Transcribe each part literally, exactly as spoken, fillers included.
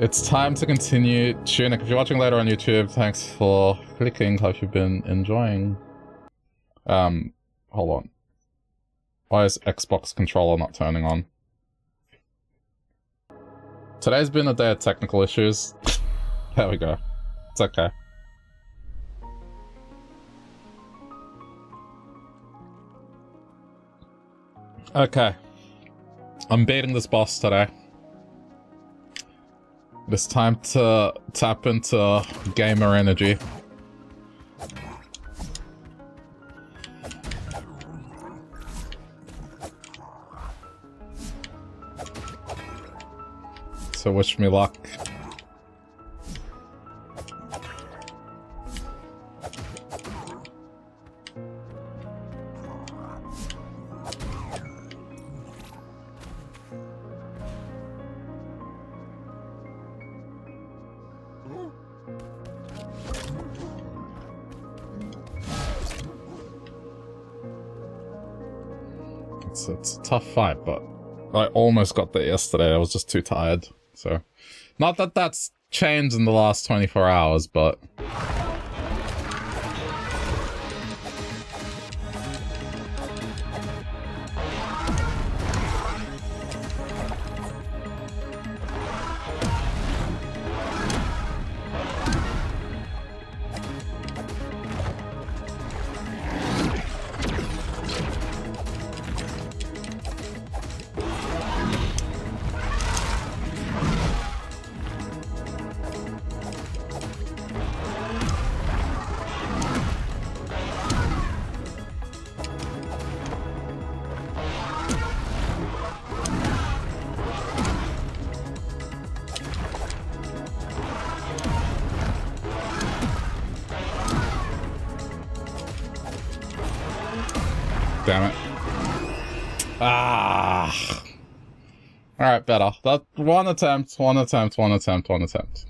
It's time to continue Tunic. If you're watching later on YouTube, thanks for clicking. Hope you've been enjoying. Um, hold on. Why is Xbox controller not turning on? Today's been a day of technical issues. There we go. It's okay. Okay. I'm beating this boss today. It's time to tap into gamer energy. So wish me luck. Tough fight, but I almost got there yesterday. I was just too tired. So, not that that's changed in the last twenty-four hours, but better. That one attempt, one attempt, one attempt, one attempt.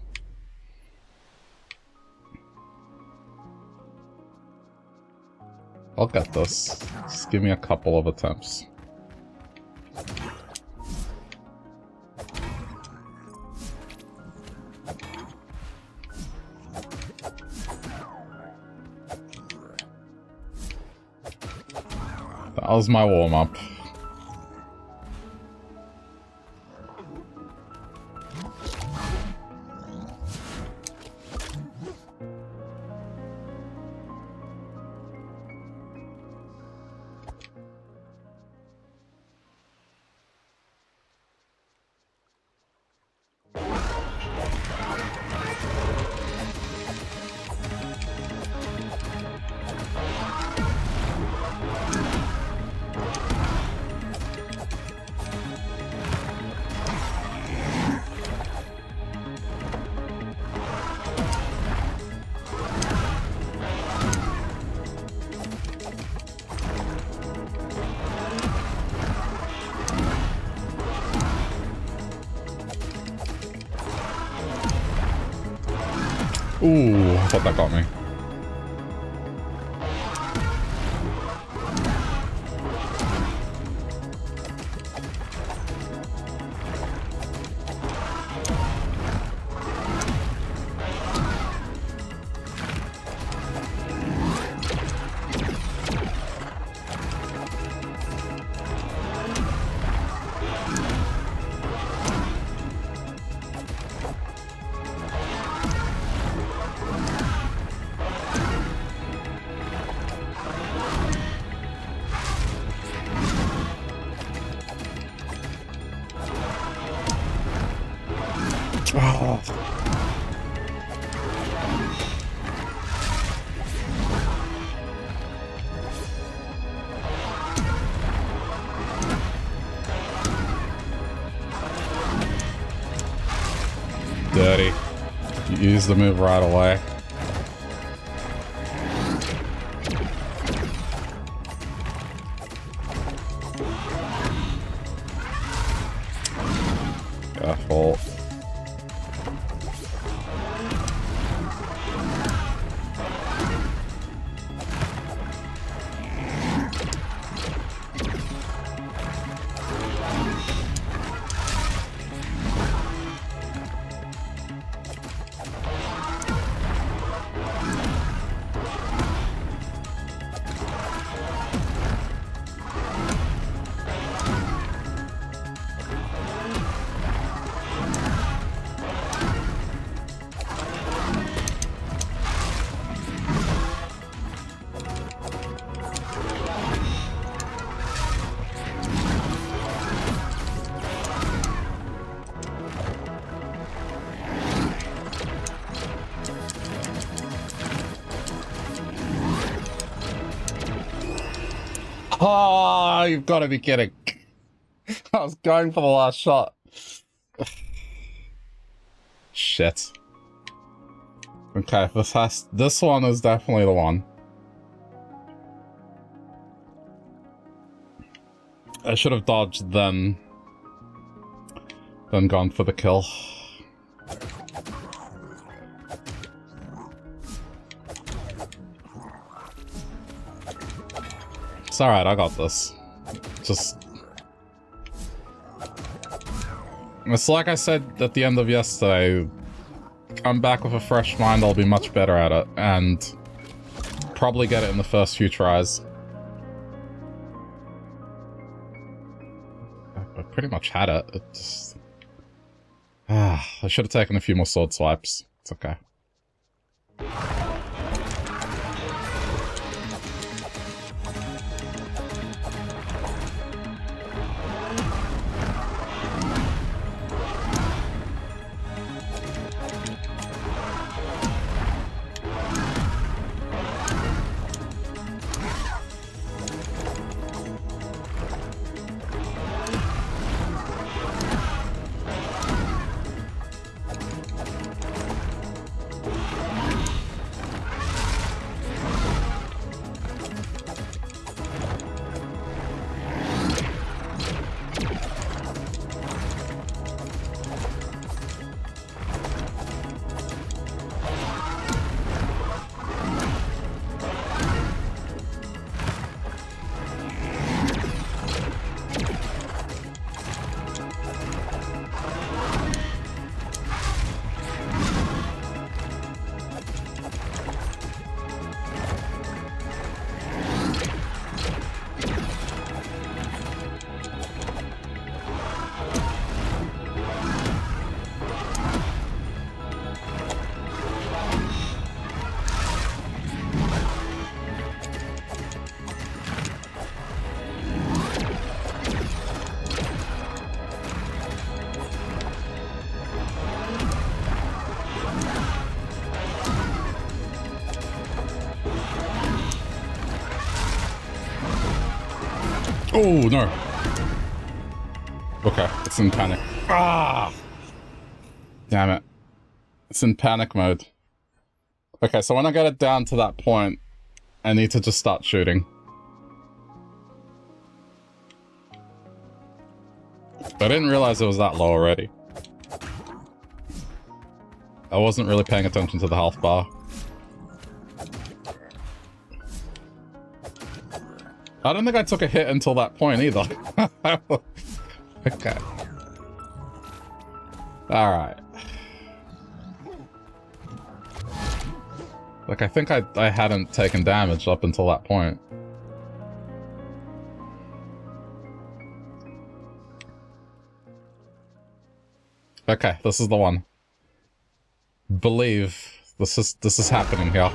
I'll get this. Just give me a couple of attempts. That was my warm-up. Ooh, I thought that got me. Use the move right away. Careful. Oh, you've got to be kidding. I was going for the last shot. Shit. Okay, this has, this one is definitely the one. I should have dodged, then, then gone for the kill. It's alright, I got this. Just... It's like I said at the end of yesterday, I'm back with a fresh mind, I'll be much better at it, and probably get it in the first few tries. I pretty much had it, it just... I should have taken a few more sword swipes, it's okay. Oh, no. Okay, it's in panic. Ah! Damn it. It's in panic mode. Okay, so when I get it down to that point, I need to just start shooting. But I didn't realize it was that low already. I wasn't really paying attention to the health bar. I don't think I took a hit until that point either. Okay. Alright. Like, I think I, I hadn't taken damage up until that point. Okay, this is the one. Believe this is, this is happening here.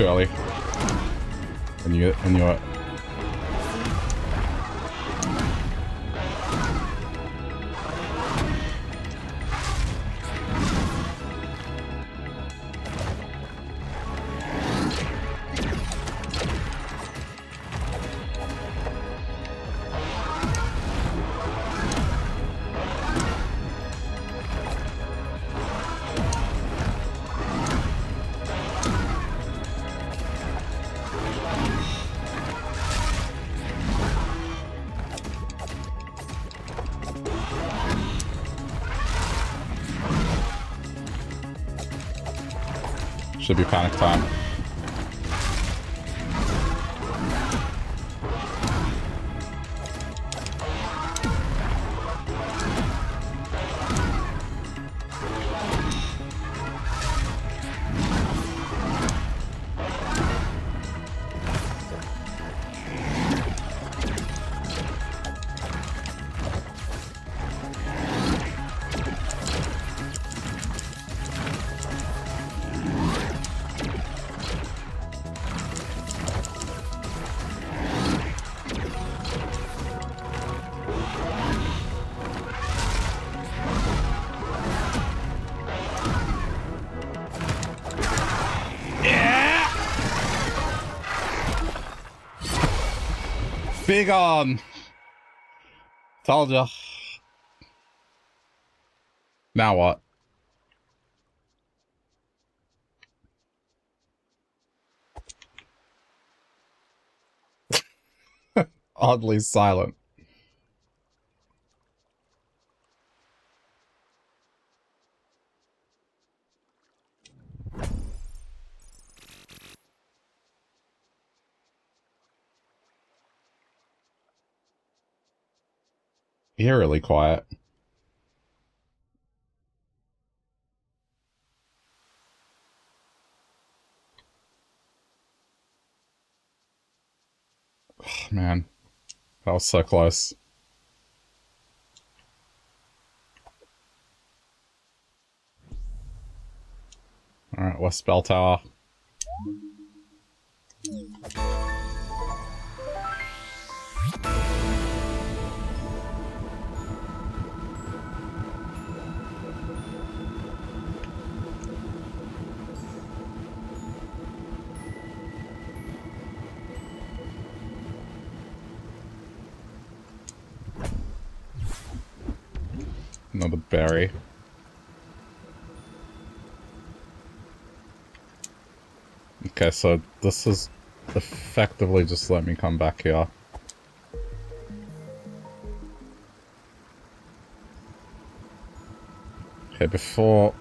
Early. And you and you're Should be panic time. Big on. Told ya. Now what? Oddly silent. Eerily quiet. Oh, man, that was so close. All right, West Bell Tower. Another berry. Okay, so this is effectively just let me come back here. Okay, before...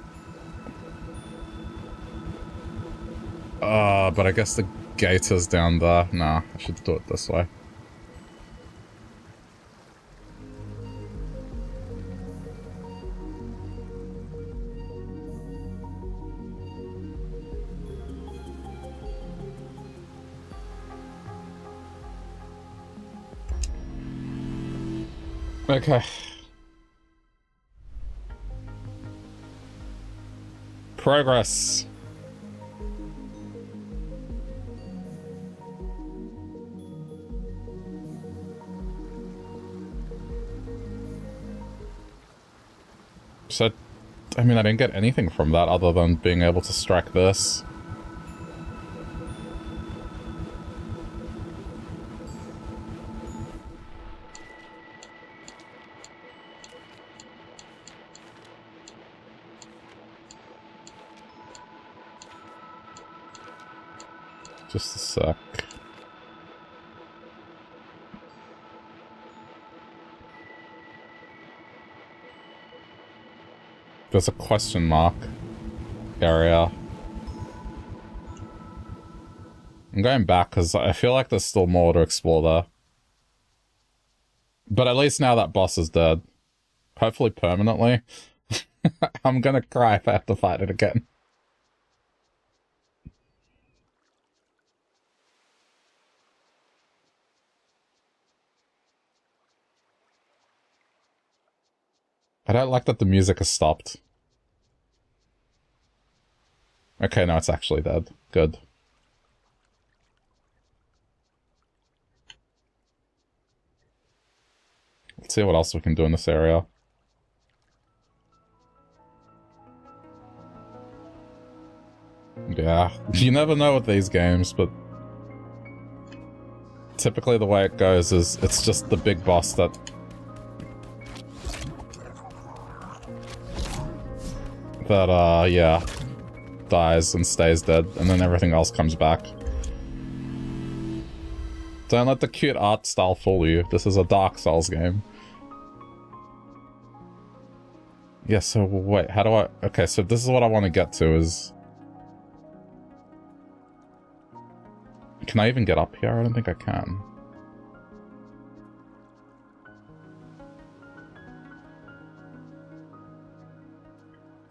Ah, uh, but I guess the gate is down there. Nah, I should do it this way. Okay. Progress. So, I mean, I didn't get anything from that other than being able to strike this. Just a sec. There's a question mark area. I'm going back because I feel like there's still more to explore there. But at least now that boss is dead. Hopefully permanently. I'm gonna cry if I have to fight it again. I don't like that the music has stopped. Okay, now it's actually dead. Good. Let's see what else we can do in this area. Yeah, you never know with these games, but... typically the way it goes is it's just the big boss that... that, uh, yeah, dies and stays dead, and then everything else comes back. Don't let the cute art style fool you. This is a Dark Souls game. Yeah, so wait, how do I... Okay, so this is what I want to get to, is... Can I even get up here? I don't think I can.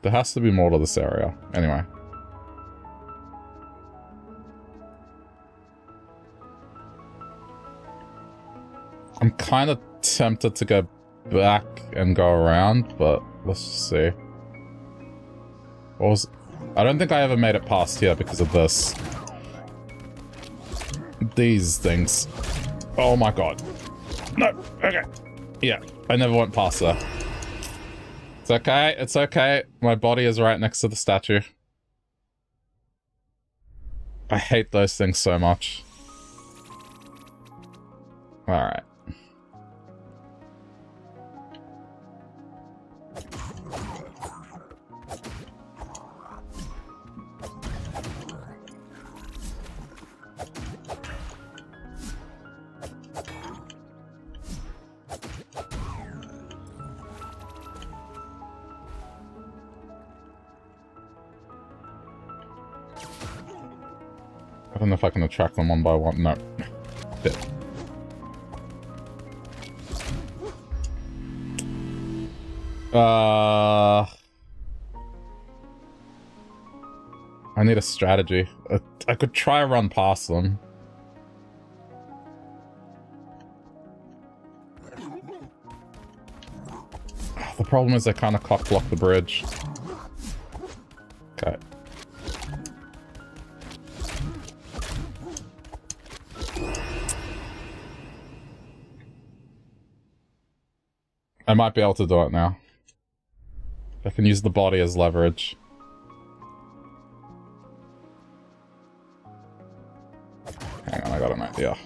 There has to be more to this area. Anyway. I'm kind of tempted to go back and go around, but let's just see. What was... I don't think I ever made it past here because of this. These things. Oh my god. No! Okay. Yeah, I never went past there. It's okay, it's okay. My body is right next to the statue. I hate those things so much. Alright. I don't know if I can attract them one by one. No. Bit. Uh, I need a strategy. I, I could try to run past them. The problem is they kind of cock block the bridge. Okay. I might be able to do it now. I can use the body as leverage. Hang on, I got an idea.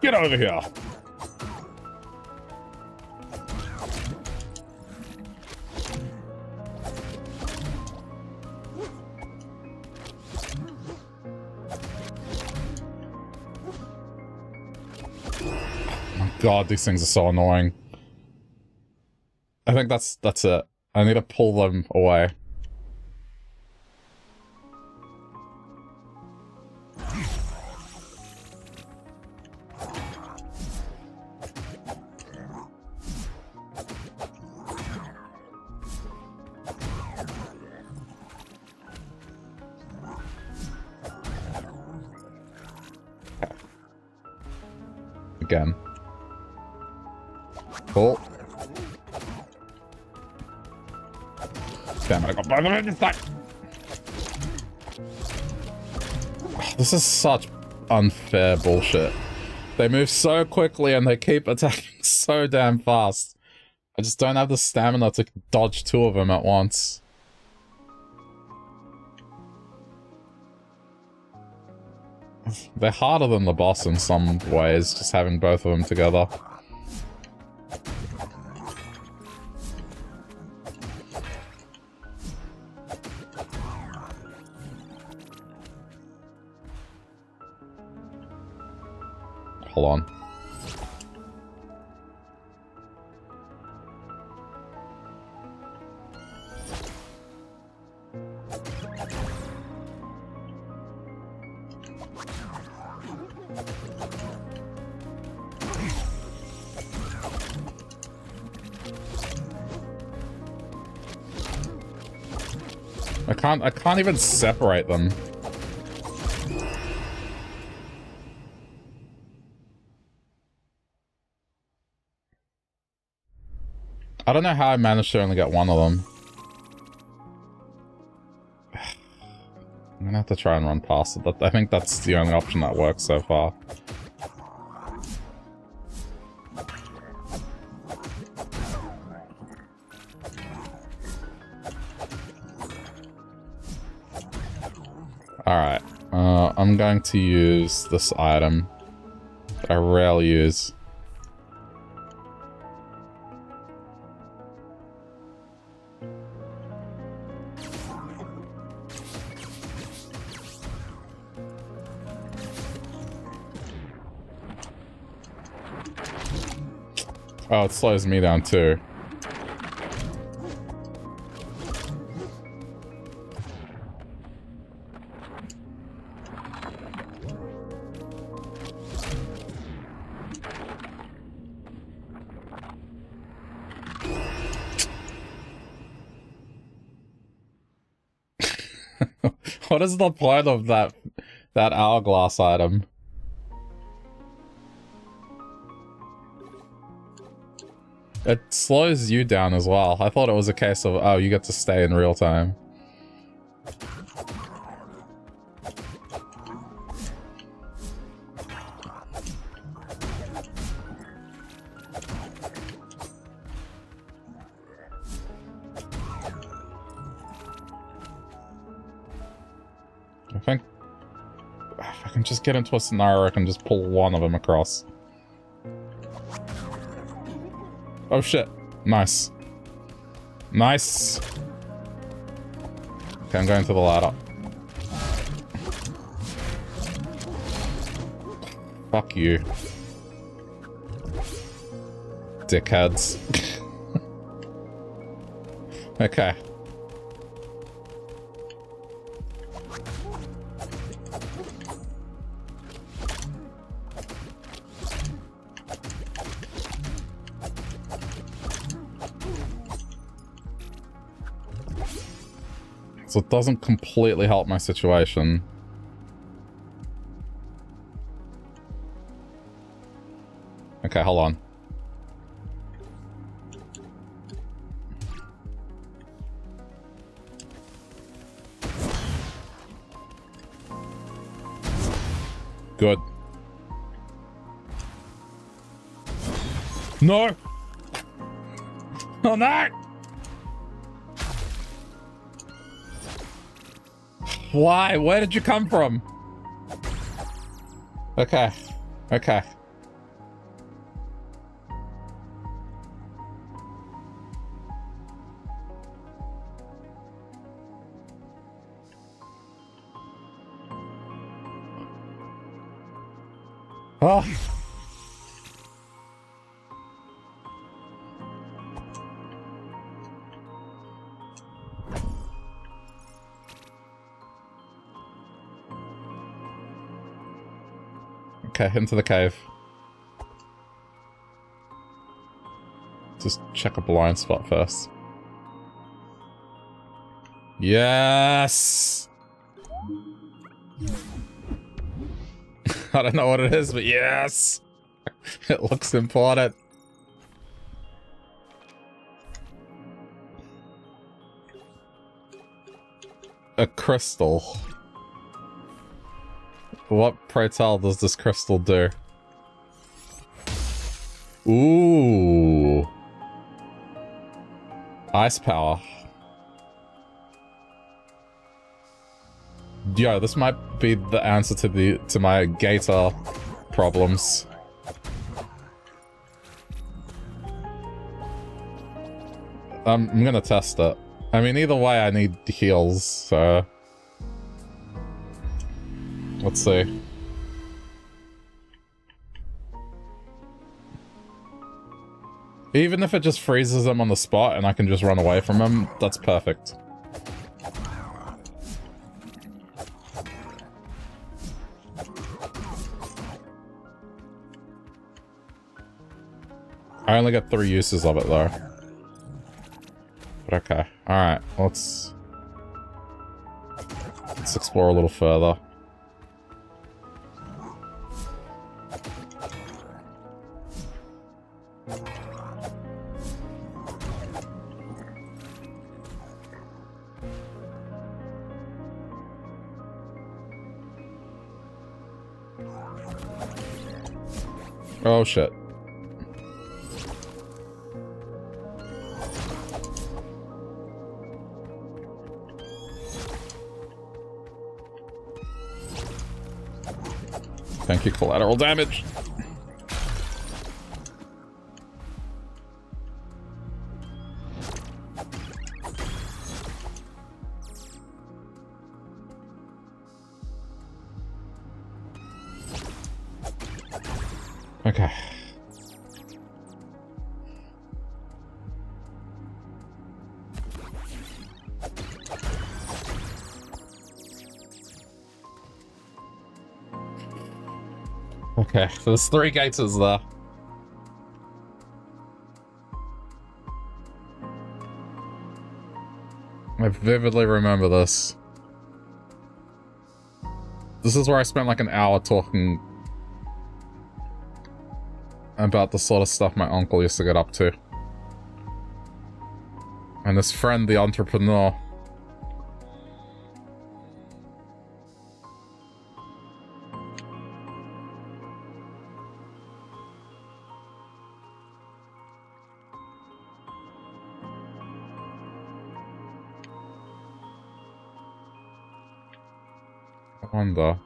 Get over here! God, these things are so annoying. I think that's that's it. I need to pull them away. Again. Cool. Damn it, I got both of them this time! This is such unfair bullshit. They move so quickly and they keep attacking so damn fast. I just don't have the stamina to dodge two of them at once. They're harder than the boss in some ways, just having both of them together. Hold on. I can't, I can't even separate them. I don't know how I managed to only get one of them. I'm gonna have to try and run past it. I think that's the only option that works so far. Alright, uh, I'm going to use this item that I rarely use. Oh, it slows me down too. What is the point of that that hourglass item? It slows you down as well. I thought it was a case of, oh, you get to stay in real time. Just get into a scenario where I can just pull one of them across. Oh shit. Nice. Nice. Okay, I'm going to the ladder. Fuck you. Dickheads. Okay. So it doesn't completely help my situation. Okay, hold on. Good. No! Oh no! Why? Where did you come from? Okay. Okay. Oh. Okay, into the cave. Just check a blind spot first. Yes! I don't know what it is, but yes! It looks important. A crystal. What, pray tell, does this crystal do? Ooh. Ice power. Yo, this might be the answer to the to my gator problems. I'm, I'm gonna test it. I mean, either way, I need heals, so... Let's see. Even if it just freezes them on the spot and I can just run away from them, that's perfect. I only got three uses of it though. But okay. Alright, let's... Let's explore a little further. Oh shit. Thank you, collateral damage. Okay. Okay, so there's three gates there. I vividly remember this. This is where I spent like an hour talking about the sort of stuff my uncle used to get up to. And his friend, the entrepreneur. Wonder.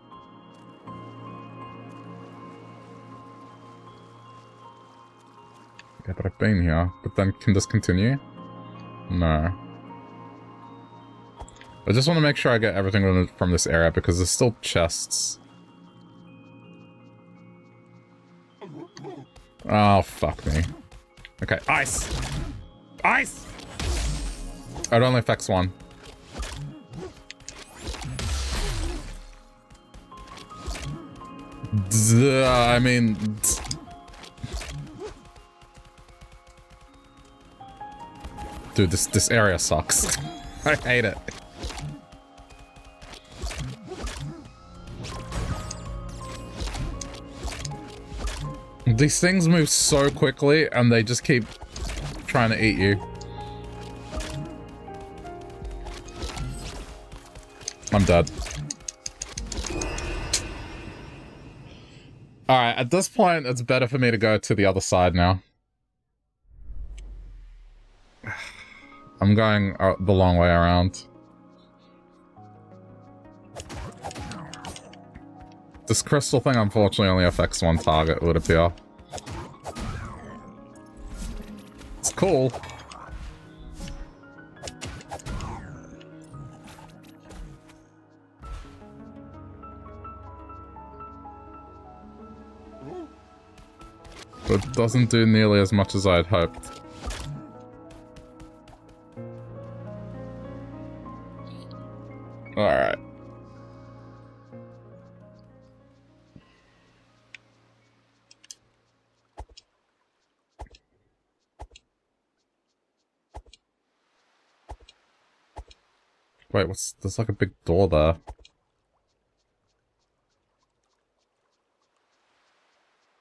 Yeah, but I've been here. But then, can this continue? No. I just want to make sure I get everything from this area, because there's still chests. Oh, fuck me. Okay, ice! Ice! Oh, it only affects one. Uh, I mean... Dude, this, this area sucks. I hate it. These things move so quickly, and they just keep trying to eat you. I'm dead. Alright, at this point, it's better for me to go to the other side now. I'm going uh, the long way around. This crystal thing unfortunately only affects one target, it would appear. It's cool. But doesn't do nearly as much as I had hoped. Alright. Wait, what's... There's like a big door there.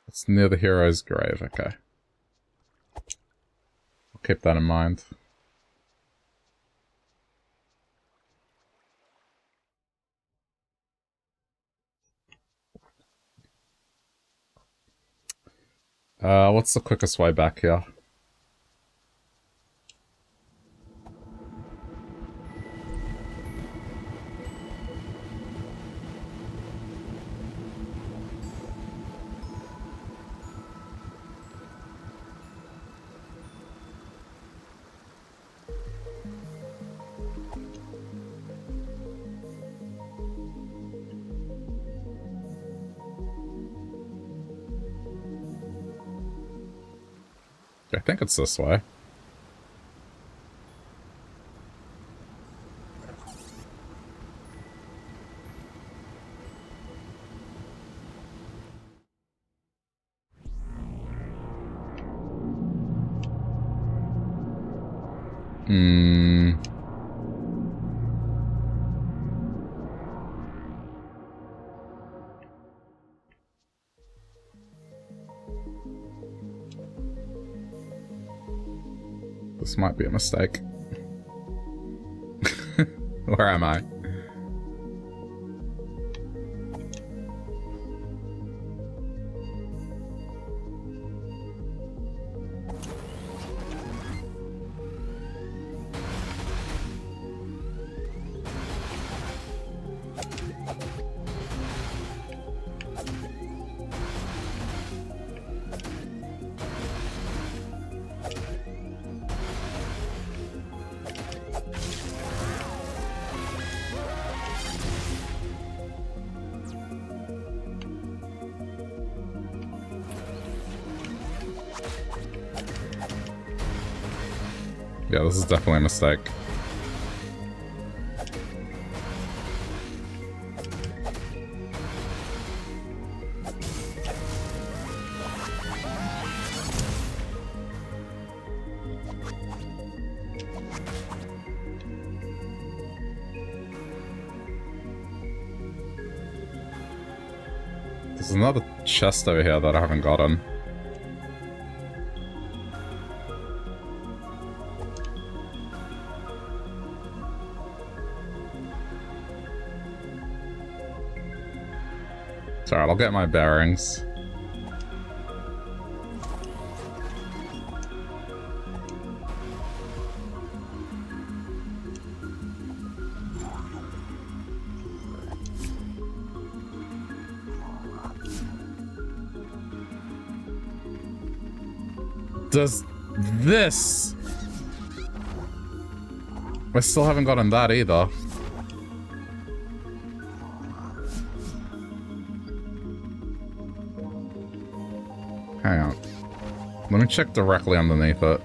It's near the hero's grave, okay. I'll keep that in mind. Uh, what's the quickest way back here? I think it's this way. Hmm. This might be a mistake. Where am I? Yeah, this is definitely a mistake. There's another chest over here that I haven't gotten. It's alright, I'll get my bearings. Does this... I still haven't gotten that either. Hang on. Let me check directly underneath it.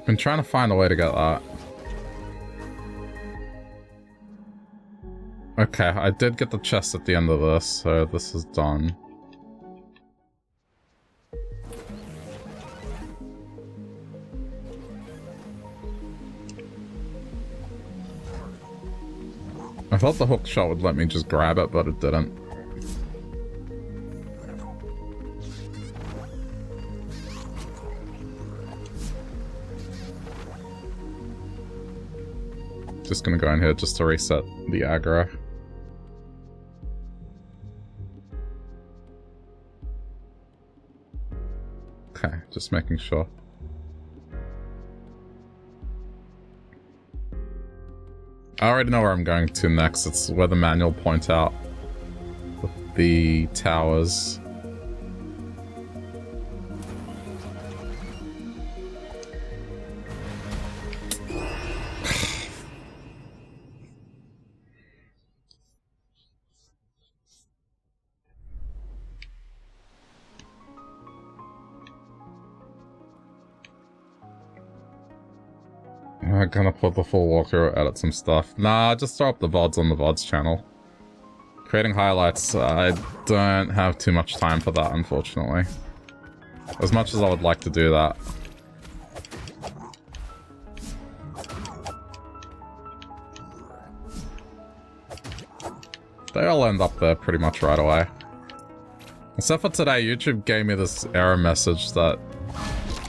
I've been trying to find a way to get that. Okay, I did get the chest at the end of this, so this is done. I thought the hook shot would let me just grab it, but it didn't. Just gonna go in here just to reset the aggro. Okay, just making sure. I already know where I'm going to next. It's where the manual points out with the towers. I'm gonna put the full walkthrough, edit some stuff. Nah, just throw up the V O Ds on the V O Ds channel. Creating highlights, I don't have too much time for that, unfortunately. As much as I would like to do that. They all end up there pretty much right away. Except for today, YouTube gave me this error message that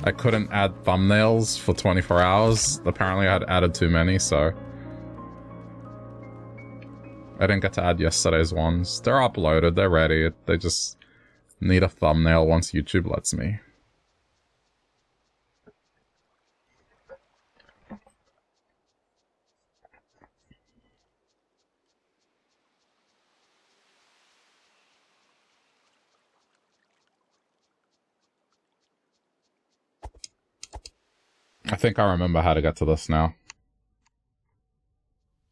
I couldn't add thumbnails for twenty-four hours. Apparently I had added too many, so I didn't get to add yesterday's ones. They're uploaded, they're ready. They just need a thumbnail once YouTube lets me. I think I remember how to get to this now.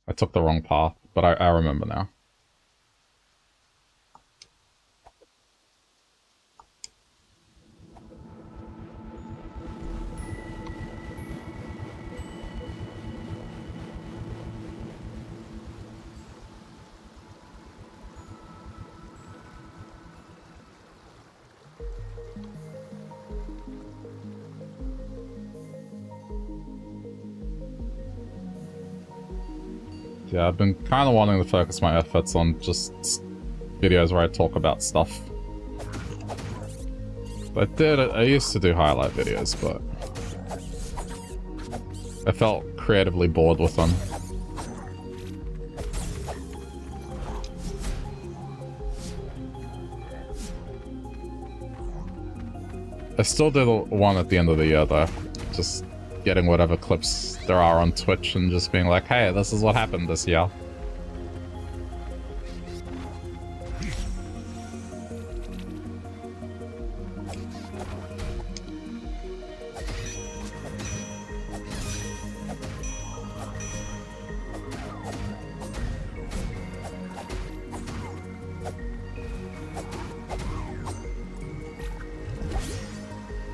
I took the wrong path, but I, I remember now. Yeah, I've been kind of wanting to focus my efforts on just videos where I talk about stuff. I did, I used to do highlight videos, but I felt creatively bored with them. I still do the one at the end of the year though, just getting whatever clips there are on Twitch and just being like, hey, this is what happened this year.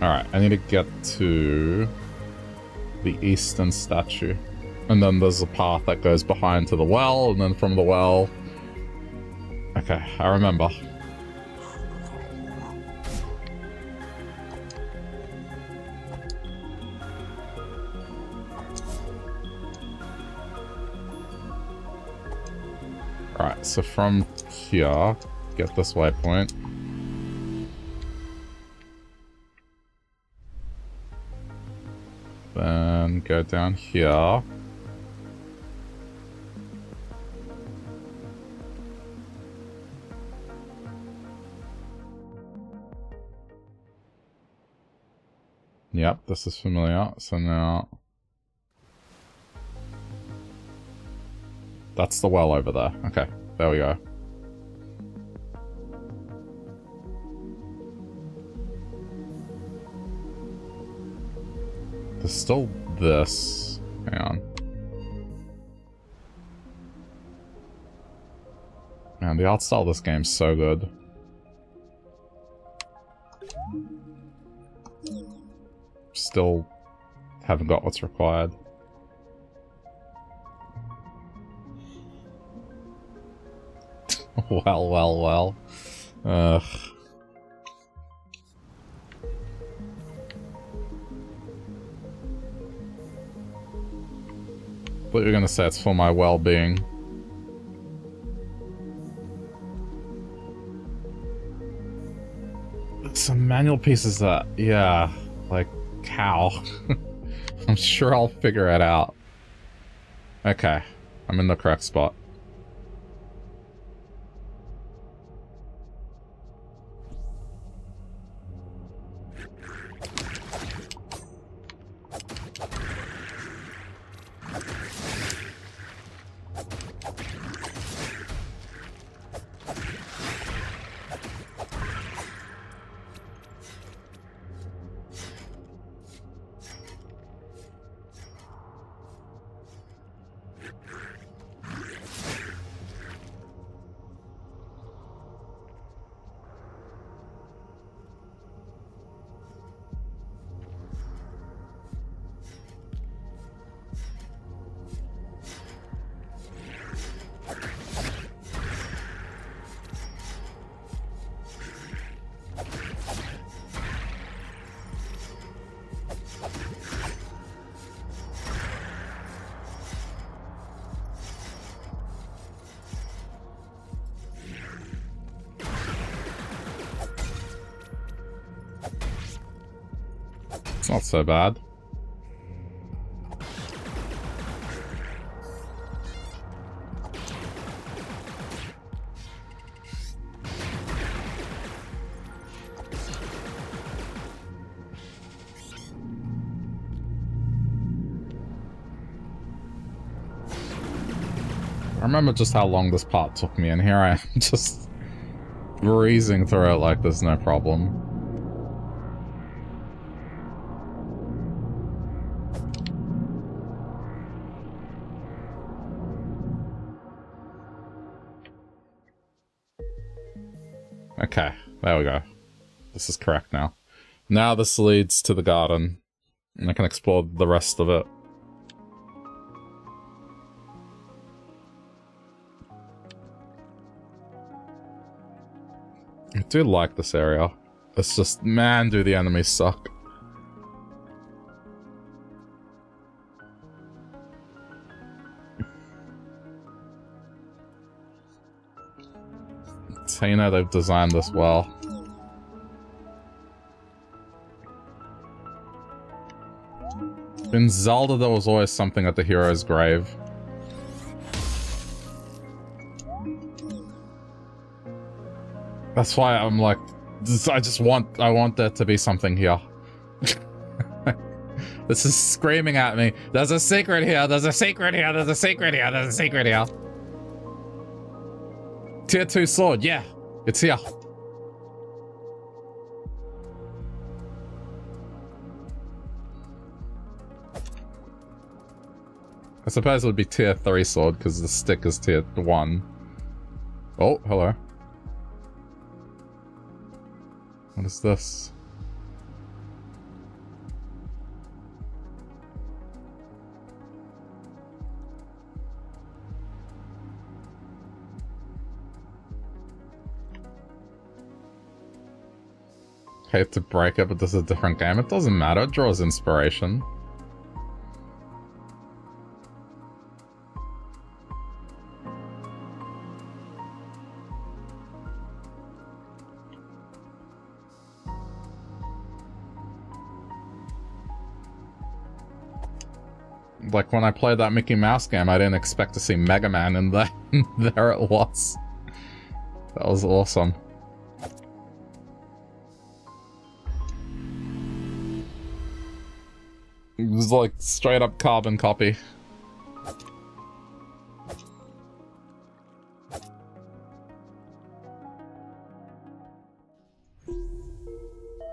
Alright, I need to get to the eastern statue. And then there's a path that goes behind to the well, and then from the well... Okay, I remember. Alright, so from here, get this waypoint. Then go down here. Yep, this is familiar, so now... That's the well over there. Okay, there we go. There's still this. Hang on. Man, the art style of this game's so good. Still haven't got what's required. Well, well, well. Ugh. What you're gonna say? It's for my well-being. Some manual pieces that, yeah, like how? I'm sure I'll figure it out. Okay, I'm in the correct spot. Not so bad. I remember just how long this part took me, and here I am just breezing through it like there's no problem. Okay, there we go. This is correct now. Now this leads to the garden, and I can explore the rest of it. I do like this area. It's just, man, do the enemies suck. How you know they've designed this well. In Zelda, there was always something at the hero's grave. That's why I'm like, I just want, I want there to be something here. This is screaming at me. There's a secret here. There's a secret here. There's a secret here. There's a secret here. Tier two sword, yeah, it's here. I suppose it would be tier three sword because the stick is tier one. Oh, hello. What is this? Hate to break it, but this is a different game. It doesn't matter, it draws inspiration. Like, when I played that Mickey Mouse game, I didn't expect to see Mega Man in there. There it was. That was awesome. It was like straight up carbon copy.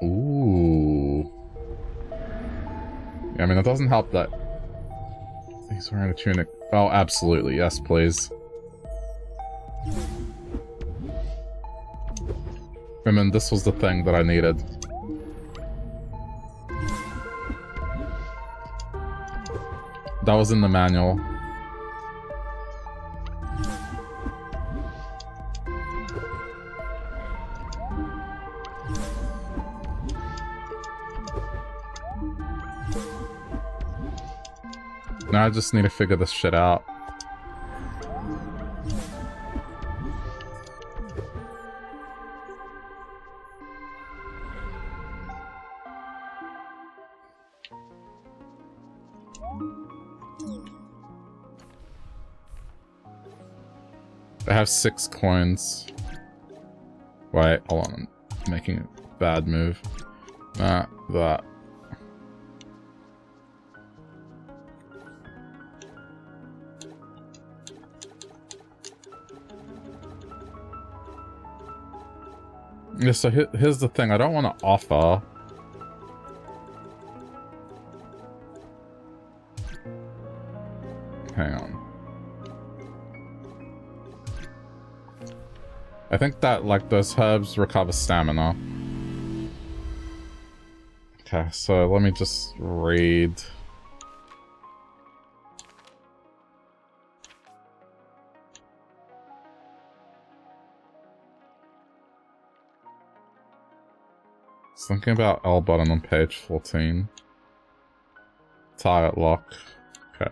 Ooh. I mean, it doesn't help that he's wearing a tunic. Oh, absolutely. Yes, please. I mean, this was the thing that I needed. That was in the manual. Now I just need to figure this shit out. I have six coins. Wait, hold on. I'm making a bad move. Nah, that. Yeah, so here, here's the thing. I don't want to offer. Hang on. I think that, like, those herbs recover stamina. Okay, so let me just read. Something about L button on page fourteen. Target lock. Okay.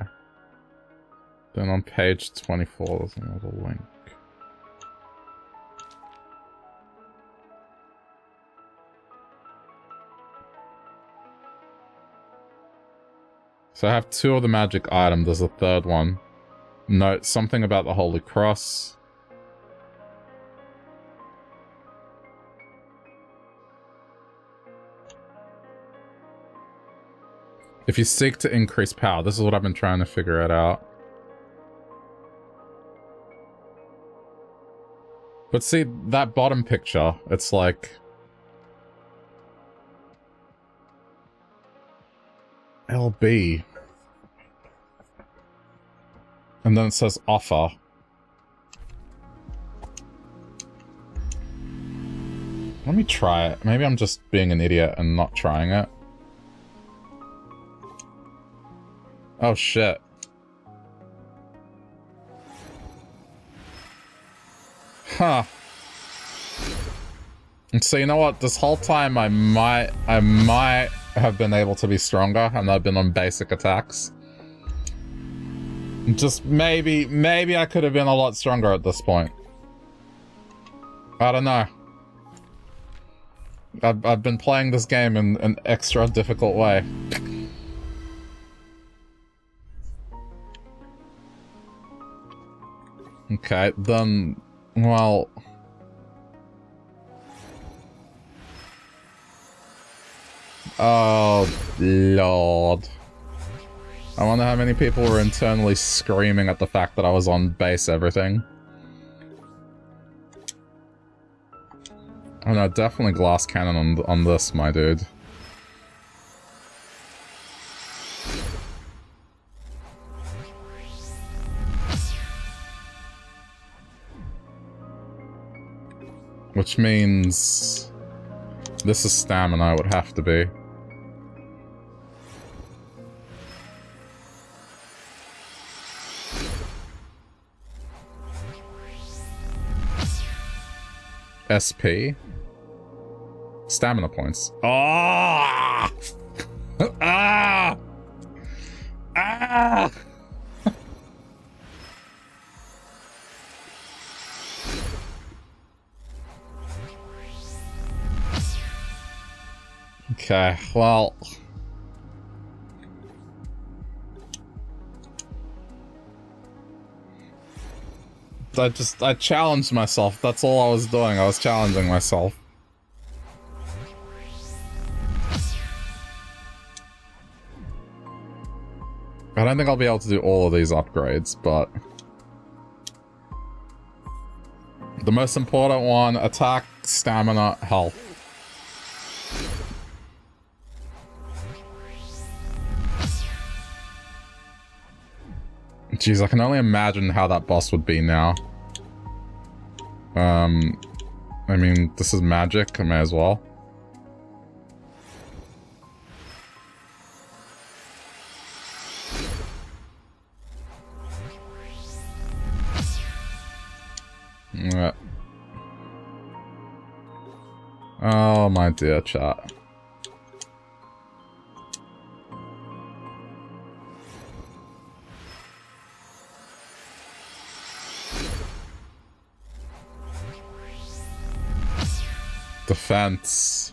Then on page twenty-four, there's another link. So I have two of the magic items. There's a third one. Note something about the Holy Cross. If you seek to increase power, this is what I've been trying to figure it out. But see, that bottom picture, it's like... L B. And then it says offer. Let me try it. Maybe I'm just being an idiot and not trying it. Oh, shit. Huh. And so, you know what? This whole time I might... I might have been able to be stronger, and I've been on basic attacks. Just maybe... Maybe I could have been a lot stronger at this point. I don't know. I've, I've been playing this game in an extra difficult way. Okay, then, well... Oh, Lord. I wonder how many people were internally screaming at the fact that I was on base everything. Oh no, definitely glass cannon on, on this, my dude. Which means this is stamina, it would have to be. S P? Stamina points. Ah! Ah! Ah! Okay, well... I just, I challenged myself. That's all I was doing. I was challenging myself. I don't think I'll be able to do all of these upgrades, but... the most important one, attack, stamina, health. Jeez, I can only imagine how that boss would be now. Um, I mean, this is magic, I may as well. Oh my dear chat. Defense.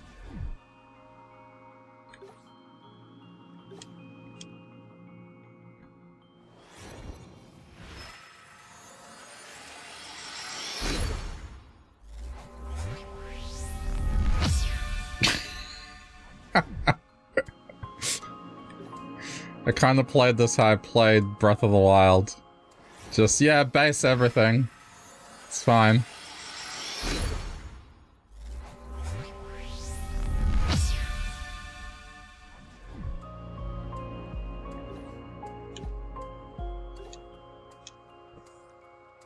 I kind of played this how I played Breath of the Wild. Just, yeah, base everything. It's fine.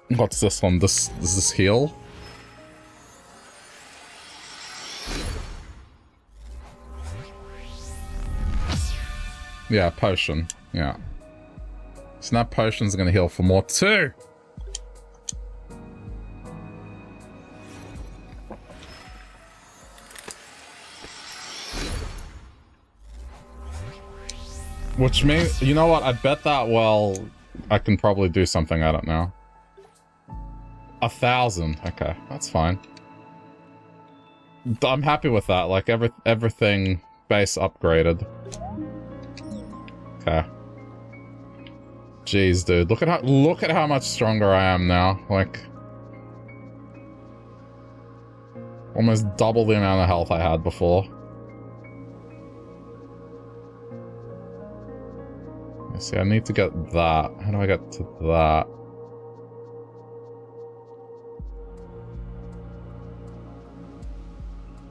What's this one? This, does this heal? Yeah, potion. Yeah. So now potion's gonna heal for more too! Which means, you know what, I bet that, well, I can probably do something, I don't know. A thousand. Okay, that's fine. I'm happy with that, like, every everything base upgraded. Okay. Jeez, dude, look at how look at how much stronger I am now. Like, almost double the amount of health I had before. Let's see, I need to get that. How do I get to that?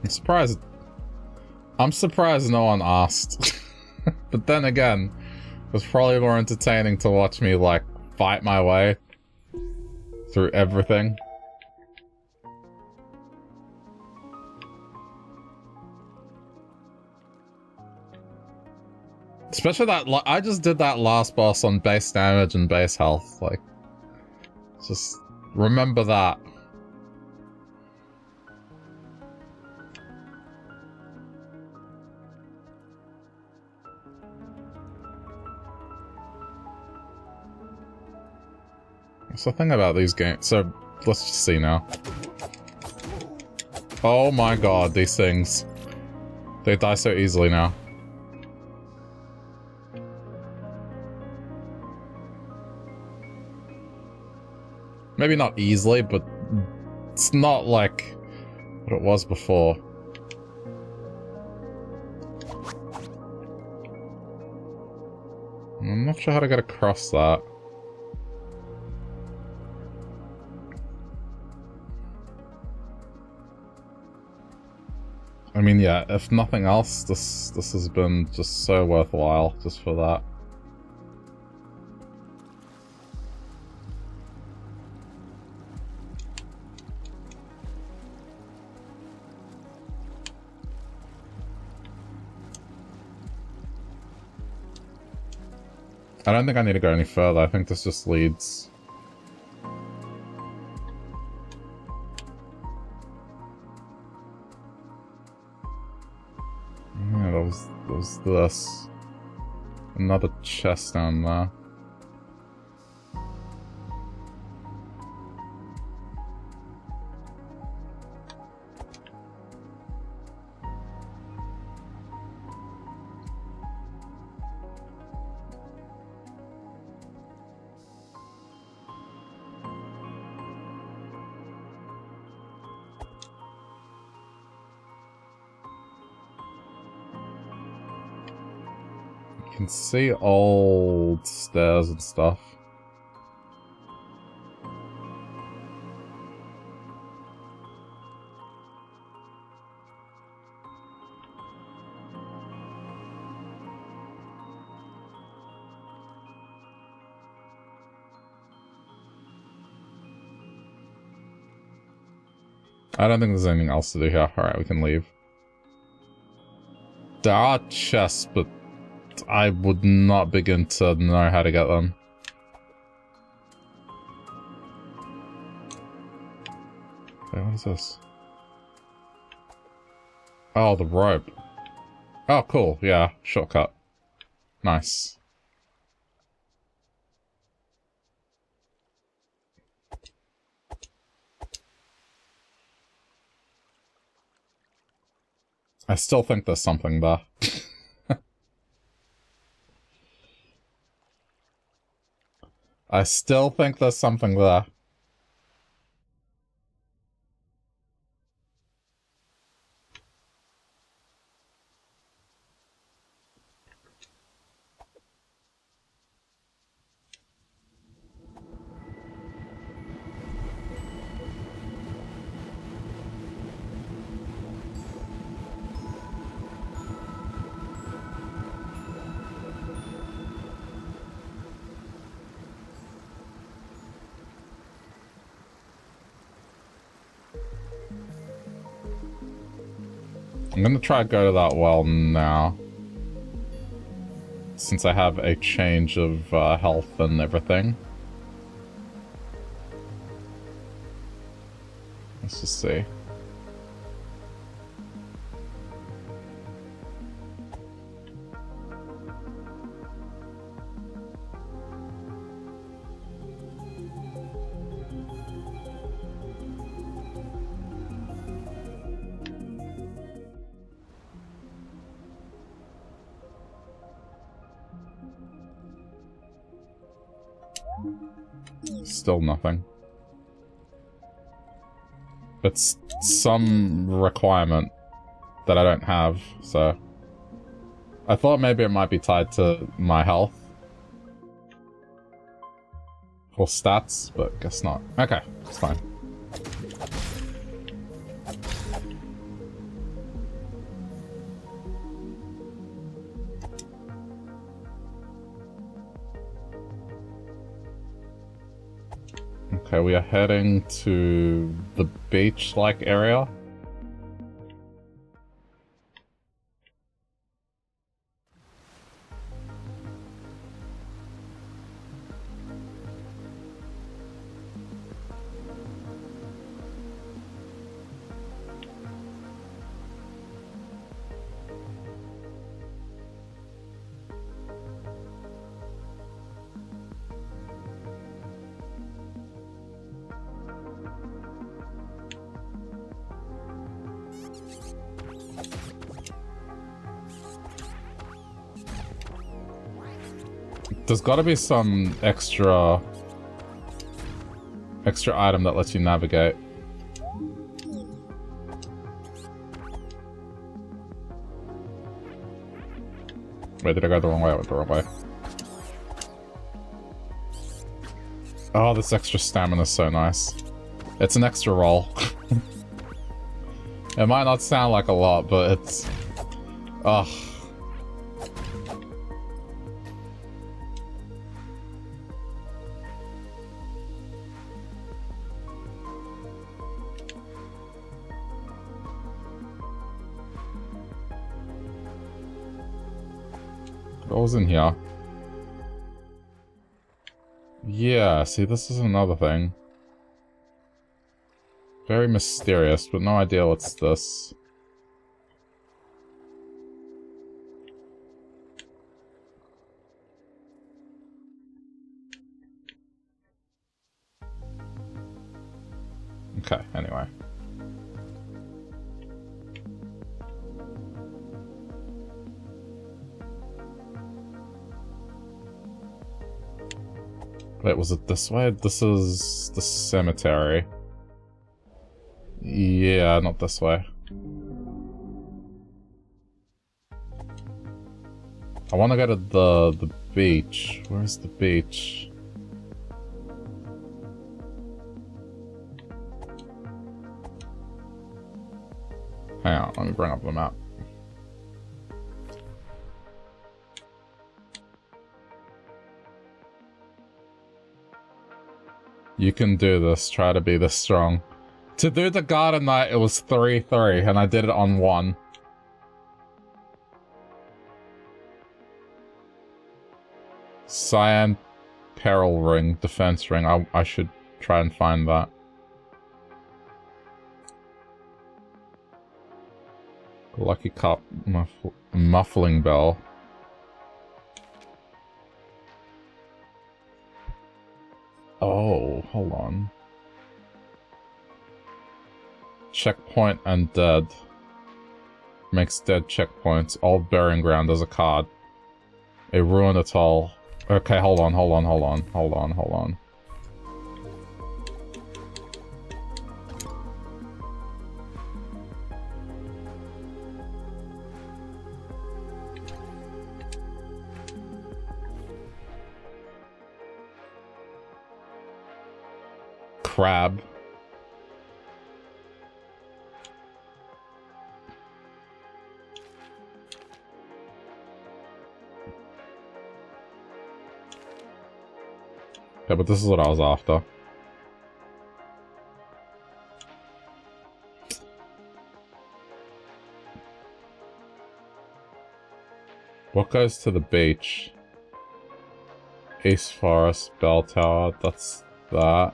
I'm surprised. I'm surprised no one asked. But then again, it's probably more entertaining to watch me, like, fight my way through everything. Especially that, like, I just did that last boss on base damage and base health, like, just remember that. So the thing about these games, so let's just see now. Oh my god, these things. They die so easily now. Maybe not easily, but it's not like what it was before. I'm not sure how to get across that. I mean, yeah, if nothing else, this this has been just so worthwhile, just for that. I don't think I need to go any further, I think this just leads... What's this? Another chest down there. can see old stairs and stuff. I don't think there's anything else to do here. Alright, we can leave. There are chests, but I would not begin to know how to get them. Wait, what is this? Oh, the rope. Oh, cool. Yeah, shortcut. Nice. I still think there's something there. I still think there's something there. I'm gonna try to go to that well now, since I have a change of uh, health and everything. Let's just see. Still nothing. It's some requirement that I don't have, so... I thought maybe it might be tied to my health. Or stats, but guess not. Okay, it's fine. Okay, we are heading to the beach-like area. There's got to be some extra... extra item that lets you navigate. Wait, did I go the wrong way? I went the wrong way. Oh, this extra stamina is so nice. It's an extra roll. It might not sound like a lot, but it's... Ugh. Oh. Was in here. Yeah, see, this is another thing. Very mysterious, but no idea what's this. Okay, anyway. Wait, was it this way? This is the cemetery. Yeah, not this way. I want to go to the, the beach. Where's the beach? Hang on, let me bring up the map. You can do this, try to be this strong. To do the garden night, it was three three, and I did it on one. Cyan Peril Ring, Defense Ring. I, I should try and find that. Lucky Cup, muffl Muffling Bell. Oh, hold on. Checkpoint and dead. Makes dead checkpoints. All burying ground as a card. A ruin at all. Okay, hold on, hold on, hold on, hold on, hold on. Crab. Yeah, but this is what I was after. What goes to the beach? Ace Forest, Bell Tower, that's that.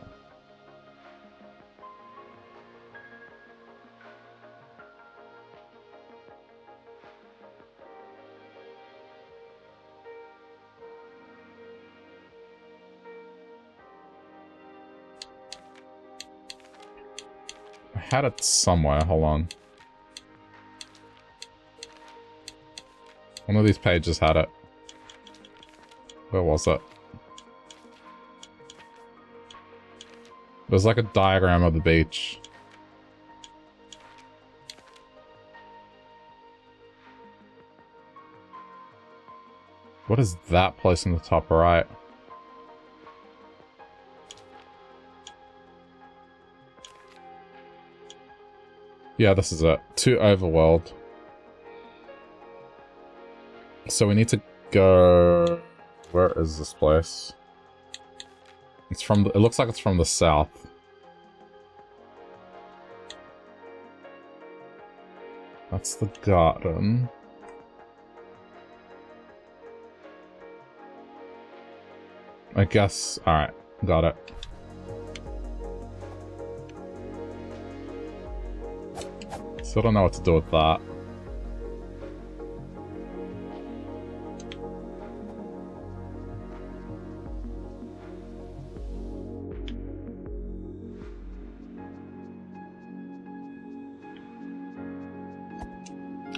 Had it somewhere, hold on. One of these pages had it. Where was it? It was like a diagram of the beach. What is that place in the top right? Yeah, this is it. To overworld. So we need to go... Where is this place? It's from... The... It looks like it's from the south. That's the garden. I guess... Alright, got it. Still don't know what to do with that.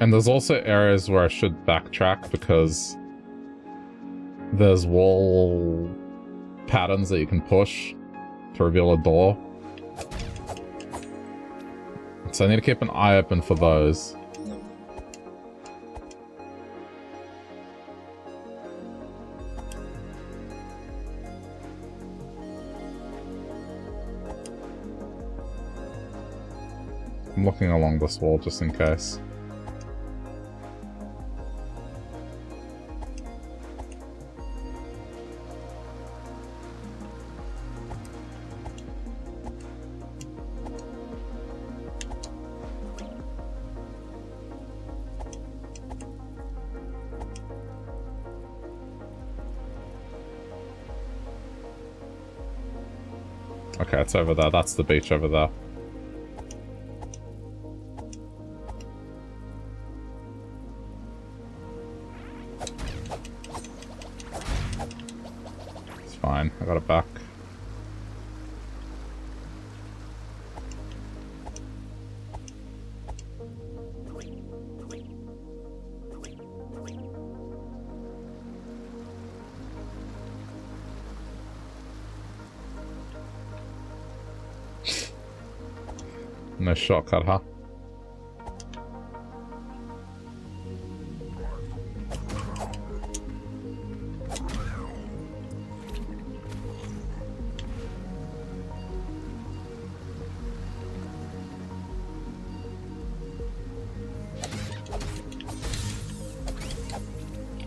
And there's also areas where I should backtrack because there's wall patterns that you can push to reveal a door. So I need to keep an eye open for those. I'm looking along this wall just in case. It's over there. That's the beach over there. It's fine. I got it back. No shortcut, huh?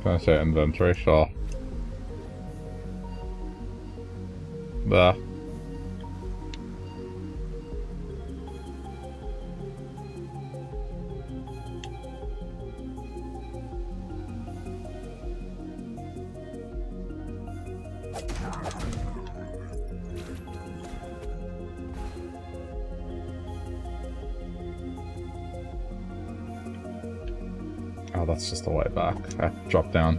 That's your inventory, sure. There. Oh, that's just the way back. I drop down.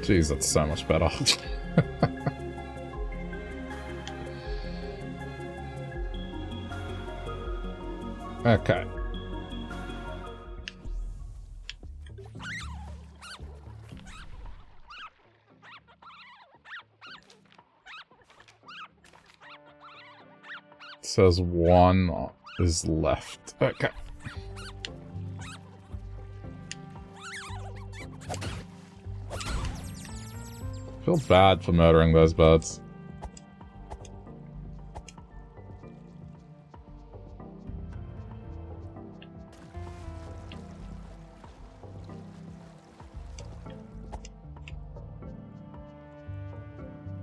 Jeez, that's so much better. Okay. It says one is left. Okay. I feel bad for murdering those birds.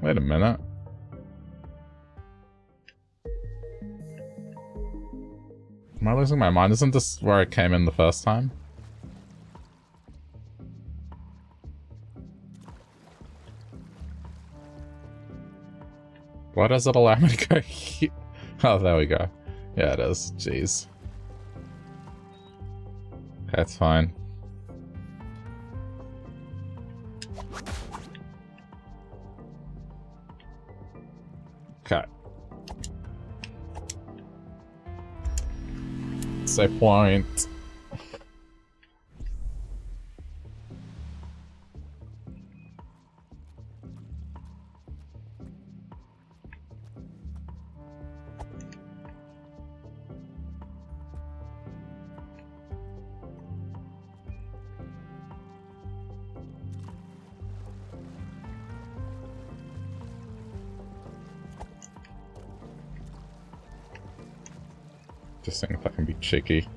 Wait a minute. Am I losing my mind? Isn't this where I came in the first time? Why does it allow me to go here? Oh, there we go. Yeah, it is. Jeez. That's fine. A point. Just seeing if I can be cheeky.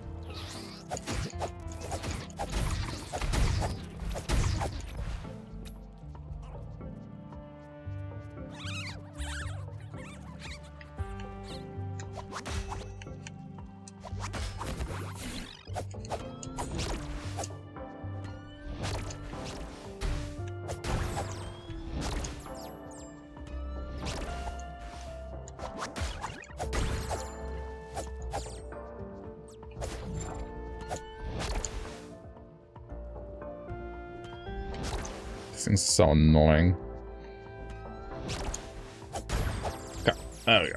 So annoying. Okay, there we go.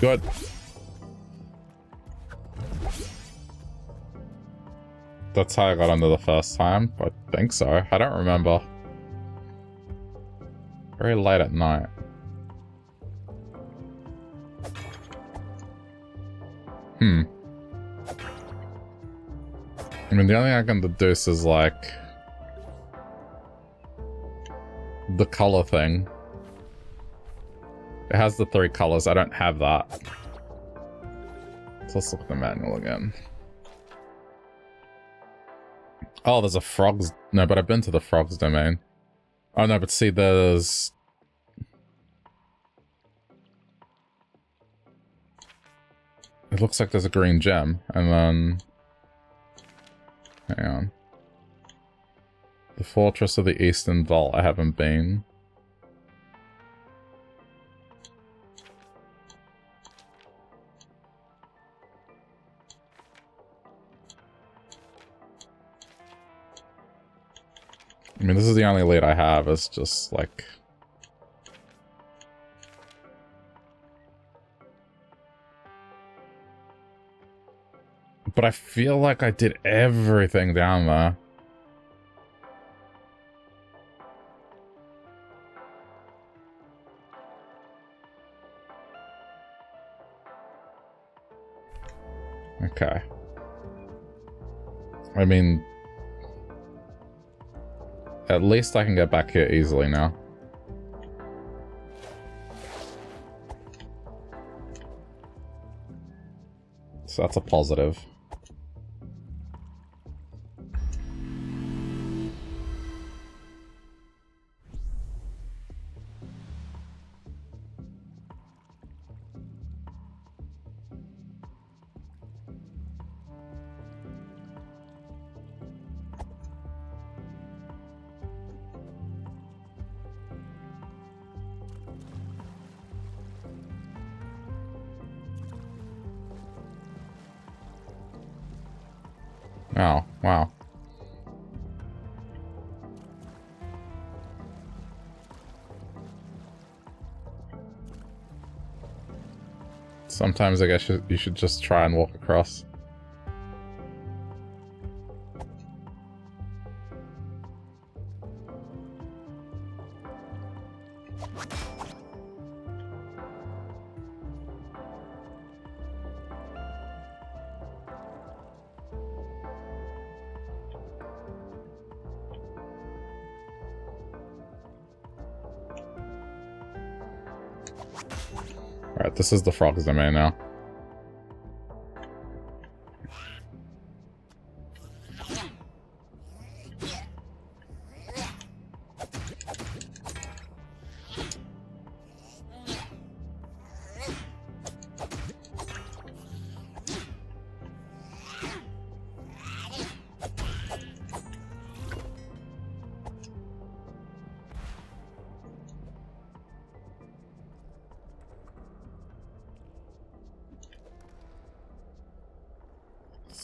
Good. That's how I got under the first time. I think so. I don't remember. Very late at night. Hmm. I mean, the only thing I can deduce is, like, the color thing. It has the three colors. I don't have that. So let's look at the manual again. Oh, there's a frog's... No, but I've been to the frog's domain. Oh, no, but see, there's... It looks like there's a green gem. And then... Hang on. The Fortress of the Eastern Vault. I haven't been... I mean, this is the only lead I have. It's just like... But I feel like I did everything down there. Okay. I mean... At least I can get back here easily now. So that's a positive. Oh, wow. Sometimes I guess you should just try and walk across. This is the frog's domain now.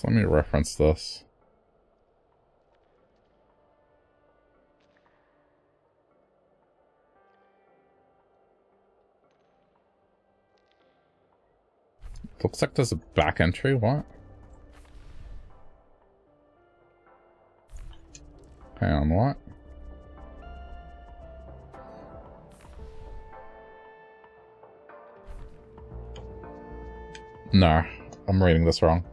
Let me reference this. Looks like there's a back entry, what? Hang on, what? No, I'm reading this wrong.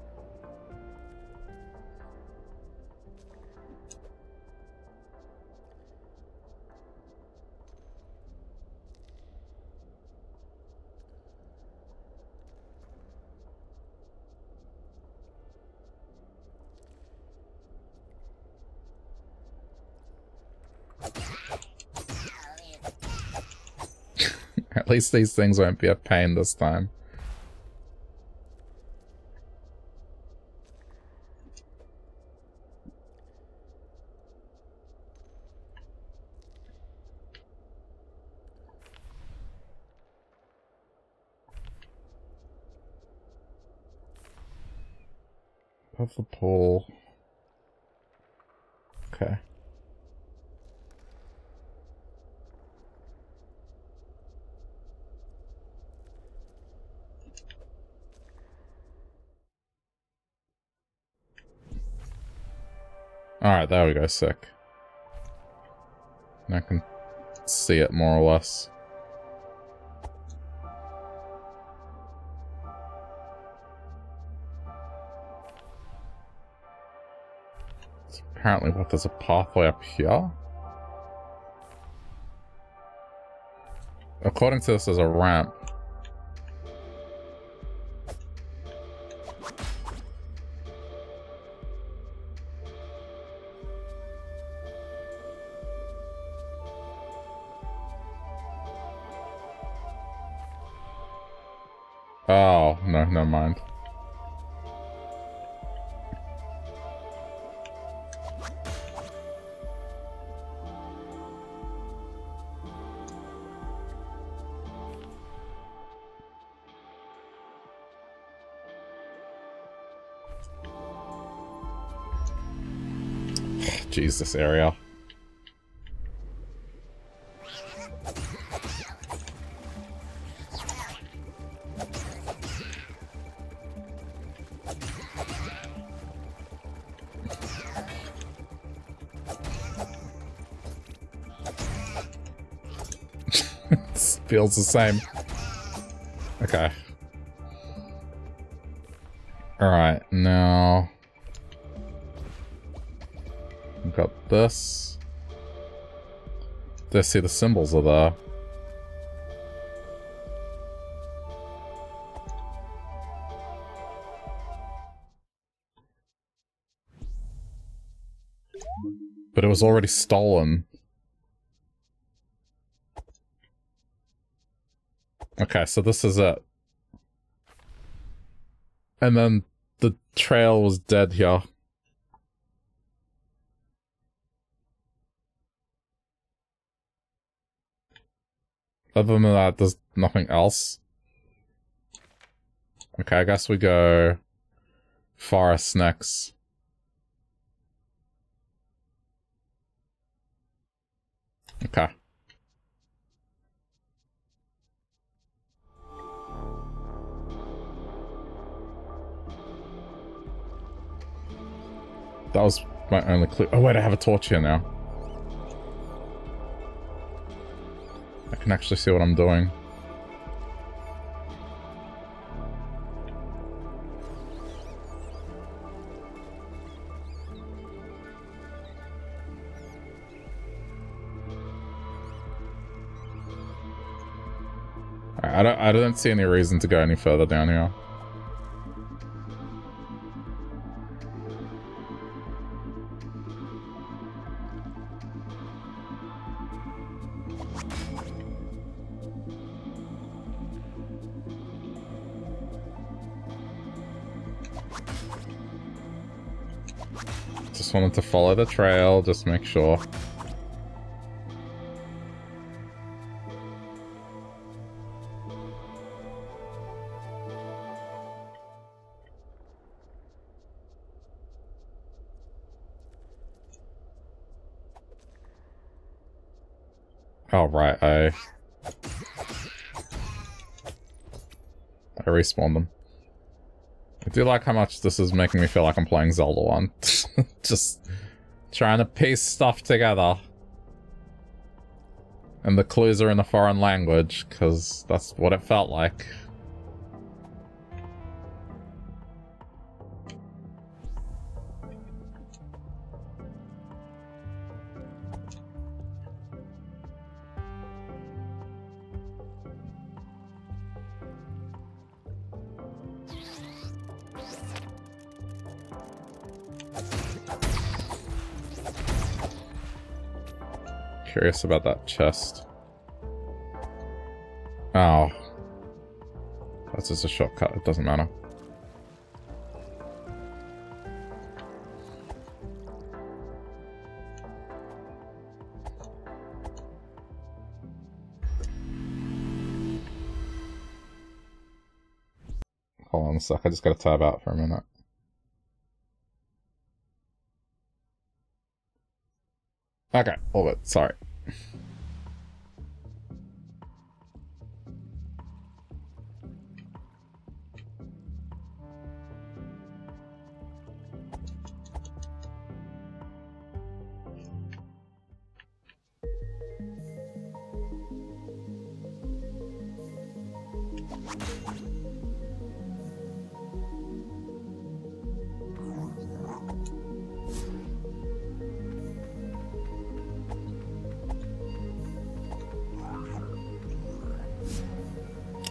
At least these things won't be a pain this time. Above the pool. Okay. Alright, there we go, sick. I can see it more or less. It's apparently what, there's a pathway up here? According to this, there's a ramp. Oh, no, never mind. Jeez, this area. feels the same. Okay. Alright, now... I've got this. Let's see, the symbols are there. But it was already stolen. Okay, so this is it. And then the trail was dead here. Other than that, there's nothing else. Okay, I guess we go... forest next. Okay. That was my only clue. Oh wait, I have a torch here now. I can actually see what I'm doing. I don't, I don't see any reason to go any further down here. Just wanted to follow the trail, just make sure. Oh, right, I... I respawned them. I do like how much this is making me feel like I'm playing Zelda one. Just trying to piece stuff together. And the clues are in a foreign language, because that's what it felt like. Curious about that chest. Oh. That's just a shortcut, it doesn't matter. Hold on a sec, I just gotta tab out for a minute. Okay, all good, sorry.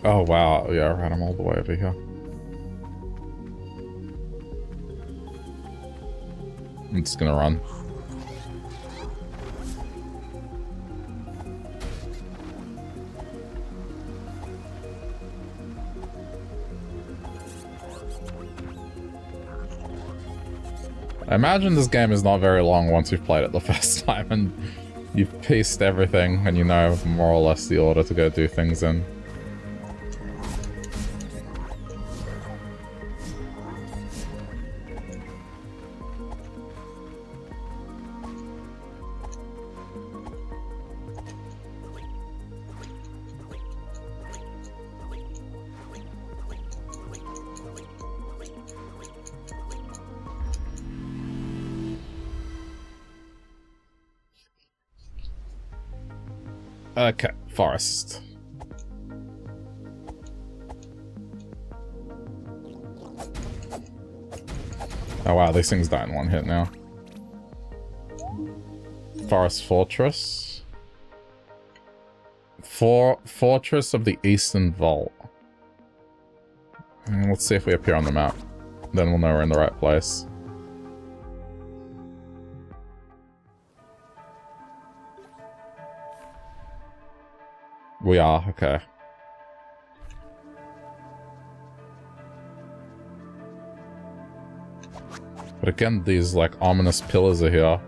Oh wow, yeah, right, I'm all the way over here. I'm just gonna run. I imagine this game is not very long once you've played it the first time and you've pieced everything and you know more or less the order to go do things in. Okay, forest. Oh wow, these things die in one hit now. Forest Fortress. For Fortress of the Eastern Vault. And let's see if we appear on the map. Then we'll know we're in the right place. We are, okay. But again, these like ominous pillars are here.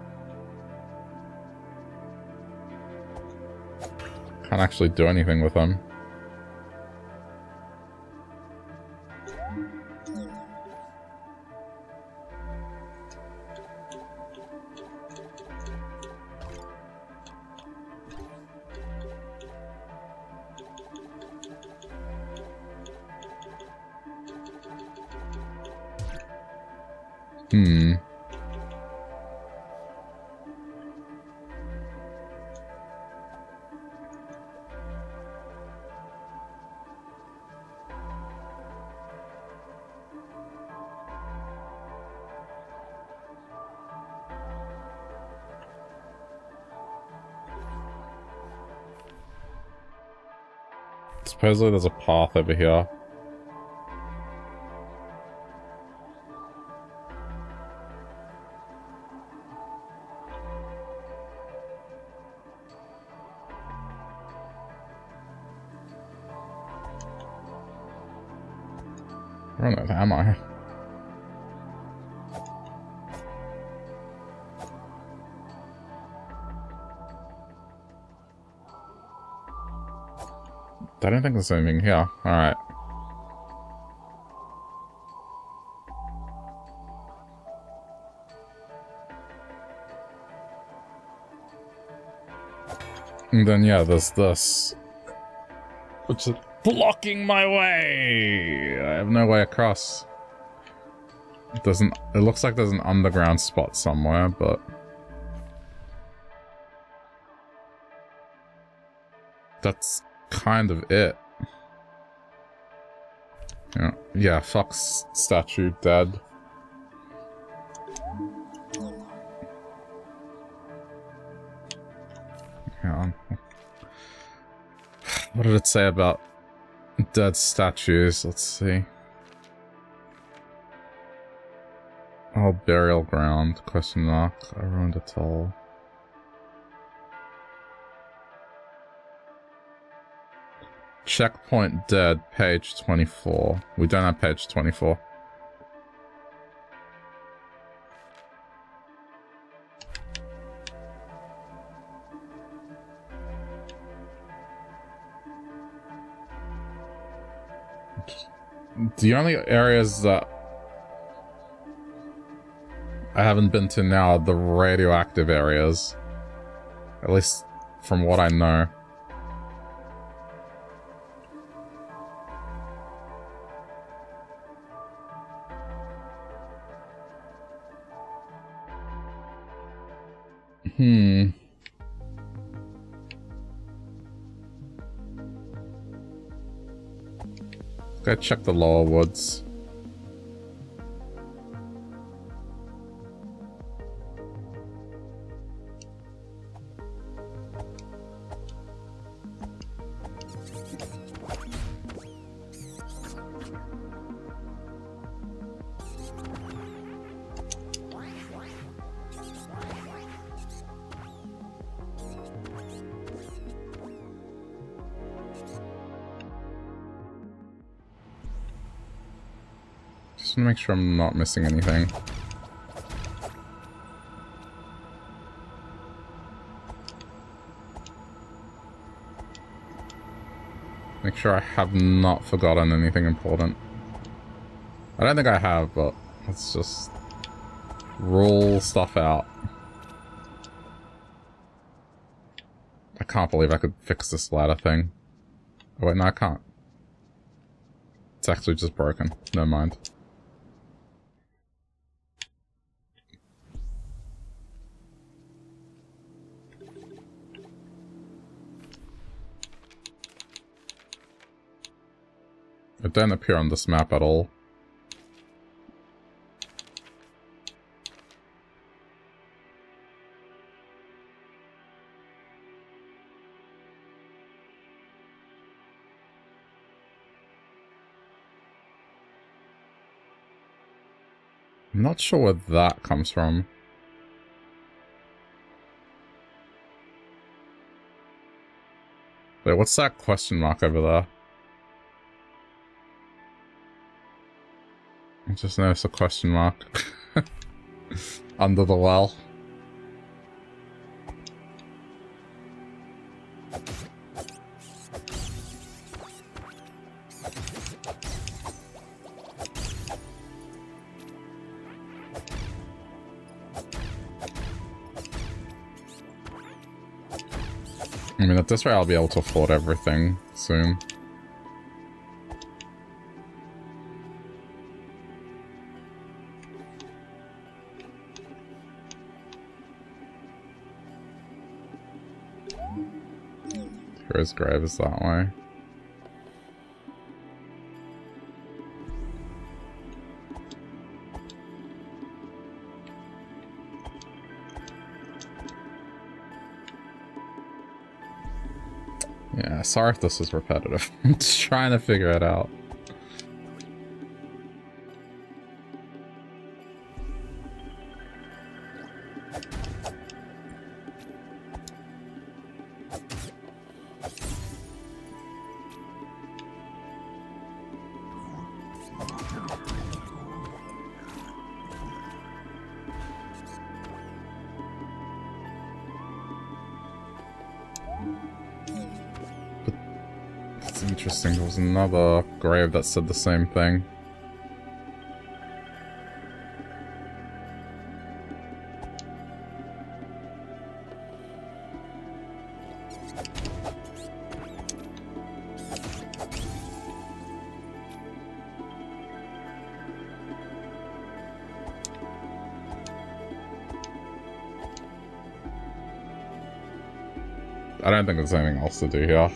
Can't actually do anything with them. Hmm. Supposedly there's a path over here. Where on earth am I? I don't think there's anything here. Alright. And then, yeah, there's this. Which is blocking my way! I have no way across. It doesn't. It looks like there's an underground spot somewhere, but. That's. Kind of it. Yeah, yeah, fox statue dead. Hang on. What did it say about dead statues? Let's see. Oh, burial ground, question mark. I ruined it all. Checkpoint dead, page twenty-four. We don't have page twenty-four. The only areas that I haven't been to now are the radioactive areas. At least from what I know. Hmm. Go check the lower woods. Make sure I'm not missing anything. Make sure I have not forgotten anything important. I don't think I have, but let's just roll stuff out. I can't believe I could fix this ladder thing. Oh wait, no, I can't. It's actually just broken. Never mind. It doesn't appear on this map at all. I'm not sure where that comes from. Wait, what's that question mark over there? I just noticed a question mark under the well. I mean, at this rate, I'll be able to afford everything soon. Hero's grave is that way. Yeah, sorry if this is repetitive. I'm just trying to figure it out. Another grave that said the same thing. I don't think there's anything else to do here.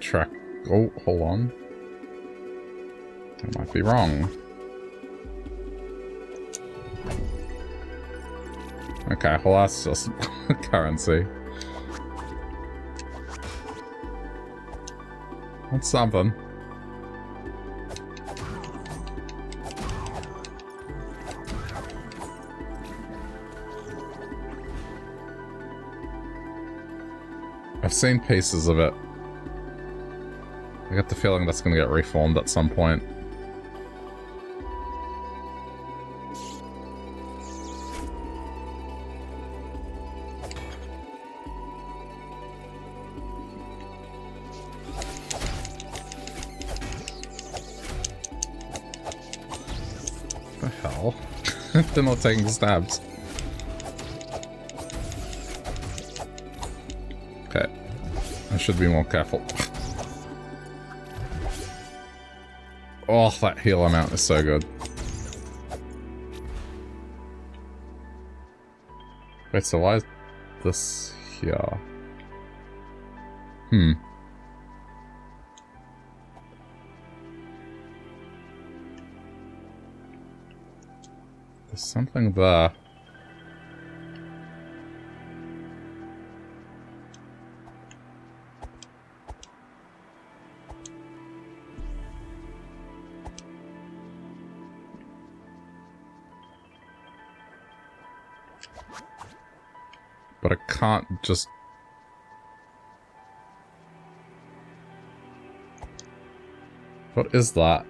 Track. Oh, hold on. I might be wrong. Okay, well that's just currency. That's something. I've seen pieces of it. I get the feeling that's going to get reformed at some point. What the hell? They're not taking stabs. Okay. I should be more careful. Oh, that heal amount is so good. Wait, so why is this here? Hmm. There's something there. Can't just... What is that?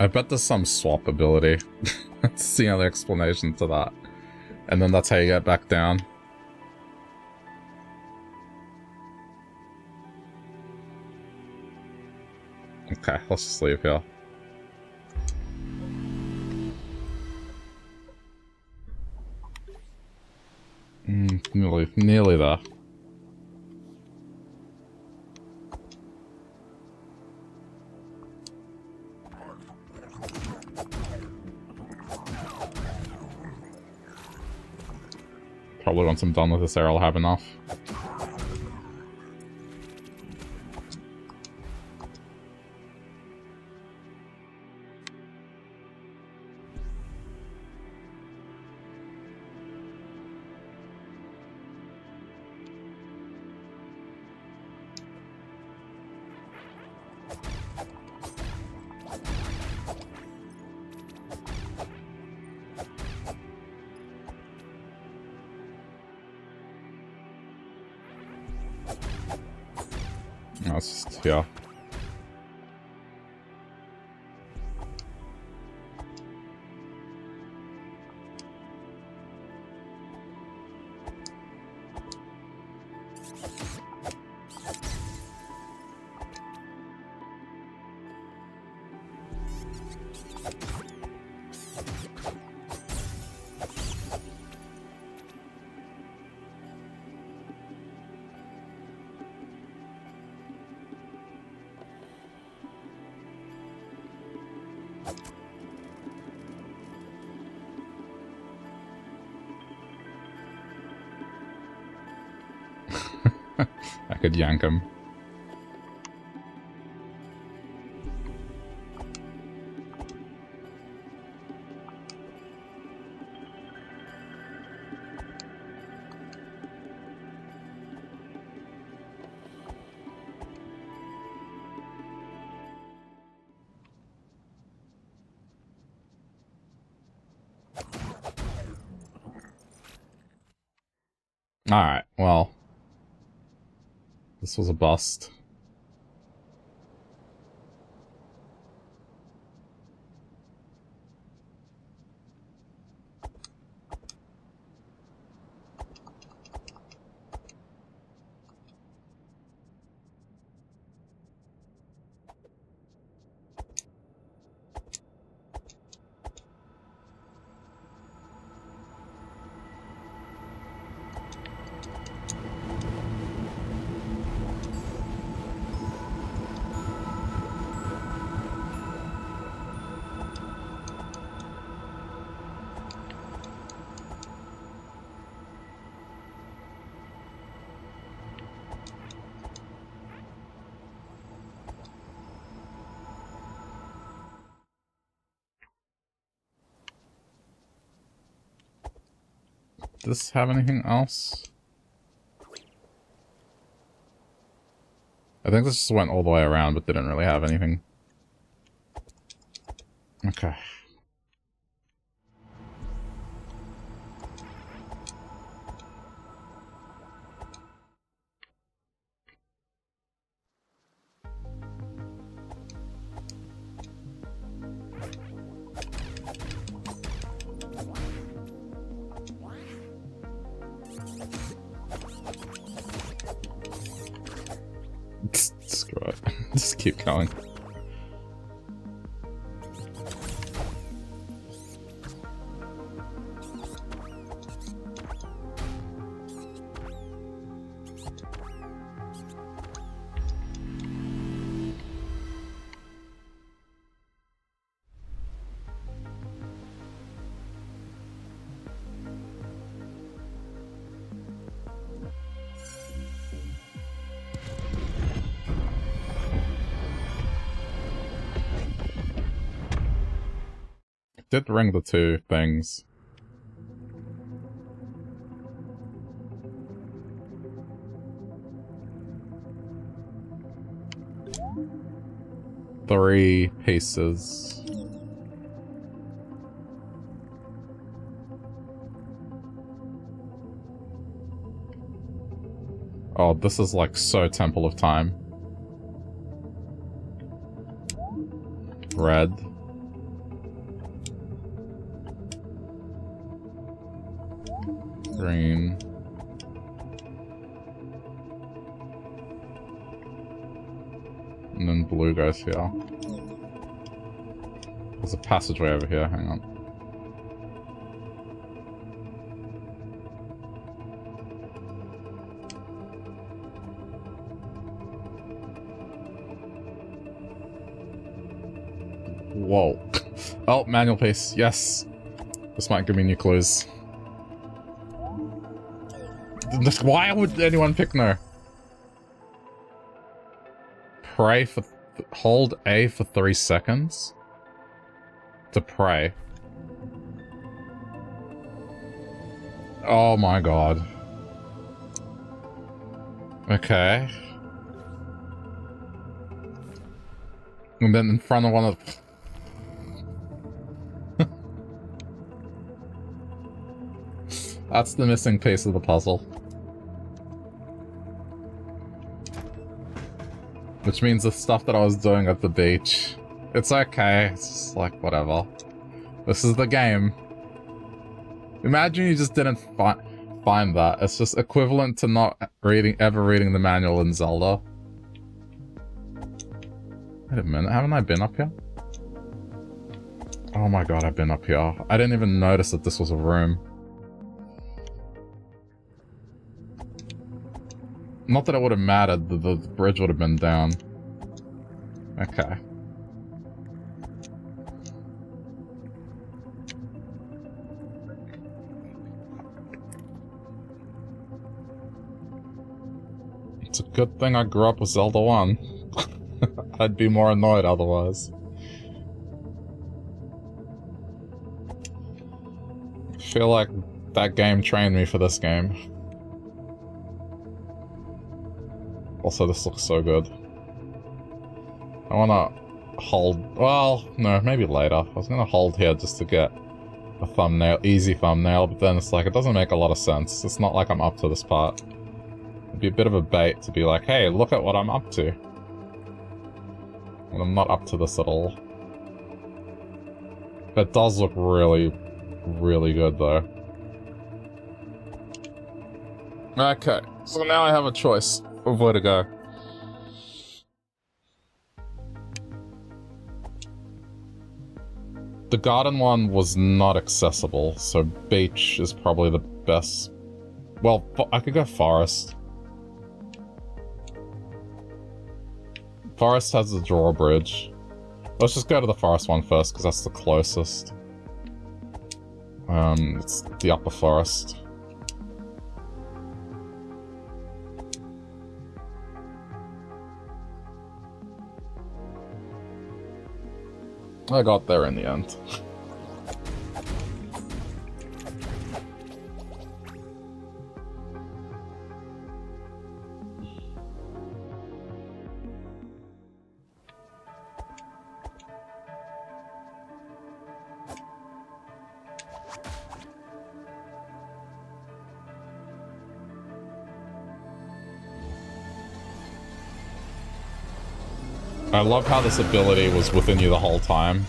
I bet there's some swap ability. That's the only explanation to that. And then that's how you get back down. Okay, let's just leave here. Mm, nearly, nearly there. Probably once I'm done with this area, I'll have enough. Yank him. All right. Well. This was a bust. Does this have anything else? I think this just went all the way around, but didn't really have anything. Okay. Going. Did ring the two things. Three pieces. Oh, this is like so Temple of Time. Red. Green. And then blue goes here. There's a passageway over here, hang on. Whoa. Oh, manual pace. Yes. This might give me new clues. Why would anyone pick no? Pray for... Th hold A for three seconds? To pray. Oh my god. Okay. And then in front of one of... That's the missing piece of the puzzle. Which means the stuff that I was doing at the beach. It's okay, it's just like, whatever. This is the game. Imagine you just didn't fi find that. It's just equivalent to not reading, ever reading the manual in Zelda. Wait a minute, haven't I been up here? Oh my god, I've been up here. I didn't even notice that this was a room. Not that it would have mattered, the, the bridge would have been down. Okay. It's a good thing I grew up with Zelda one. I'd be more annoyed otherwise. I feel like that game trained me for this game. Also, this looks so good. I wanna hold... Well, no, maybe later. I was gonna hold here just to get a thumbnail, easy thumbnail, but then it's like, it doesn't make a lot of sense. It's not like I'm up to this part. It'd be a bit of a bait to be like, hey, look at what I'm up to. And I'm not up to this at all. But it does look really, really good, though. Okay, so now I have a choice. Where to go? The garden one was not accessible, so beach is probably the best. Well, I could go forest. Forest has a drawbridge. Let's just go to the forest one first, because that's the closest. Um, it's the upper forest. I got there in the end. I love how this ability was within you the whole time.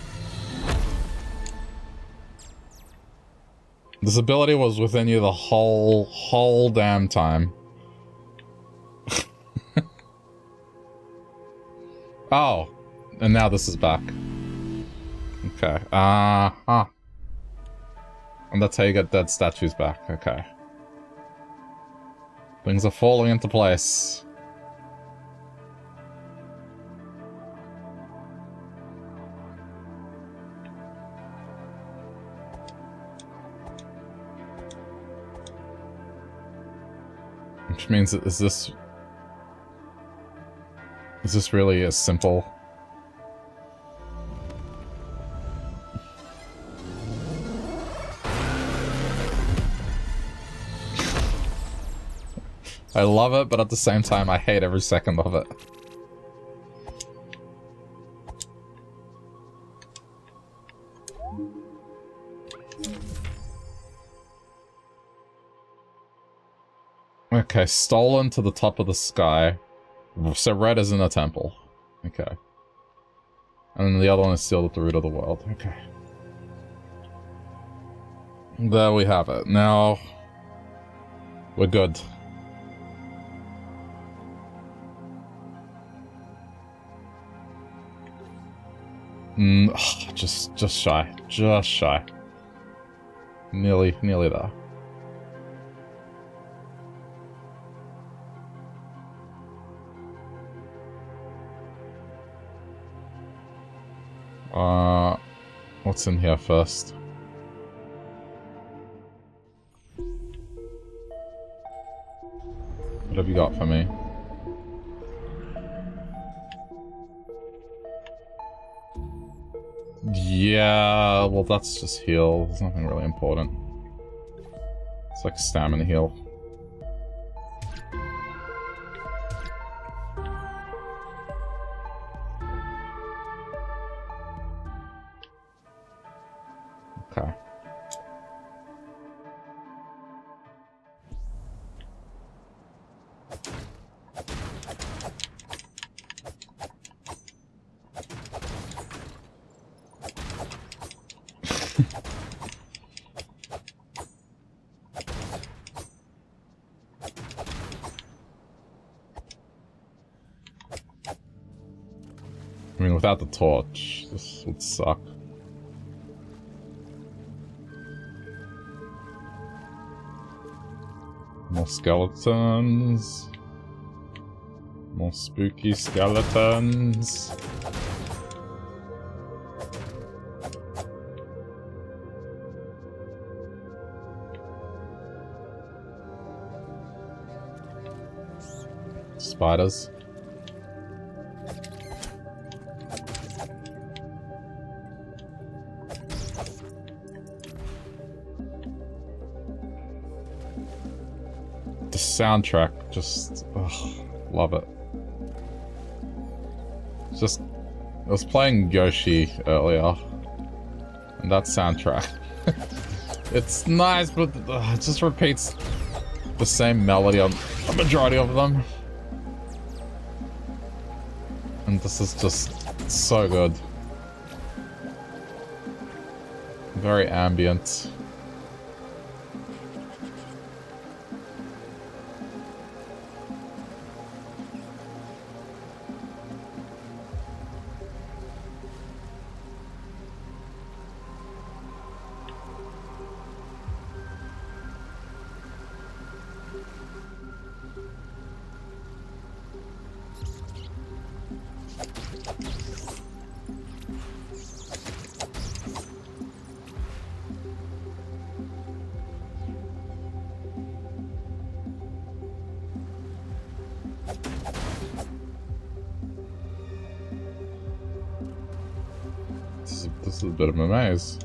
This ability was within you the whole, whole damn time. Oh, and now this is back. Okay, uh huh. And that's how you get dead statues back, okay. Things are falling into place. Which means that is this is this really as simple? I love it, but at the same time, I hate every second of it. Okay, stolen to the top of the sky. So red is in a temple. Okay. And then the other one is sealed at the root of the world. Okay. There we have it. Now, we're good. Mm, ugh, just, just shy. Just shy. Nearly, nearly there. Uh, what's in here first? What have you got for me? Yeah, well that's just heal. There's nothing really important. It's like stamina heal. Okay. I mean, without the torch, this would suck. More skeletons. More spooky skeletons. Spiders. Soundtrack, just ugh, love it. Just, I was playing Yoshi earlier, and that soundtrack. It's nice, but ugh, it just repeats the same melody on the majority of them. And this is just so good. Very ambient. Bit of a maze.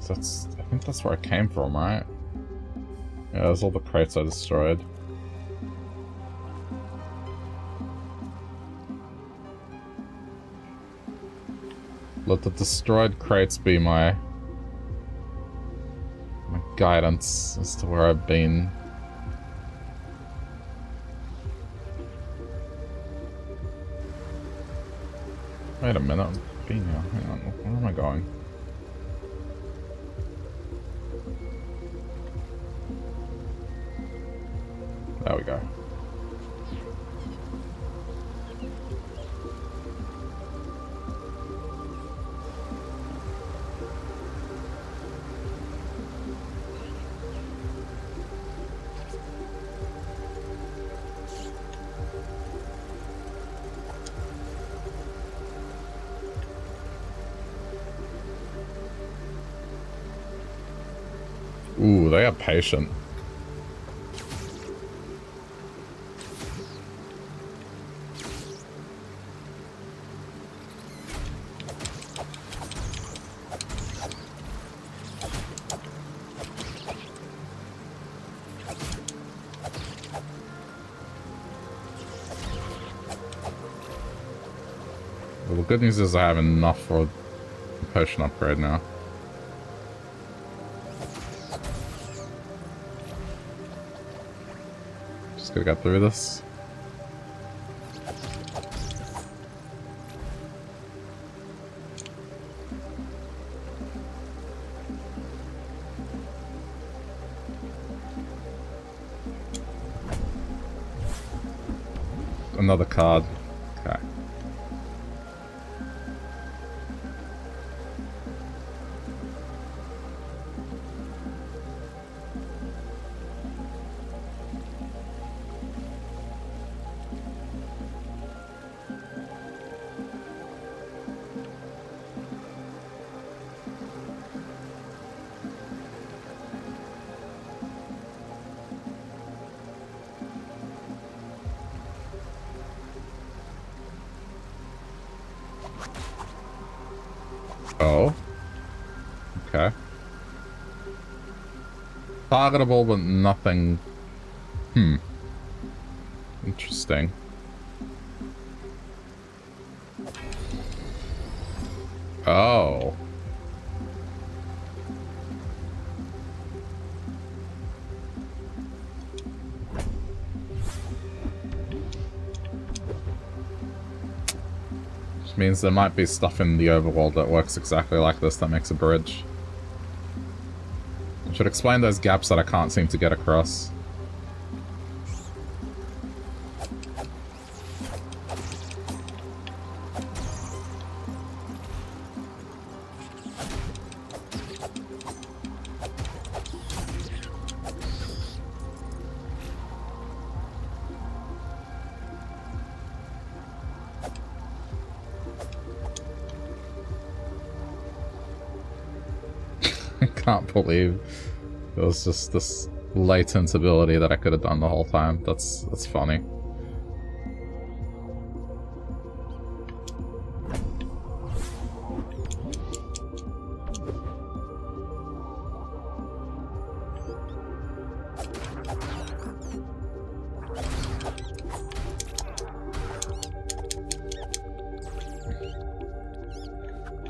So that's, I think that's where I came from, right? Yeah, there's all the crates I destroyed. Let the destroyed crates be my, my guidance as to where I've been. Wait a minute, I'm being here. Hang on, where am I going? There we go. Ooh, they are patient. Well, the good news is I have enough for a potion upgrade now. Could have got through this. Another card. Okay. Oh. Okay. Targetable, but nothing. Hmm. Interesting. Oh. Which means there might be stuff in the overworld that works exactly like this that makes a bridge. I should explain those gaps that I can't seem to get across. Believe it was just this latent ability that I could have done the whole time. That's that's funny.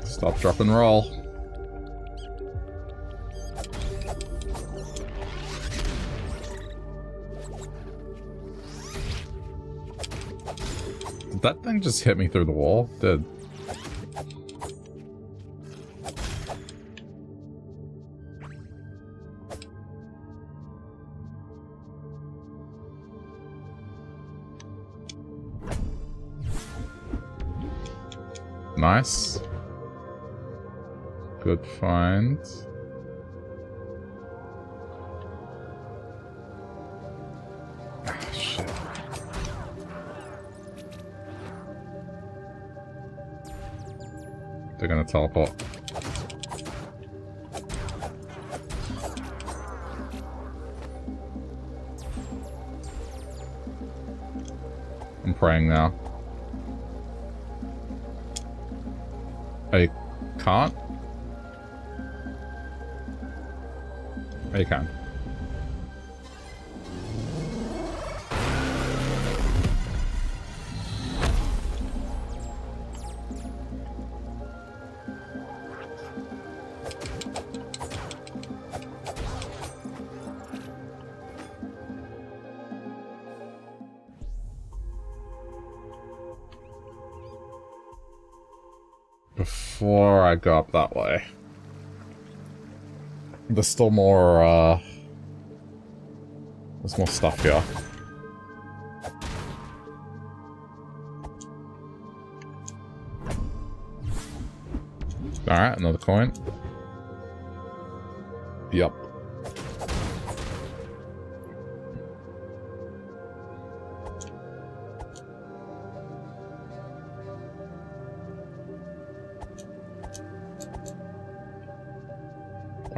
Stop, drop, and roll. That thing just hit me through the wall. Did. Nice. Good find. They're gonna teleport. I'm praying now. I can't? I can. Go up that way. There's still more, uh... there's more stuff here. Alright, another coin. Yep.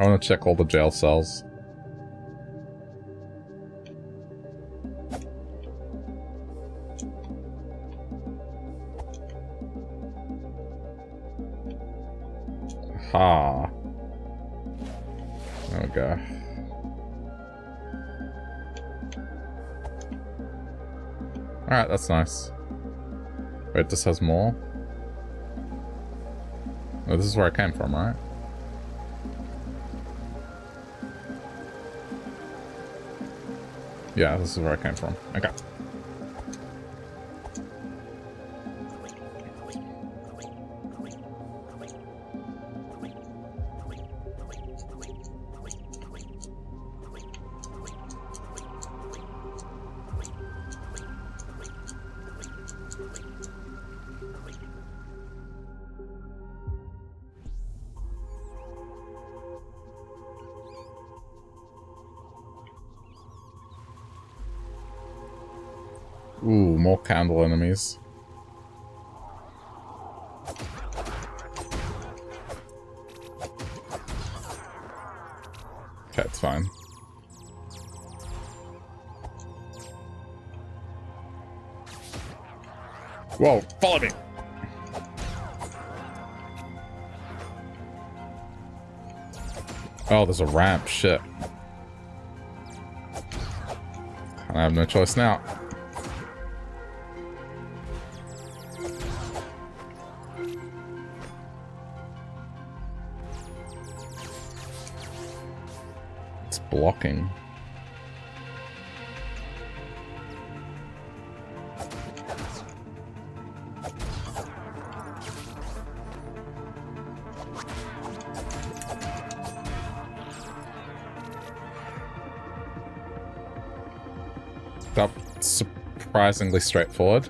I want to check all the jail cells. Ha. There we go. Alright, that's nice. Wait, this has more? Oh, this is where I came from, right? Yeah, this is where I came from. Okay. Candle enemies. Okay, it's fine. Whoa, follow me! Oh, there's a ramp. Shit. I have no choice now. It's blocking. Surprisingly straightforward.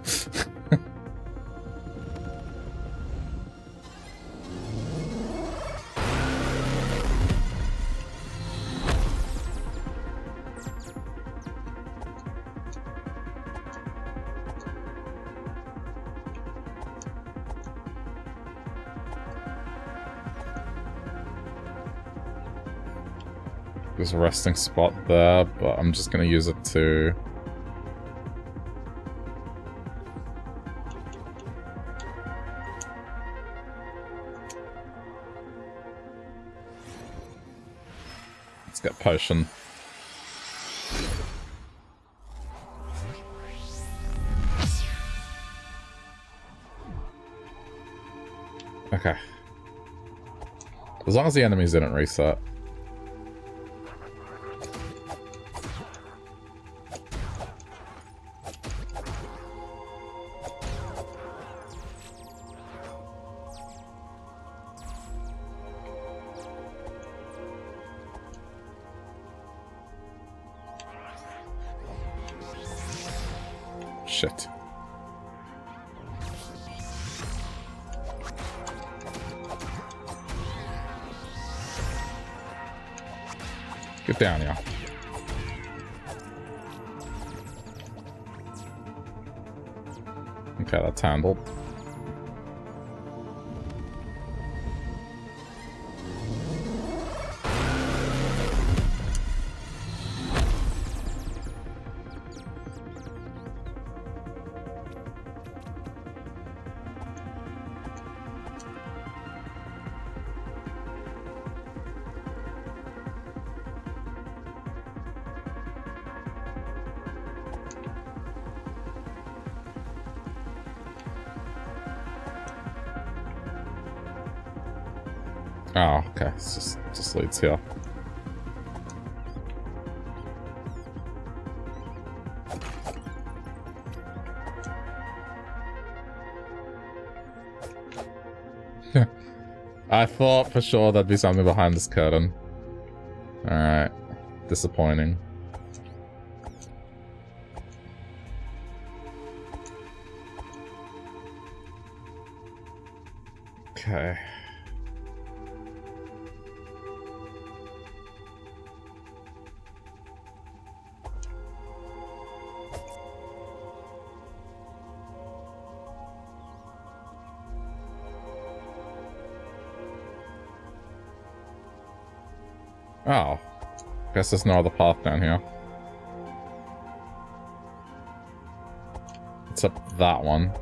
There's a resting spot there, but I'm just going to use it to... potion. Okay. As long as the enemies didn't reset. Shit. Get down, y'all. Okay, that's handled. Oh, okay. It's just just leads here. I thought for sure there'd be something behind this curtain. All right, disappointing. Okay. Oh, guess there's no other path down here. It's up that one.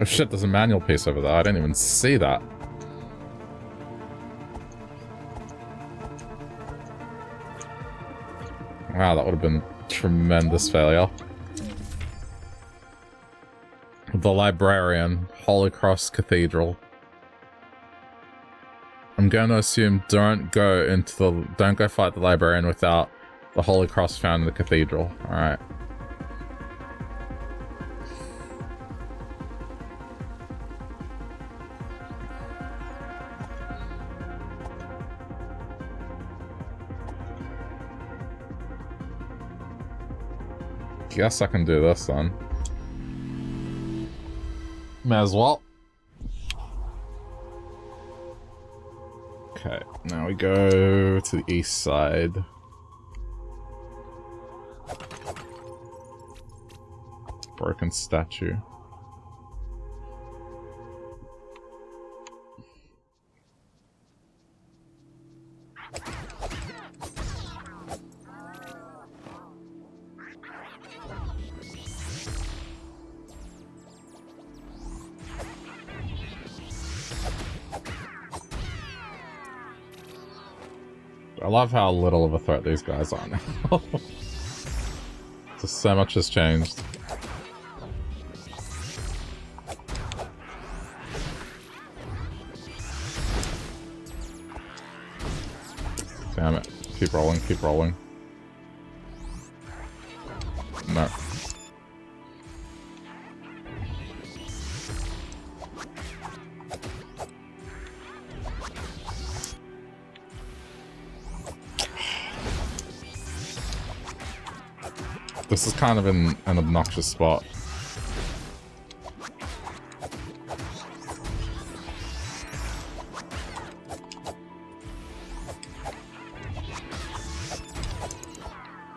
Oh shit, there's a manual piece over there. I didn't even see that. Wow, that would have been a tremendous failure. The Librarian, Holy Cross Cathedral. I'm going to assume don't go into the don't go fight the Librarian without the Holy Cross found in the cathedral. All right. Guess I can do this then. May as well. Okay, now we go to the east side. Broken statue. I love how little of a threat these guys are now. Just so much has changed. Damn it. Keep rolling, keep rolling. No. This is kind of in an obnoxious spot.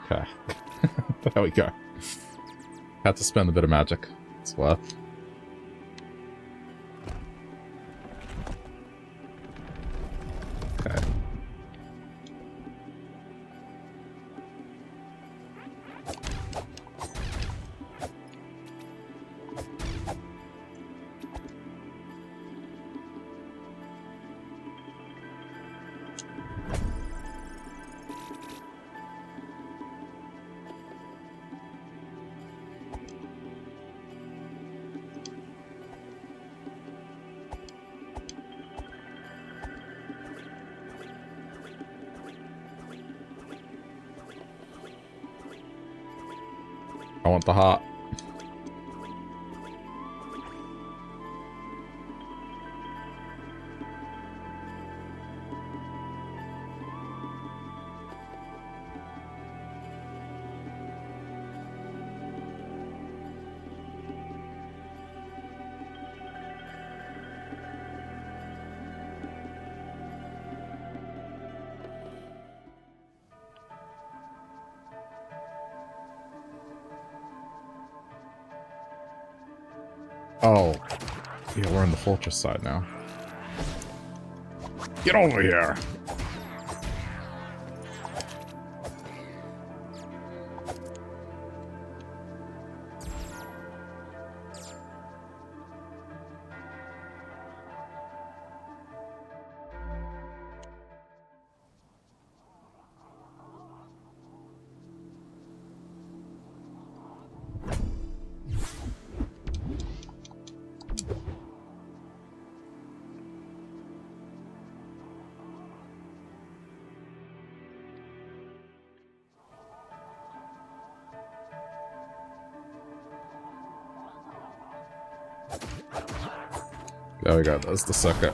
Okay. There we go. Had to spend a bit of magic. It's worth. Okay. I want the heart. Oh, yeah, we're in the fortress side now. Get over here! There we go, that's the sucker.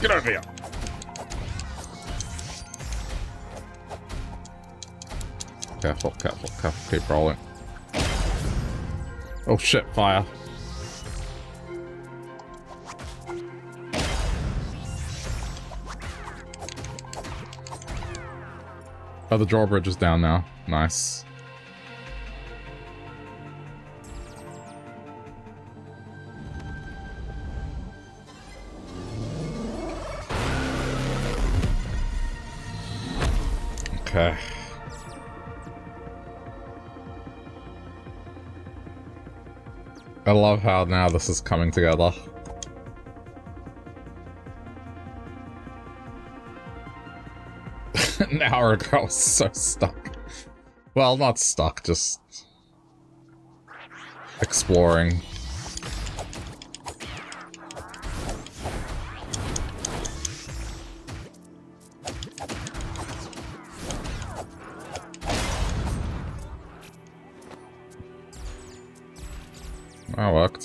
Get over here! Careful, careful, careful, keep rolling. Oh shit, fire. Oh, the drawbridge is down now. Nice. Okay. I love how now this is coming together. An hour ago I was so stuck. Well, not stuck, just exploring. That worked.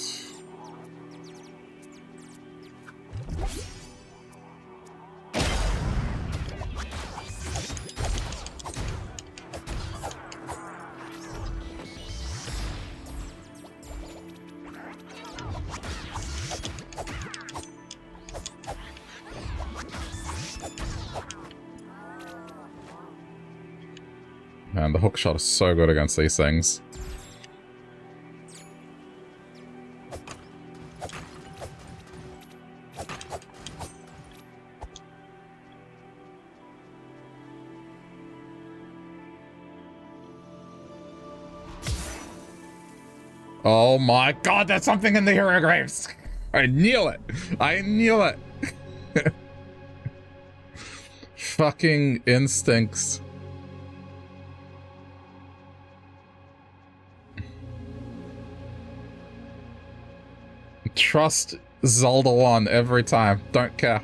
Man, the hookshot is so good against these things. Oh my god, there's something in the hero graves! I kneel it! I kneel it! Fucking instincts. Trust Zelda one every time. Don't care.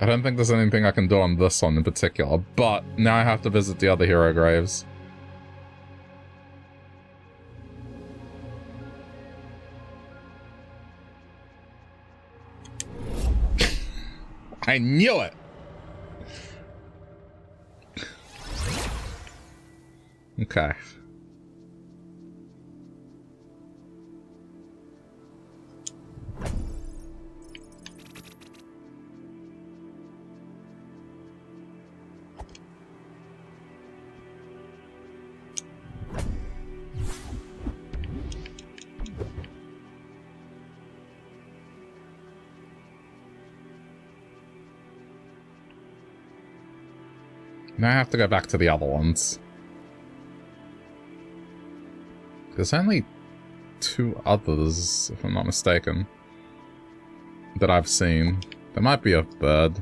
I don't think there's anything I can do on this one in particular, but now I have to visit the other hero graves. I knew it! Okay. Now I have to go back to the other ones. There's only two others, if I'm not mistaken, that I've seen. There might be a third.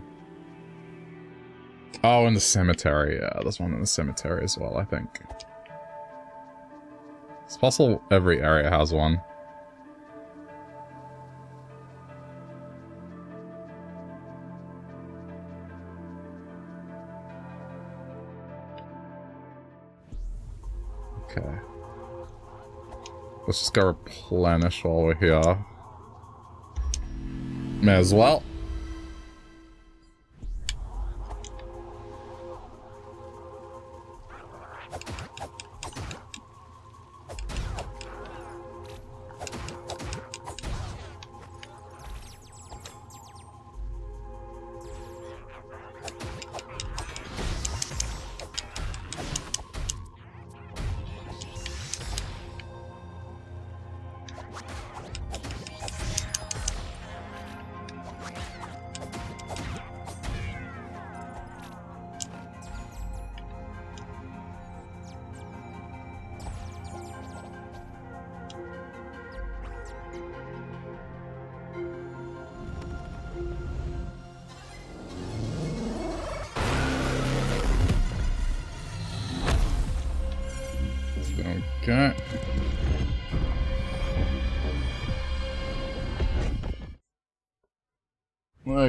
Oh, in the cemetery. Yeah, there's one in the cemetery as well, I think. It's possible every area has one. Let's just go replenish while we're here. May as well.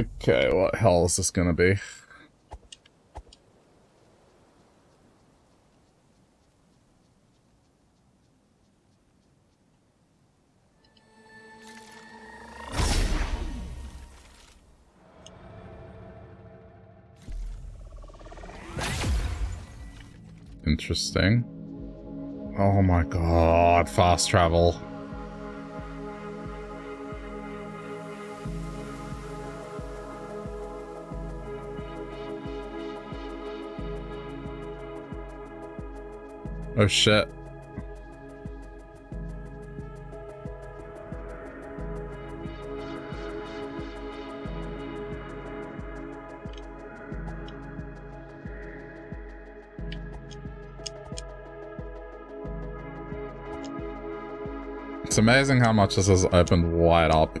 Okay, what hell is this gonna be? Interesting. Oh my god, fast travel. Oh shit. It's amazing how much this has opened wide up.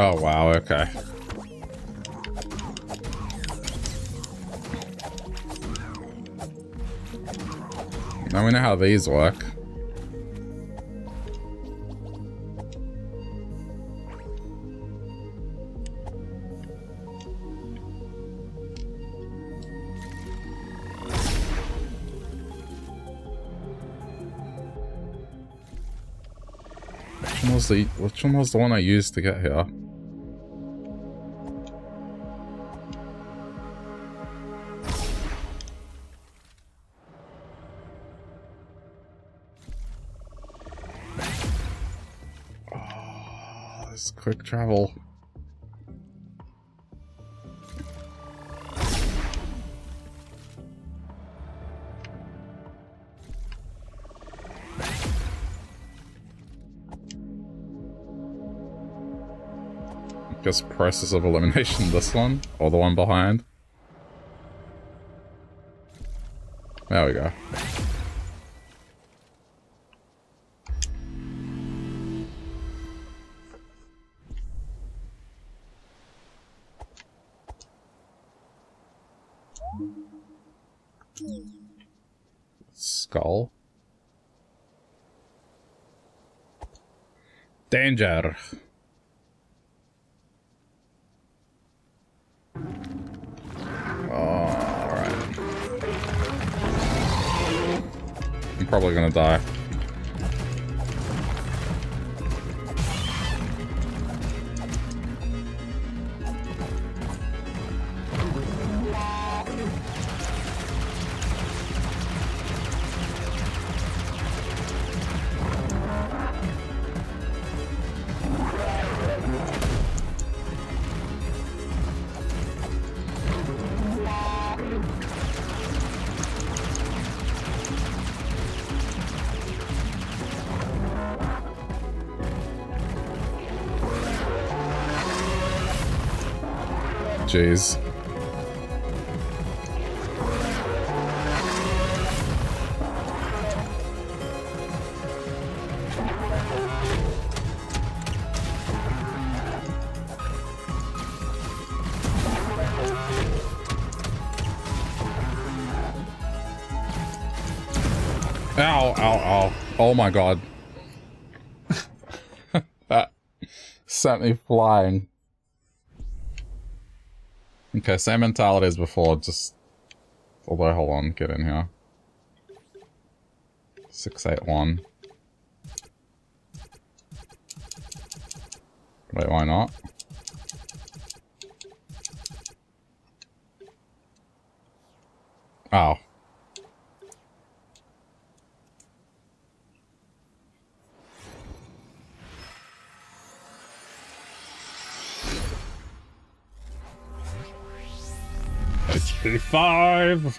Oh wow, okay. Now we know how these work. Which one was the, which one was the one I used to get here? Oh, this quick travel. Just process of elimination, this one, or the one behind. There we go. Skull. Danger! Probably gonna die. Jeez. Ow, ow, ow. Oh my god. That sent me flying. Okay, same mentality as before, just... Although, hold on, get in here. six eight one. Wait, why not? Ow. Five.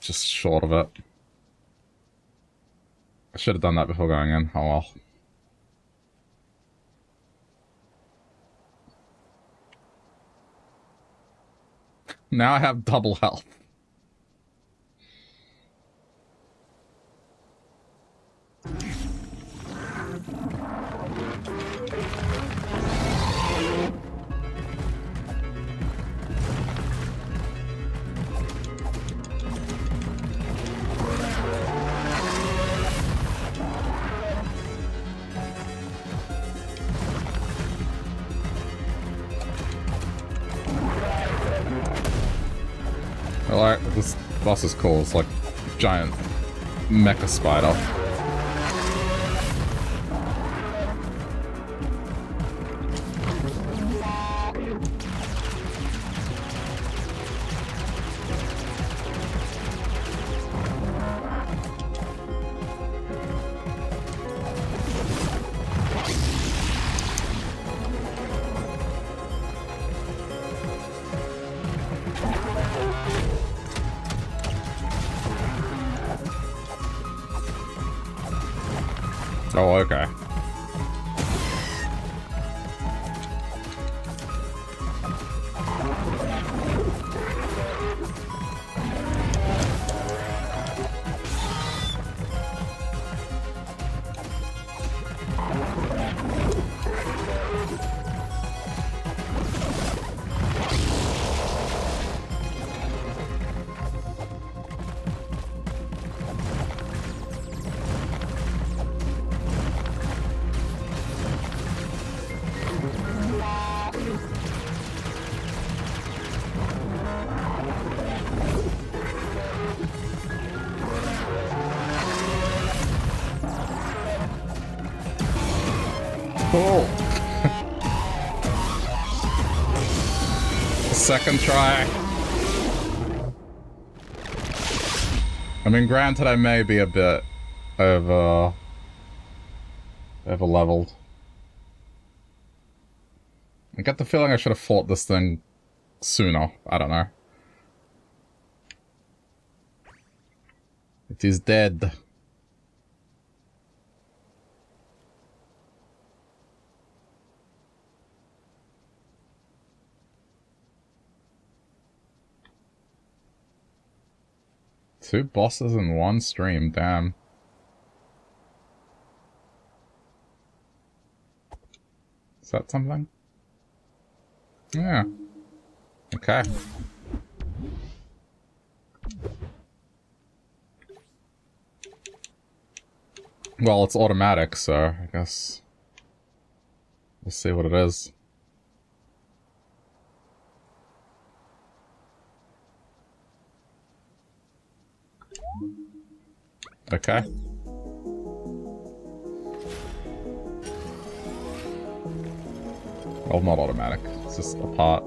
Just short of it. I should have done that before going in. Oh well. Now I have double health. Boss is cool, it's like a giant mecha spider. cool. Second try. I mean, granted, I may be a bit over... over-leveled. I get the feeling I should have fought this thing sooner. I don't know. It is dead. Two bosses in one stream, damn. Is that something? Yeah. Okay. Well, it's automatic, so I guess we'll see what it is. Okay. Well, not automatic. It's just a part.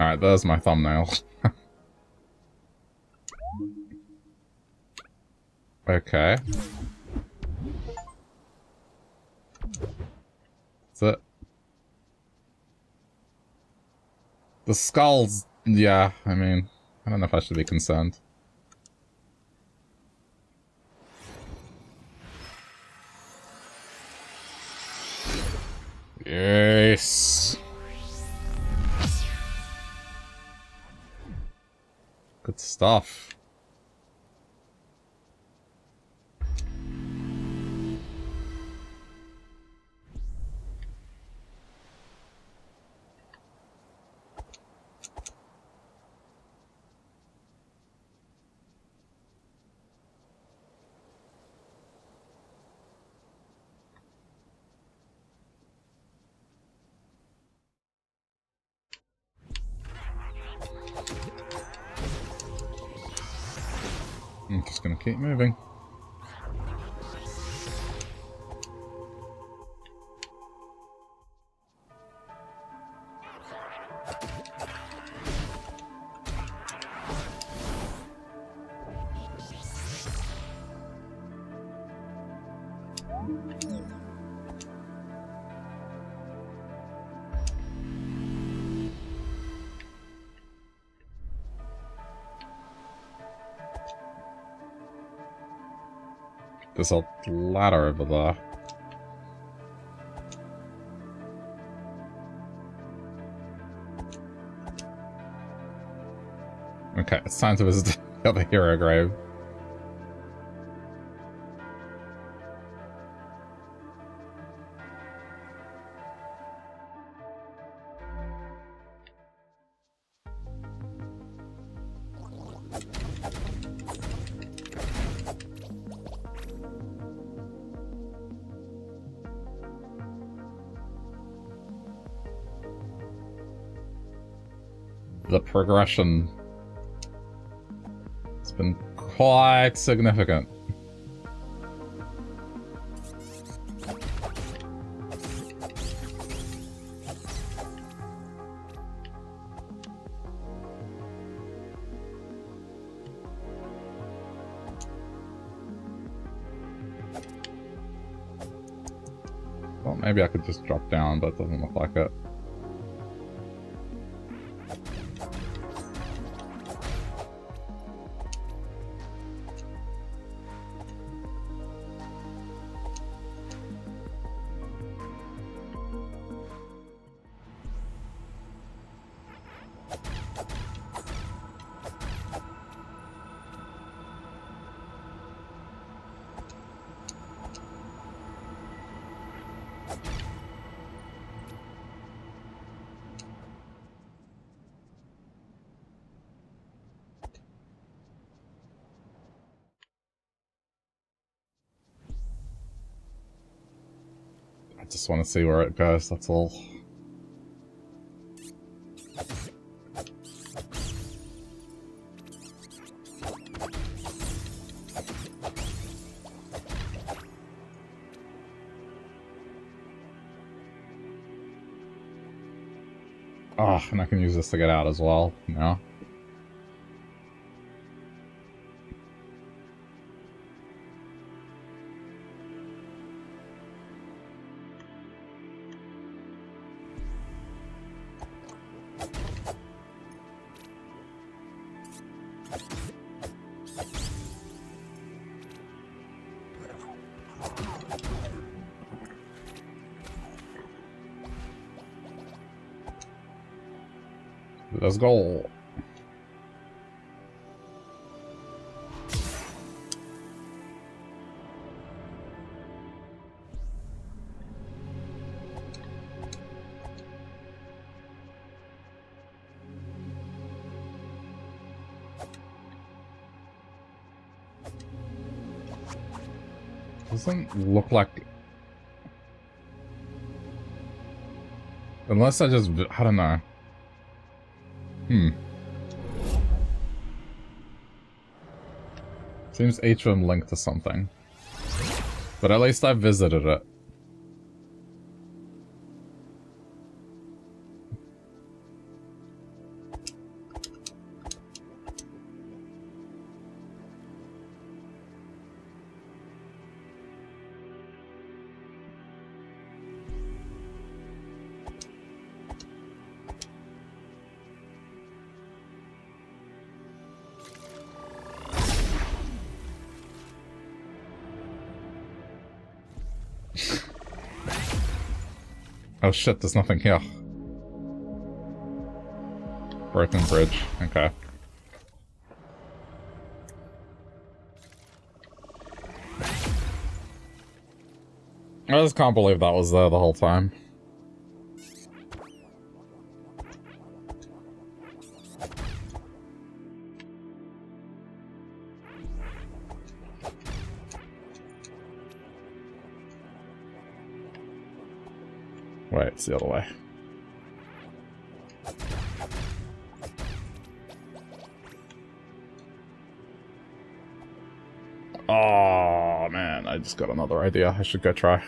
Alright, there's my thumbnail. Okay. That's it. The skulls, yeah, I mean, I don't know if I should be concerned. Yes. Good stuff. I'm just gonna keep moving. There's a ladder over there. Okay, it's time to visit the other hero grave. Progression. It's been quite significant. Well, maybe I could just drop down, but it doesn't look like it. just want to see where it goes, that's all. Oh, and I can use this to get out as well, now. Let's go. Doesn't look like... Unless I just... I don't know. Hmm. Seems each of them linked to something. But at least I visited it. Oh shit, there's nothing here. Broken bridge, okay. I just can't believe that was there the whole time. It's the other way. Oh man, I just got another idea. I should go try.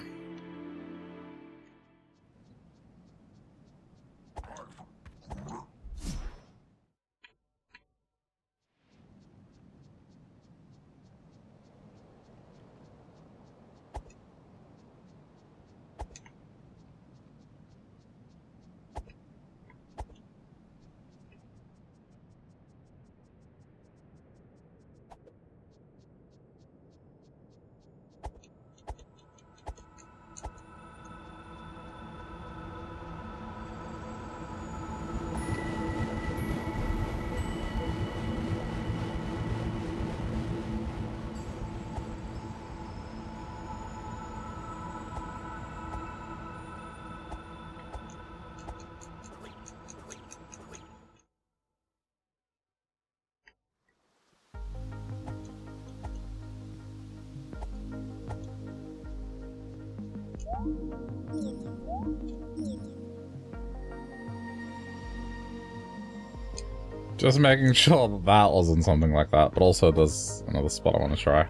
Just making sure that that wasn't something like that, but also there's another spot I want to try.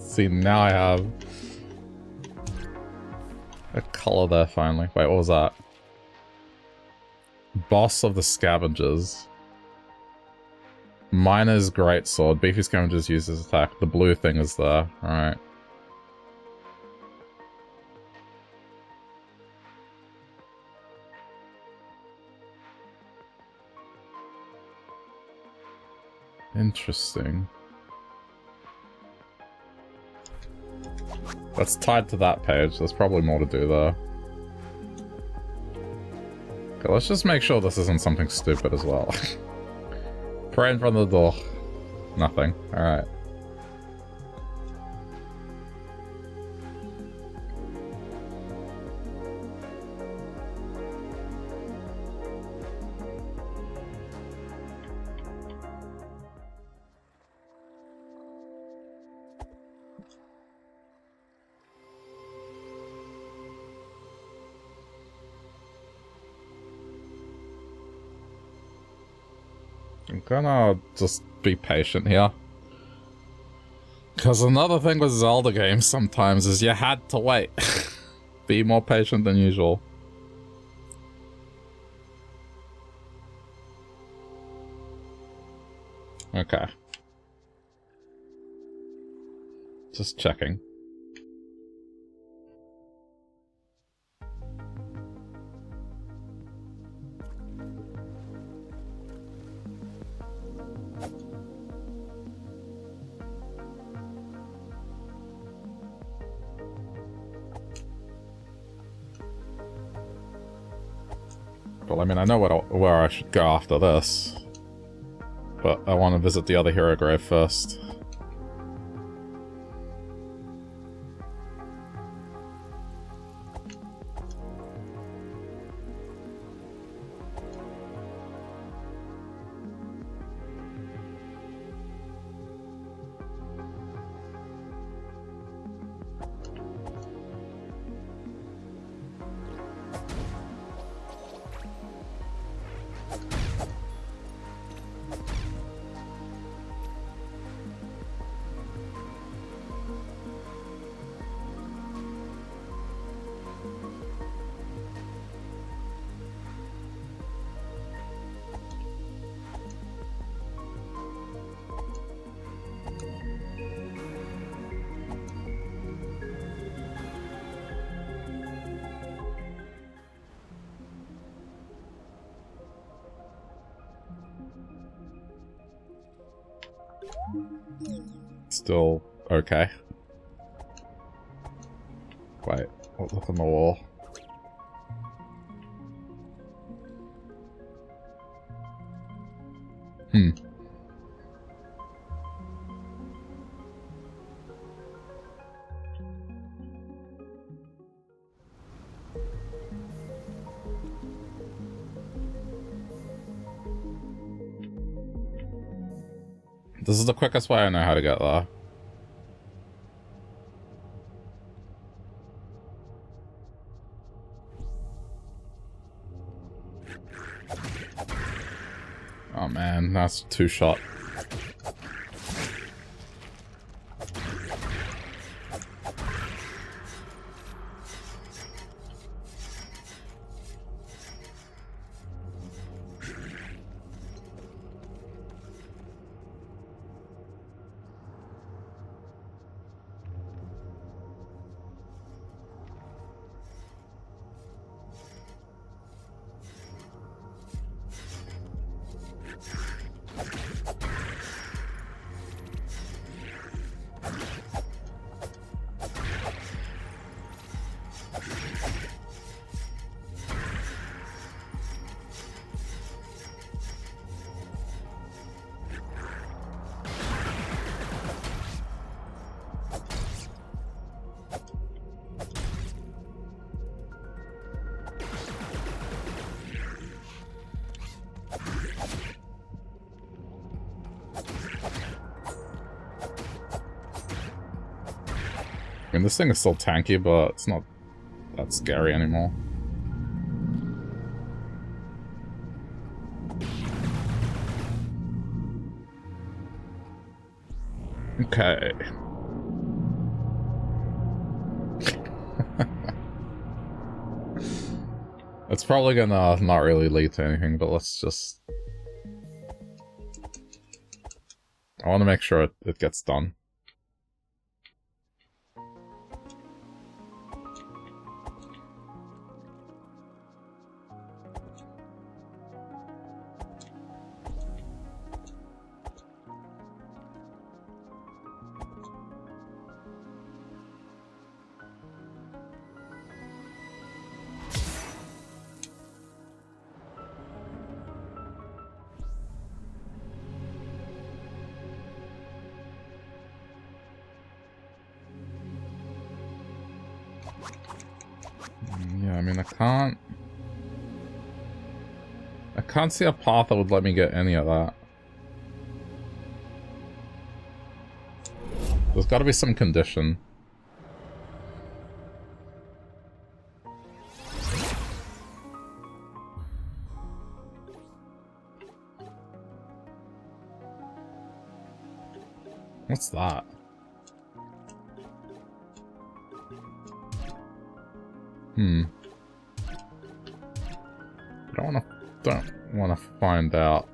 See, now I have a color there finally. Wait, what was that? Boss of the Scavengers. Miner's great sword. Beefy Scavengers use his attack. The blue thing is there. Alright. Interesting. That's tied to that page. There's probably more to do there. Okay, let's just make sure this isn't something stupid as well. Pray in front of the door. Nothing. Alright. Gonna just be patient here. Because another thing with Zelda games sometimes is you had to wait. Be more patient than usual. Okay. Just checking. I mean, I know where, to, where I should go after this, but I want to visit the other hero grave first. Still okay. Wait, what's up on the wall? Hmm. This is the quickest way I know how to get there. Oh man, that's two shot. This thing is still tanky, but it's not that scary anymore. Okay. It's probably gonna not really lead to anything, but let's just... I want to make sure it, it gets done. I mean, I can't... I can't see a path that would let me get any of that. There's gotta be some condition. What's that? Hmm. I don't wanna... don't wanna find out.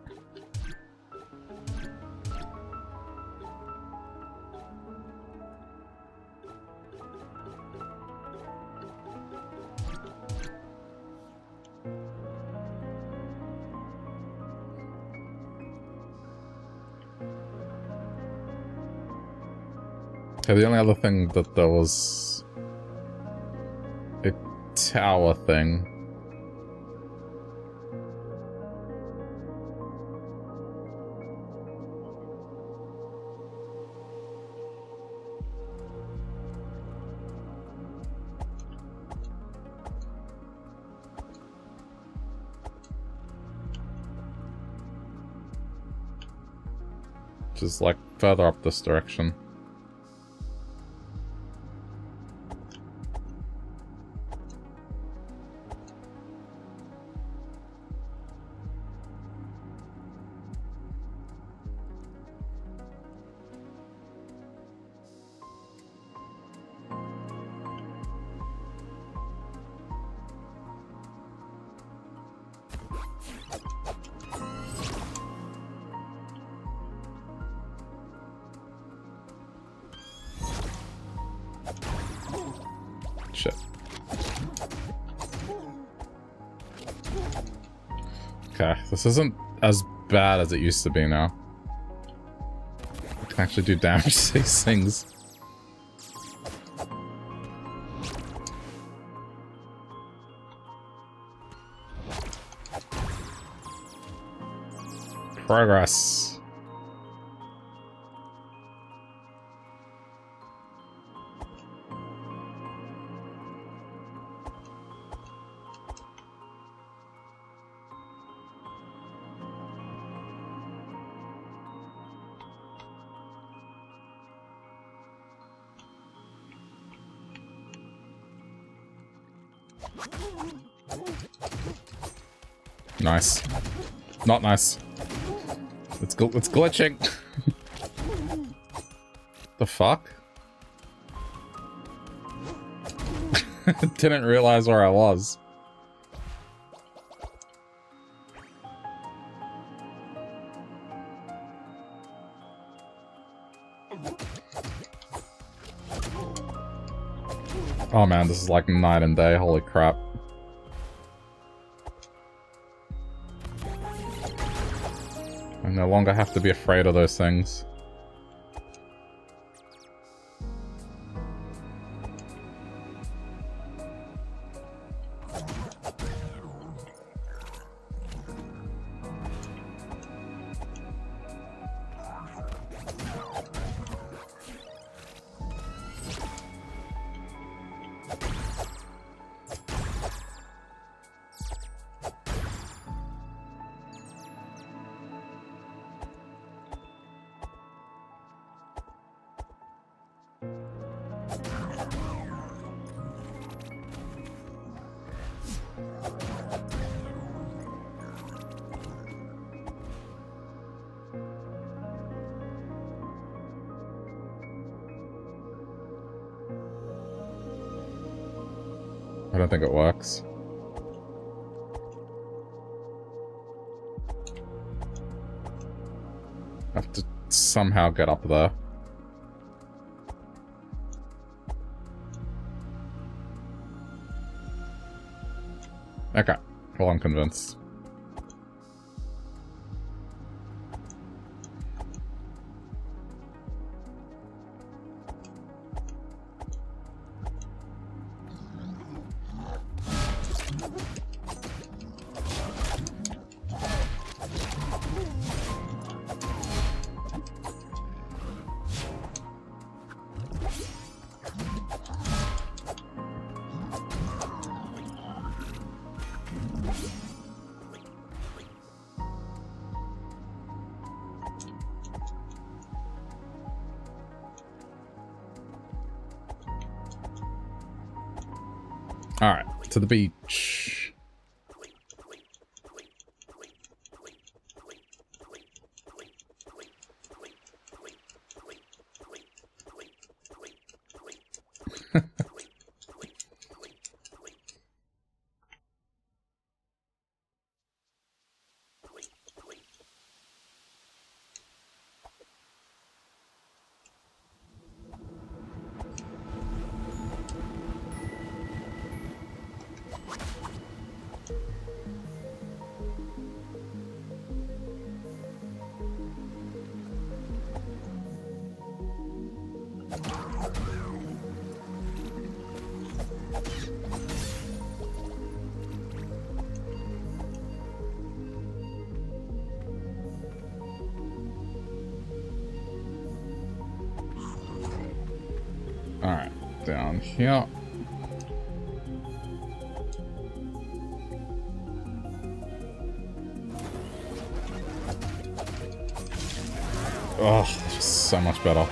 The only other thing that there was a tower thing. Which is like further up this direction. This isn't as bad as it used to be now. I can actually do damage to these things. Progress. Nice. Not nice. It's gl it's glitching. The fuck? Didn't realize where I was. Oh man, this is like night and day, holy crap. No longer have to be afraid of those things. Somehow get up there. Okay, well, I'm convinced. Alright, to the beach. Yeah. Oh, just so much better.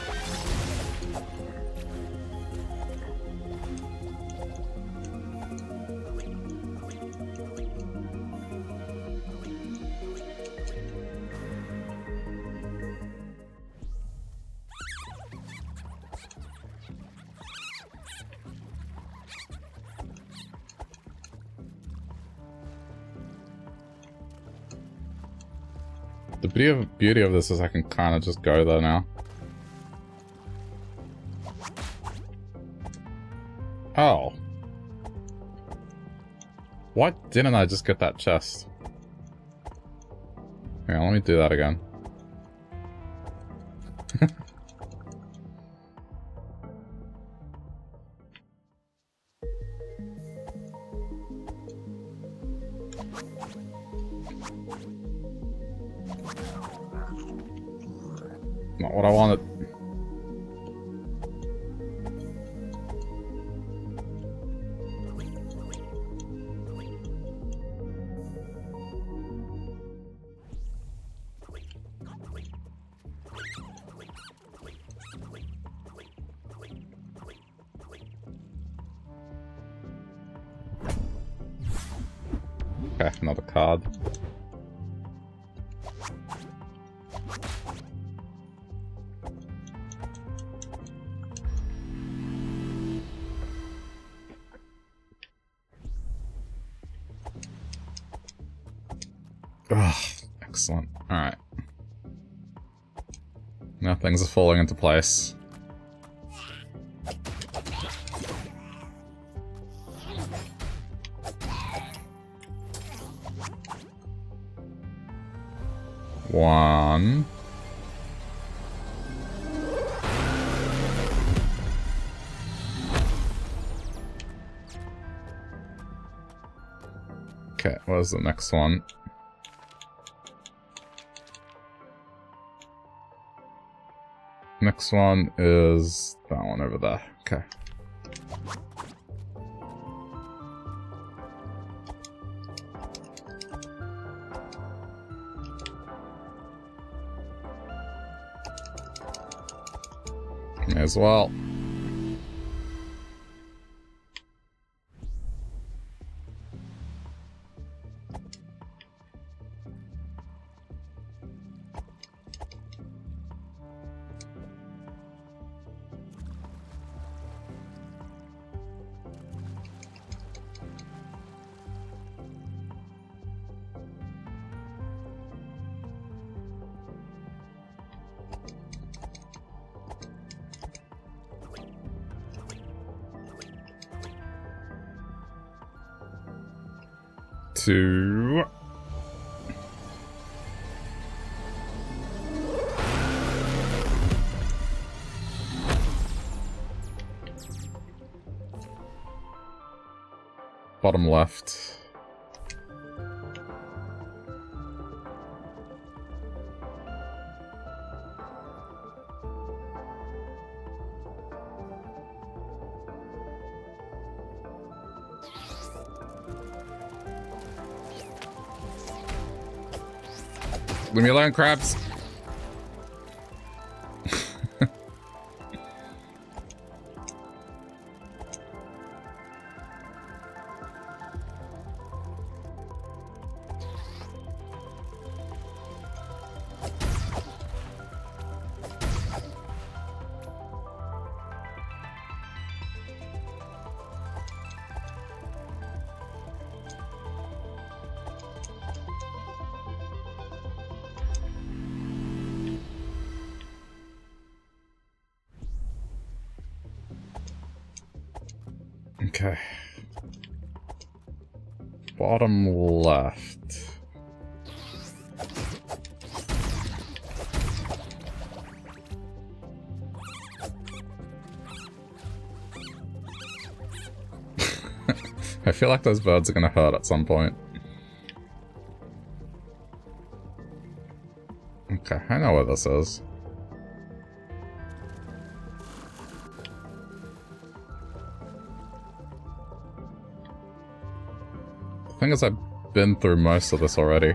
The beauty of this is I can kind of just go there now. Oh. Why didn't I just get that chest? Yeah, let me do that again. Things are falling into place. One. Okay, where's the next one? Next one is that one over there. Okay. May as well. Two. Bottom left. Leave me alone, crabs. Okay. Bottom left. I feel like those birds are gonna hurt at some point. Okay, I know where this is. The thing is, I've been through most of this already.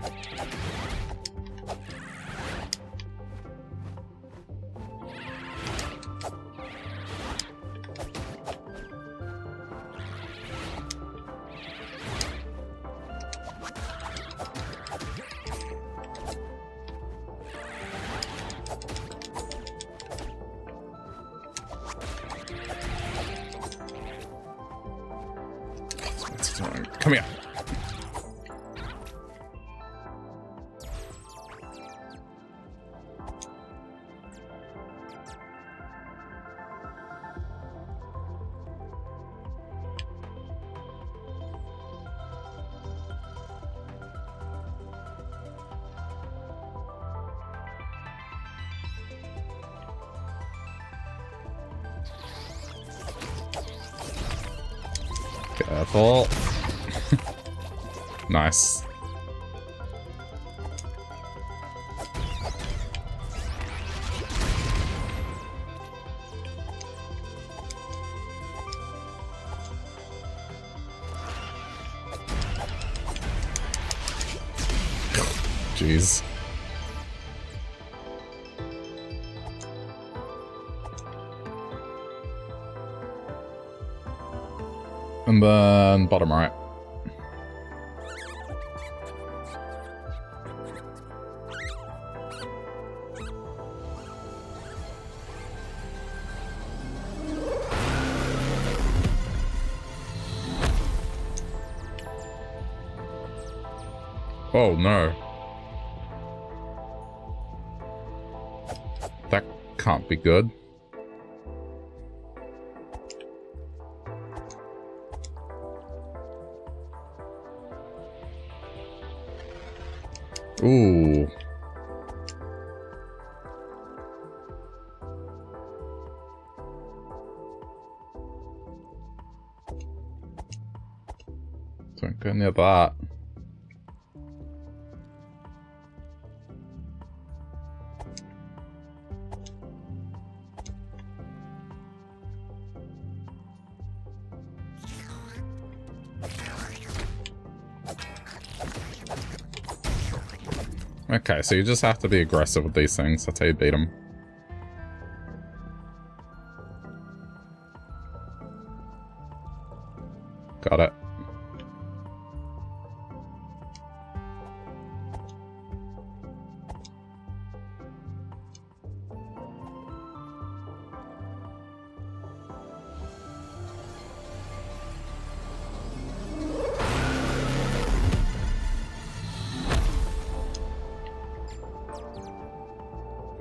Nice. Jeez. And then bottom right. Oh no. That can't be good. Ooh. Don't go near that. Okay, so you just have to be aggressive with these things. That's how you beat them. Got it.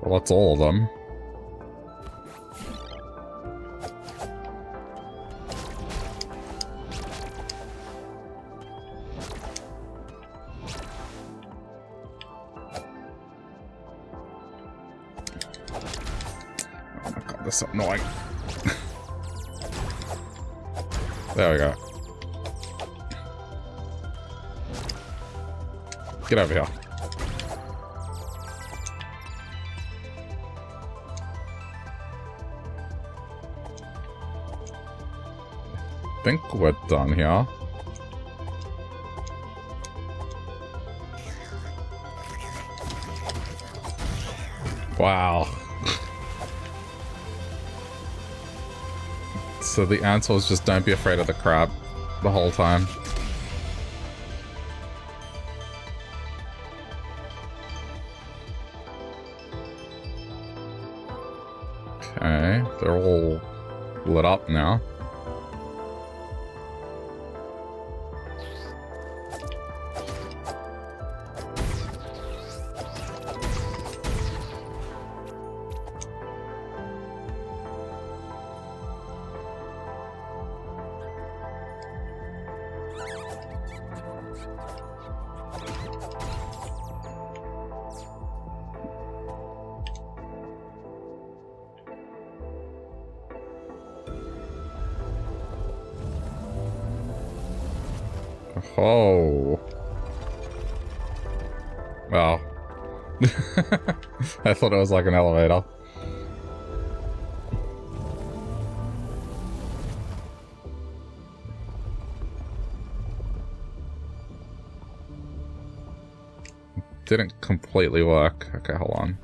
That's all of them. Oh my god, that's so annoying. There we go. Get over here. I think we're done here. Wow. So the answer is just don't be afraid of the crab the whole time. Okay, they're all lit up now. Oh. Well. I thought it was like an elevator. Didn't completely work. Okay, hold on.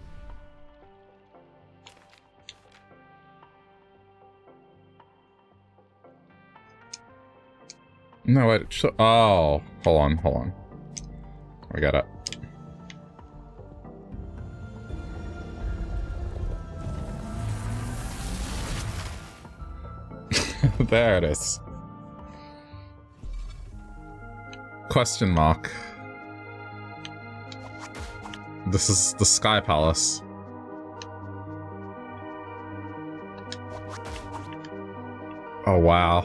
No, wait, oh, hold on, hold on. I got it. There it is. Question mark. This is the Sky Palace. Oh, wow.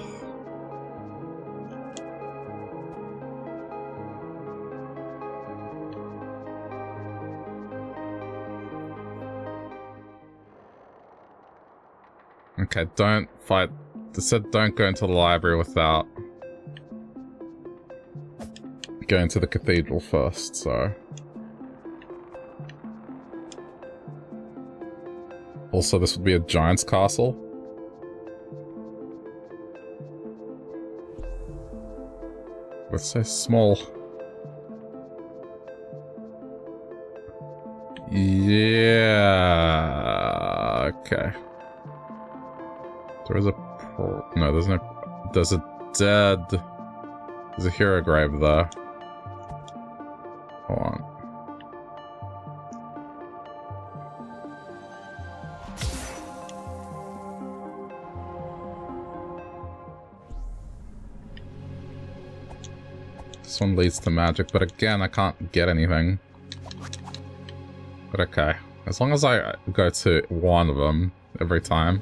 Okay, don't fight. They said don't go into the library without going to the cathedral first, so. Also, this would be a giant's castle. Let's say small. Yeah. Okay. There is a... No, there's no... There's a dead... There's a hero grave there. Hold on. This one leads to magic, but again, I can't get anything. But okay. As long as I go to one of them every time.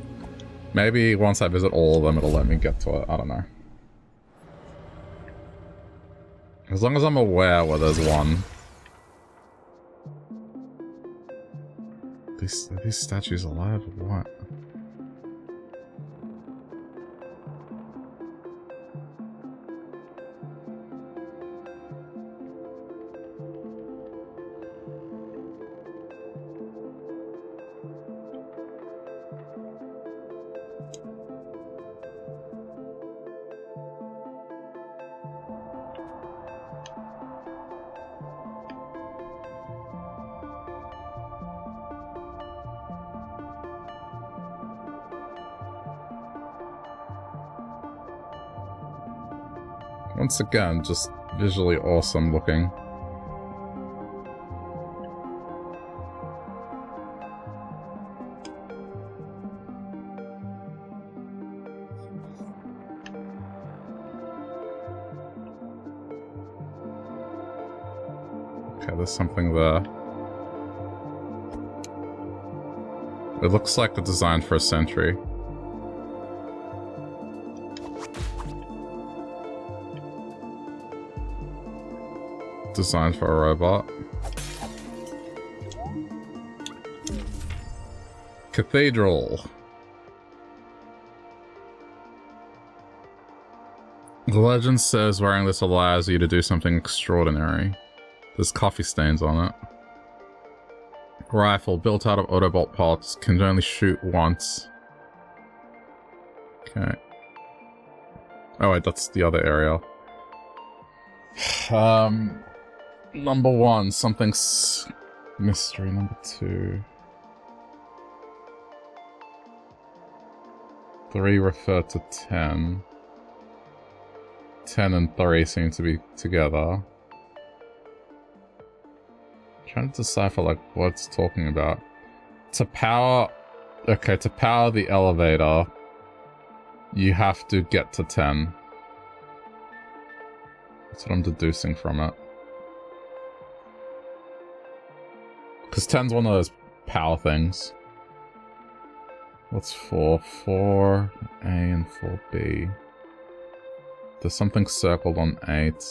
Maybe once I visit all of them, it'll let me get to it. I don't know. As long as I'm aware where there's one. These, are these statues alive or what? Once again, just visually awesome looking. Okay, there's something there. It looks like the design for a sentry. Designed for a robot. Cathedral. The legend says wearing this allows you to do something extraordinary. There's coffee stains on it. Rifle built out of Autobolt parts, can only shoot once. Okay. Oh wait, that's the other area. Um... Number one, something's mystery. Number two. Three refer to ten. Ten and three seem to be together. I'm trying to decipher like what it's talking about. To power... Okay, to power the elevator, you have to get to ten. That's what I'm deducing from it. Because ten's one of those power things. What's four? four, A and four B. There's something circled on eight.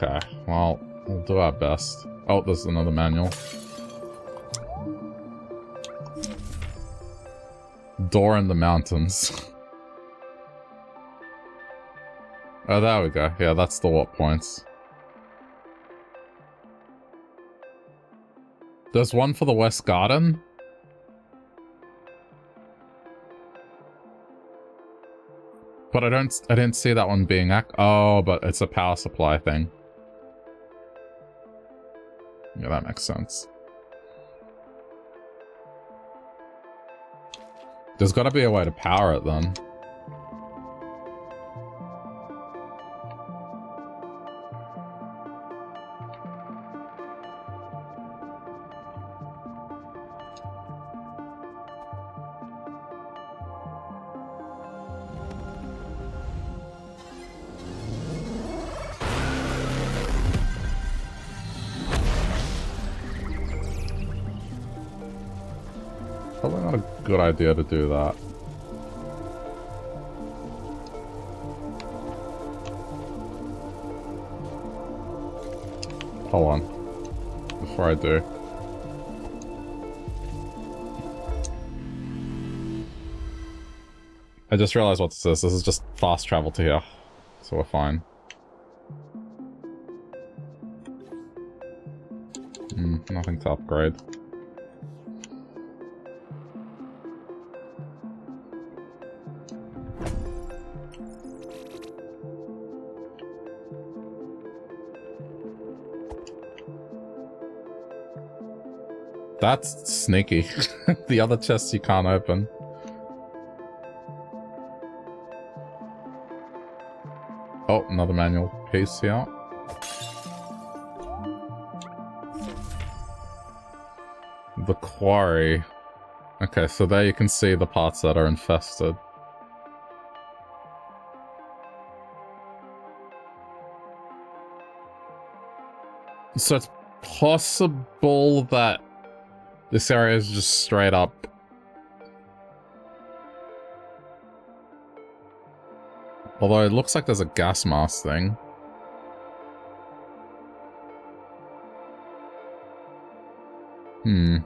Okay, well, we'll do our best. Oh, there's another manual. Door in the mountains. Oh, there we go. Yeah, that's the what points. There's one for the West Garden? But I don't- I didn't see that one being ac- oh, but it's a power supply thing. Yeah, that makes sense. There's gotta be a way to power it then. Good idea to do that. Hold on. Before I do. I just realized what this is. This is just fast travel to here. So we're fine. Mm, nothing to upgrade. That's sneaky. The other chests you can't open. Oh, another manual piece here. The quarry. Okay, so there you can see the parts that are infested. So it's possible that this area is just straight up. Although it looks like there's a gas mask thing. Hmm.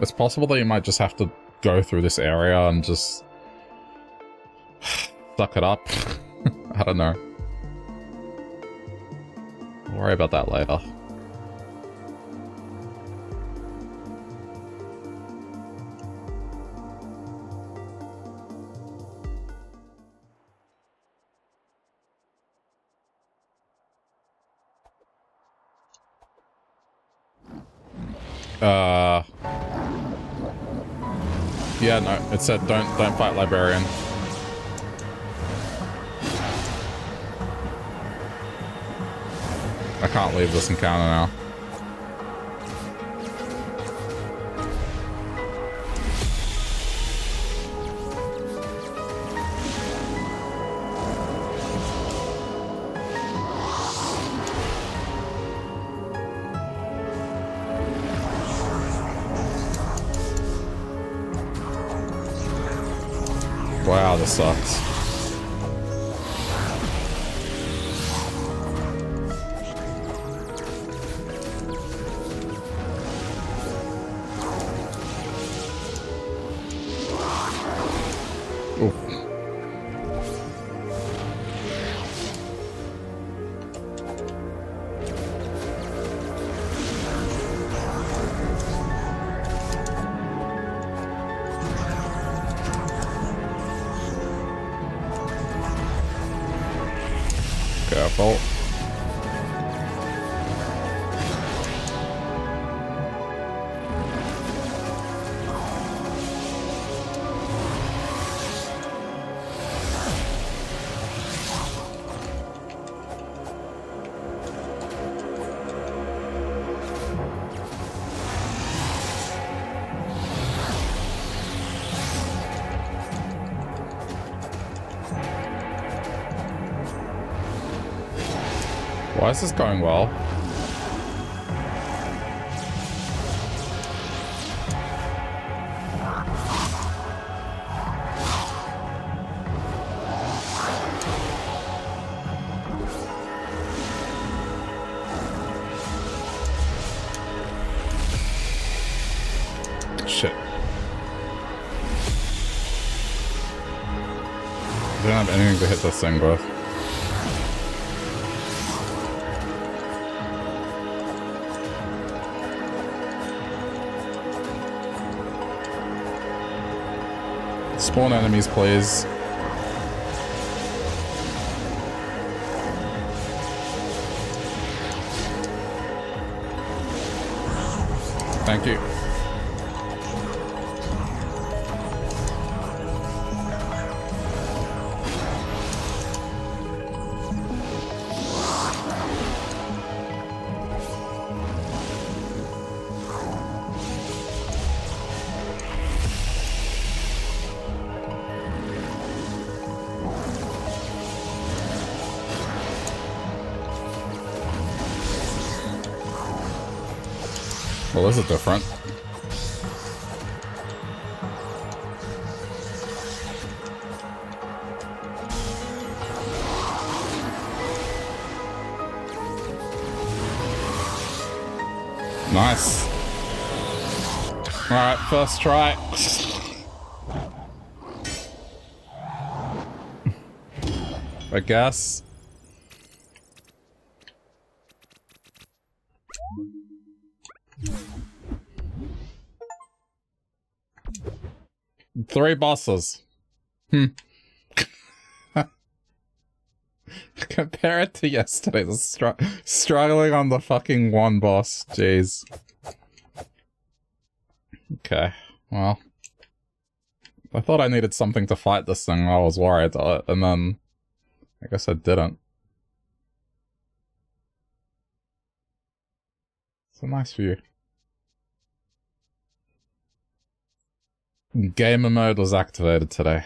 It's possible that you might just have to go through this area and just suck it up. I don't know. I'll worry about that later. Uh, yeah, no, it said don't don't fight librarian. I can't leave this encounter now. This sucks. Ooh. Careful. This is going well. I don't have anything to hit this thing with. Spawn enemies, please. Thank you. Well, this is different. Nice. Alright, first try. I guess. Three bosses. Hmm. Compare it to yesterday's str struggling on the fucking one boss. Jeez. Okay. Well. I thought I needed something to fight this thing. I was worried, and then I guess I didn't. It's a nice view. Gamer mode was activated today.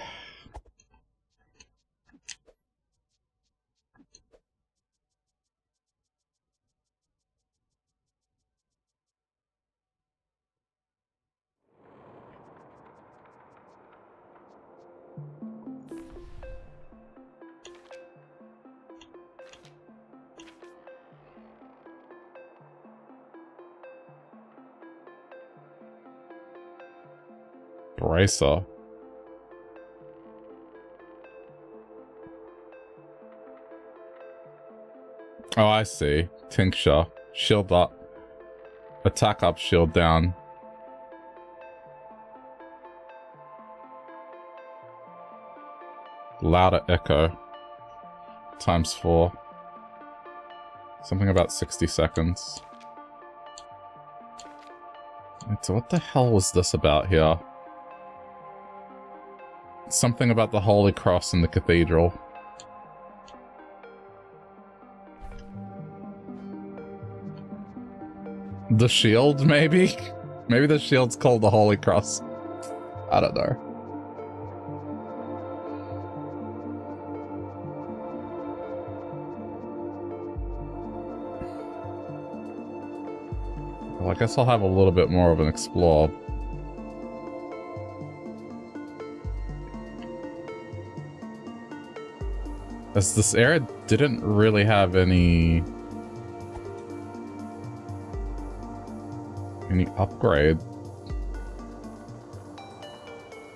Bracer. Oh, I see. Tincture. Shield up. Attack up, shield down. Louder echo. Times four. Something about sixty seconds. So what the hell was this about here? Something about the Holy Cross and the cathedral. The shield, maybe? Maybe the shield's called the Holy Cross. I don't know. Well, I guess I'll have a little bit more of an explore. As this area didn't really have any... any upgrade.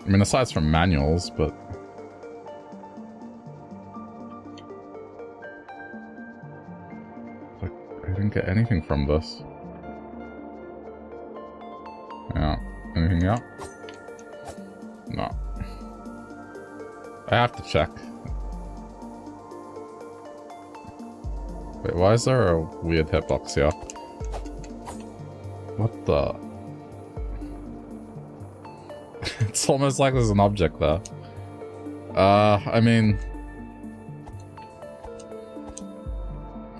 I mean, aside from manuals, but... like, I didn't get anything from this. Yeah. Anything out? No. I have to check. Wait, why is there a weird hitbox here? What the? It's almost like there's an object there. Uh, I mean...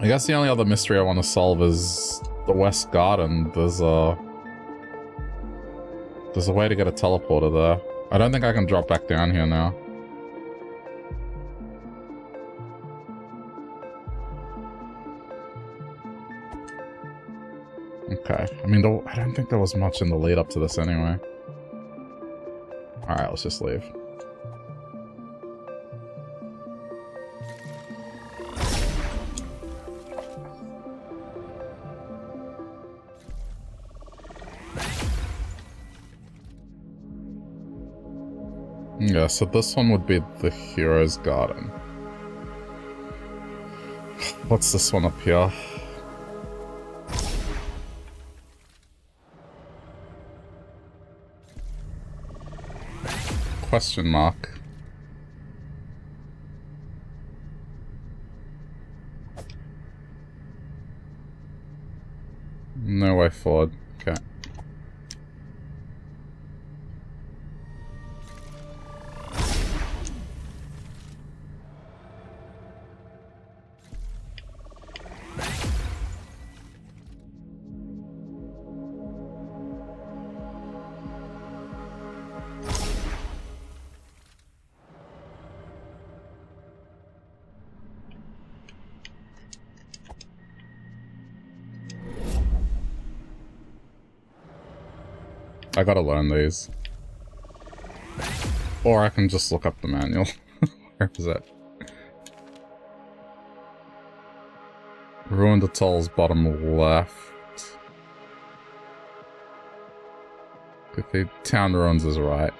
I guess the only other mystery I want to solve is the West Garden. There's a... There's a way to get a teleporter there. I don't think I can drop back down here now. Okay. I mean, I don't think there was much in the lead up to this anyway. Alright, let's just leave. Yeah, so this one would be the Hero's Garden. What's this one up here? Question mark. No way forward. Okay. I gotta learn these. Or I can just look up the manual. Where is it? Ruined Atoll's bottom left. Okay, Town Ruins is right.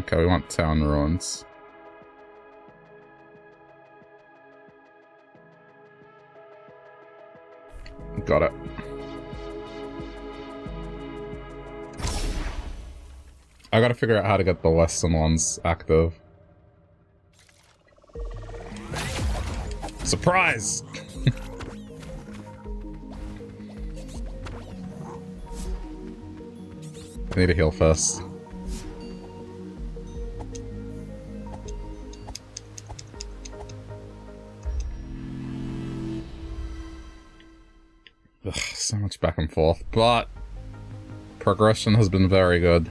Okay, we want Town Ruins. Got it. I gotta figure out how to get the lesson ones active. Surprise! I need a heal first. Ugh, so much back and forth, but progression has been very good.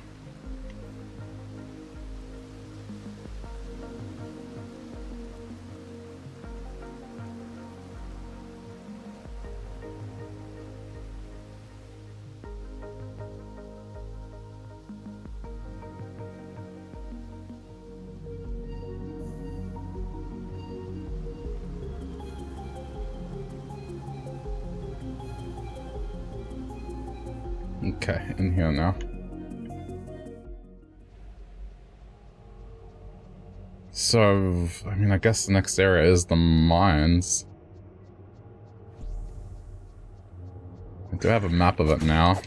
So, I mean, I guess the next area is the mines. I do have a map of it now.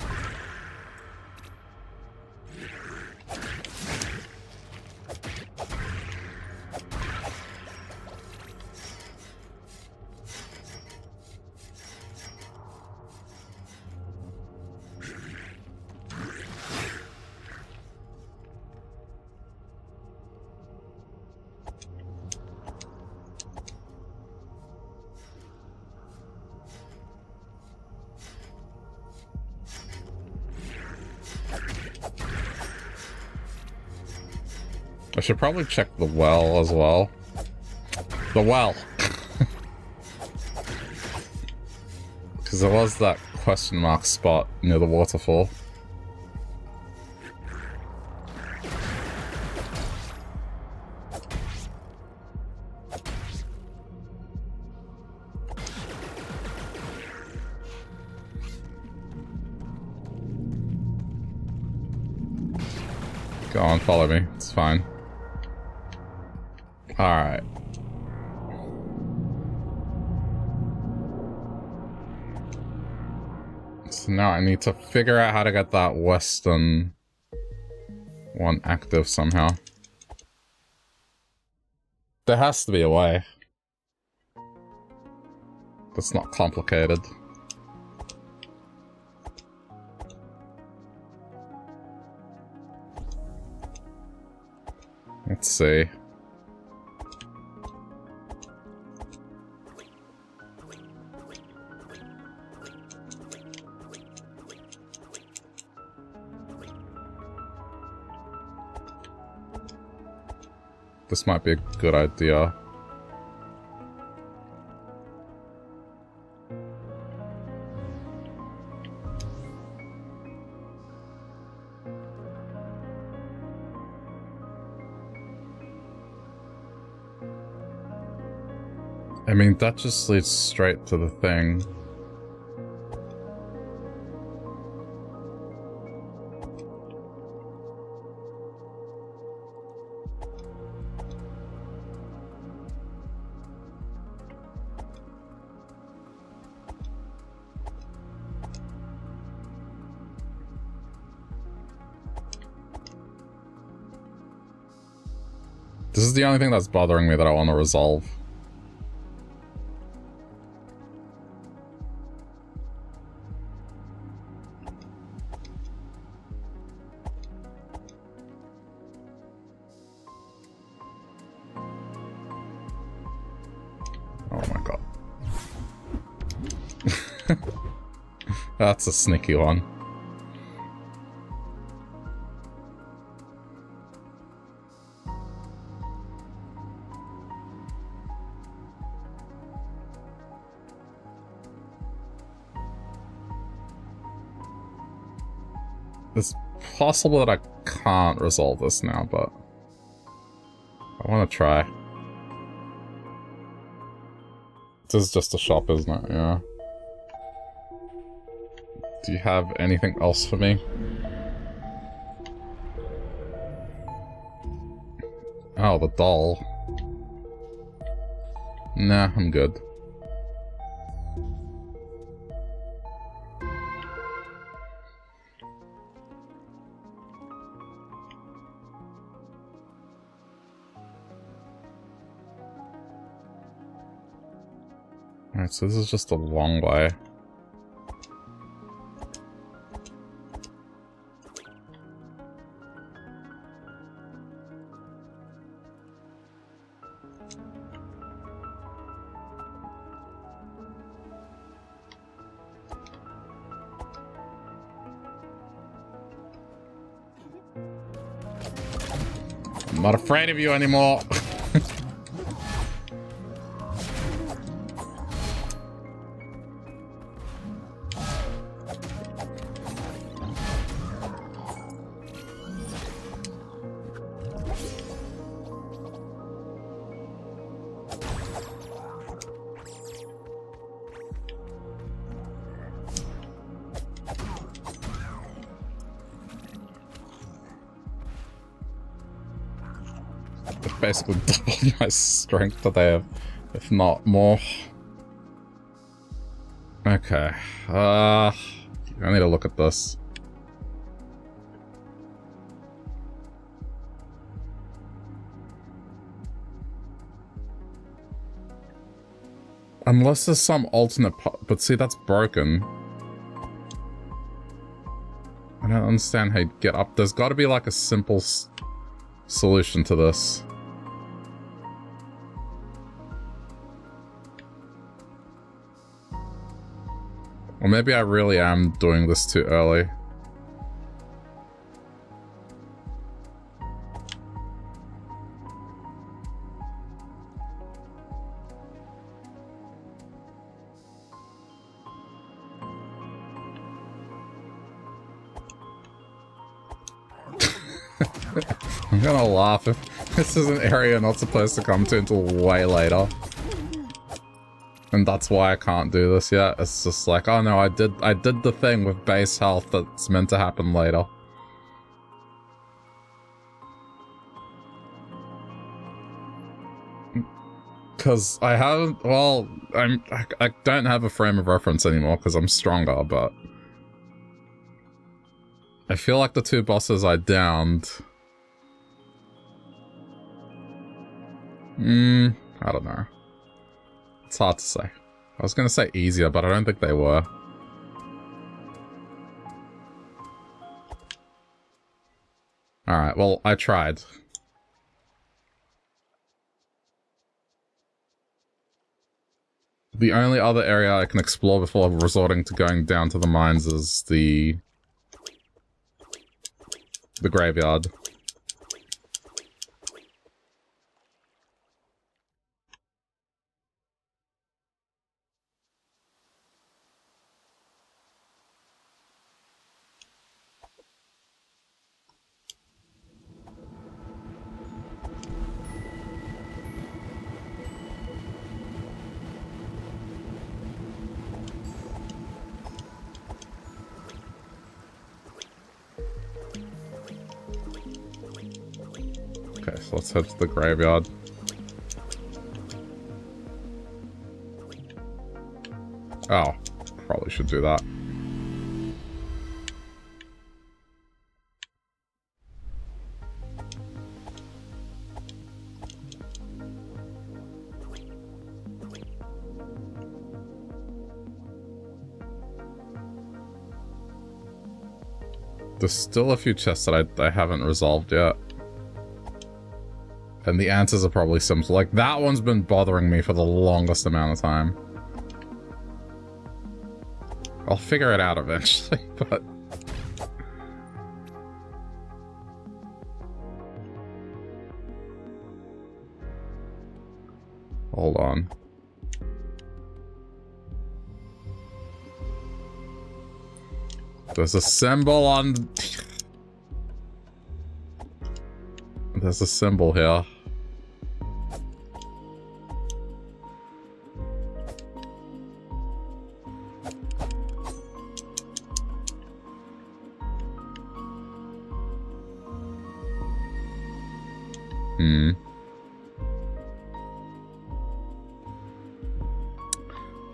Should probably check the well as well. The well! Because there was that question mark spot near the waterfall. Go on, follow me. It's fine. Alright. So now I need to figure out how to get that western one active somehow. There has to be a way. That's not complicated. Let's see. This might be a good idea. I mean, that just leads straight to the thing. This is the only thing that's bothering me that I want to resolve. That's a sneaky one. It's possible that I can't resolve this now, but I want to try. This is just a shop, isn't it? Yeah. Do you have anything else for me? Oh, the doll. Nah, I'm good. Alright, so this is just a long way. I'm not afraid of you anymore. Basically double my strength that I have, if not more. Okay, uh, I need to look at this. Unless there's some alternate part, but see, that's broken. I don't understand how you get up. There's got to be like a simple s solution to this. Or maybe I really am doing this too early. I'm gonna laugh if this is an area I'm not supposed to come to until way later. And that's why I can't do this yet. It's just like, oh no, I did I did the thing with base health that's meant to happen later. Cause I haven't, well, I'm I, I don't have a frame of reference anymore because I'm stronger, but I feel like the two bosses I downed. Mm, I don't know. It's hard to say. I was going to say easier, but I don't think they were. Alright, well, I tried. The only other area I can explore before resorting to going down to the mines is the... the graveyard. Let's head to the graveyard. Oh, probably should do that. There's still a few chests that I, I haven't resolved yet. And the answers are probably simple. Like, that one's been bothering me for the longest amount of time. I'll figure it out eventually, but... Hold on. There's a symbol on... There's a symbol here. Hmm.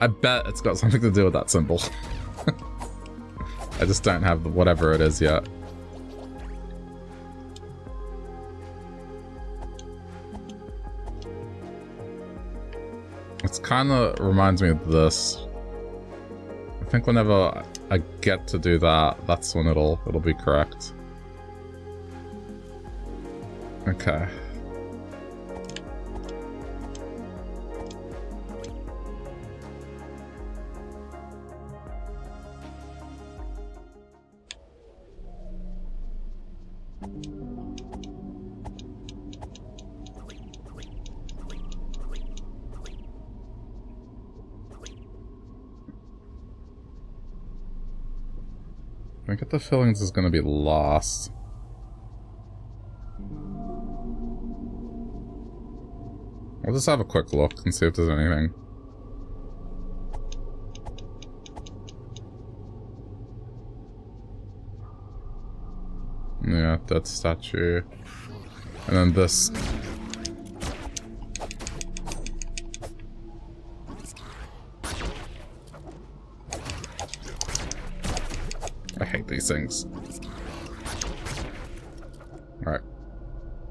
I bet it's got something to do with that symbol. I just don't have the whatever it is yet. It's kind of reminds me of this. I think whenever I get to do that, that's when it'll it'll be correct. Okay. I think the fillings is going to be lost. We'll just have a quick look and see if there's anything. Yeah, that statue. And then this. I hate these things. Alright.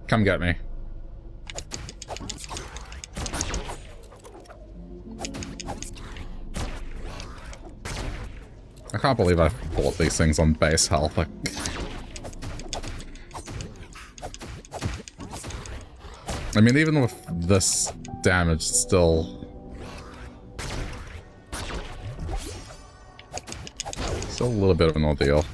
Come get me. I can't believe I bought these things on base health. I I mean, even with this damage, it's still... still a little bit of an ordeal.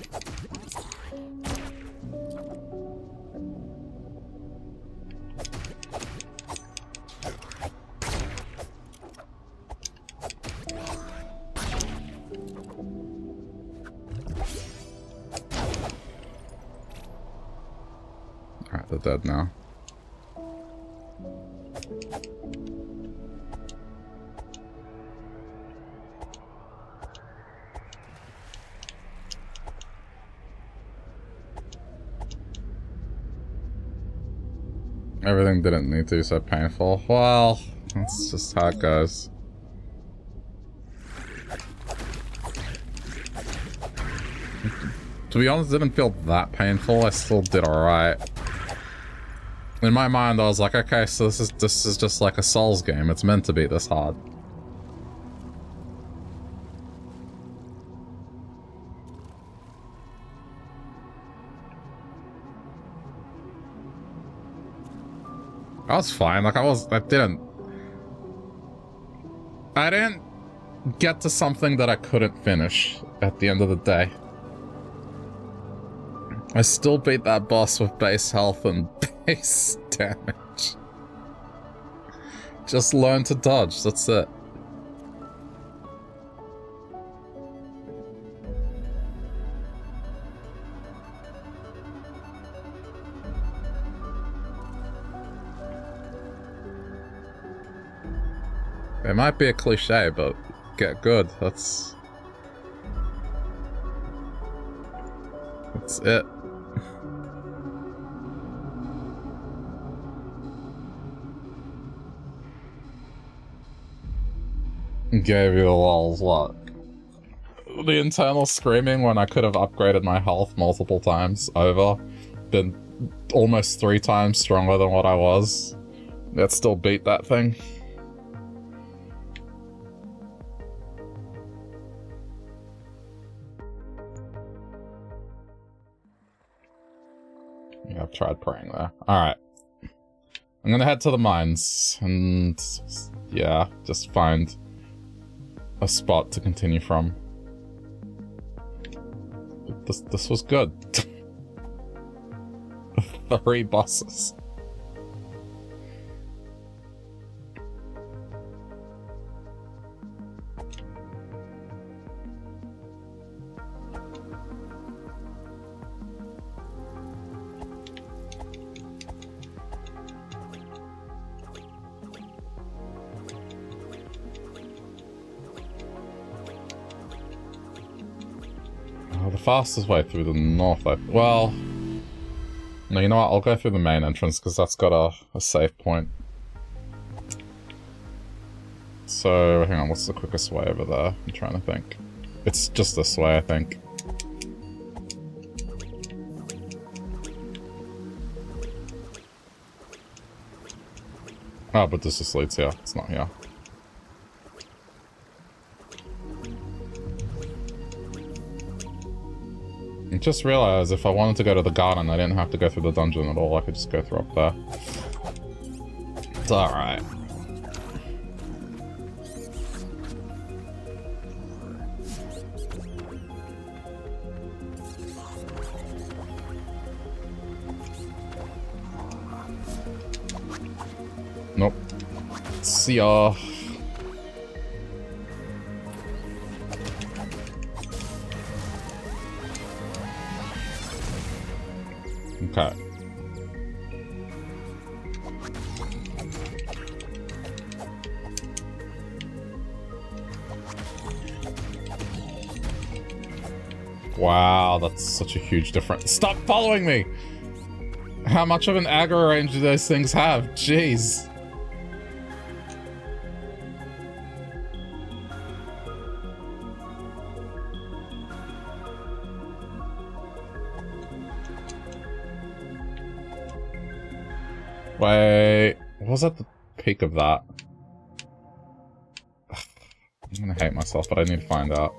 Alright, they're dead now. Everything didn't need to be so painful. Well, that's just how it goes. To be honest, it didn't feel that painful. I still did alright. In my mind, I was like, okay, so this is this is just like a Souls game. It's meant to be this hard. I was fine, like I was, I didn't, I didn't get to something that I couldn't finish at the end of the day. I still beat that boss with base health and base damage. Just learn to dodge, that's it. It might be a cliche, but get good. That's... That's it. Gave you a lol's lot. The internal screaming when I could have upgraded my health multiple times over. Been almost three times stronger than what I was. That still beat that thing. Yeah, I've tried praying there. Alright. I'm gonna head to the mines and, yeah, just find a spot to continue from. This, this was good. Three bosses. Fastest way through the north, I... Well... No, you know what? I'll go through the main entrance, because that's got a, a safe point. So, hang on, what's the quickest way over there? I'm trying to think. It's just this way, I think. Oh, but this just leads here. It's not here. I just realized if I wanted to go to the garden, I didn't have to go through the dungeon at all. I could just go through up there. It's alright. Nope. See ya. Okay. Wow, that's such a huge difference. Stop following me! How much of an aggro range do those things have? Jeez. Wait, what was at the peak of that? Ugh, I'm gonna hate myself, but I need to find out.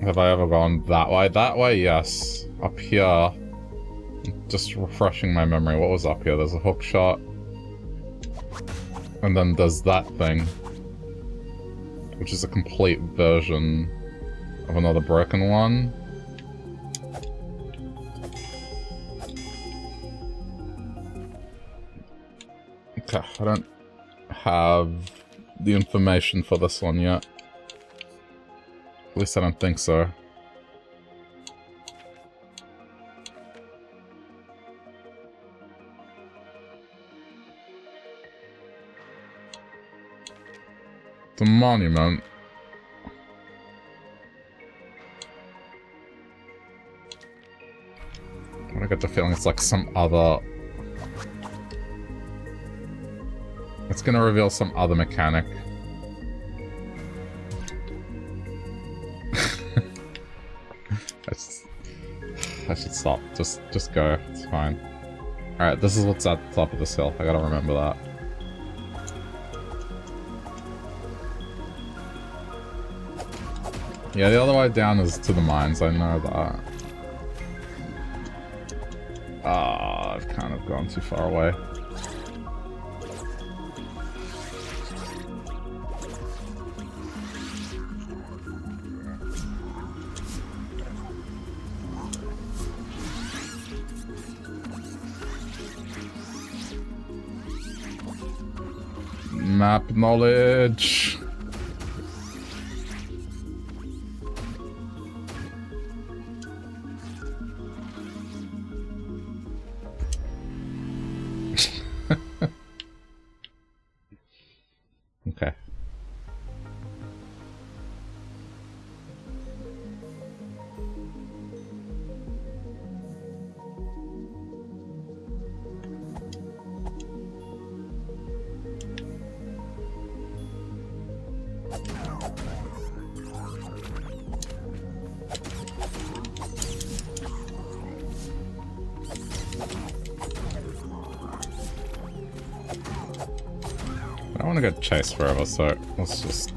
Have I ever gone that way? That way, yes. Up here. Just refreshing my memory. What was up here? There's a hook shot. And then there's that thing. Which is a complete version of another broken one. Okay, I don't have the information for this one yet. At least I don't think so. The monument. I get the feeling it's like some other... It's gonna reveal some other mechanic. I, just... I should stop. Just just go. It's fine. Alright, this is what's at the top of this hill. I gotta remember that. Yeah, the other way down is to the mines. I know that. Ah, oh, I've kind of gone too far away. Map knowledge. Chase forever, so let's just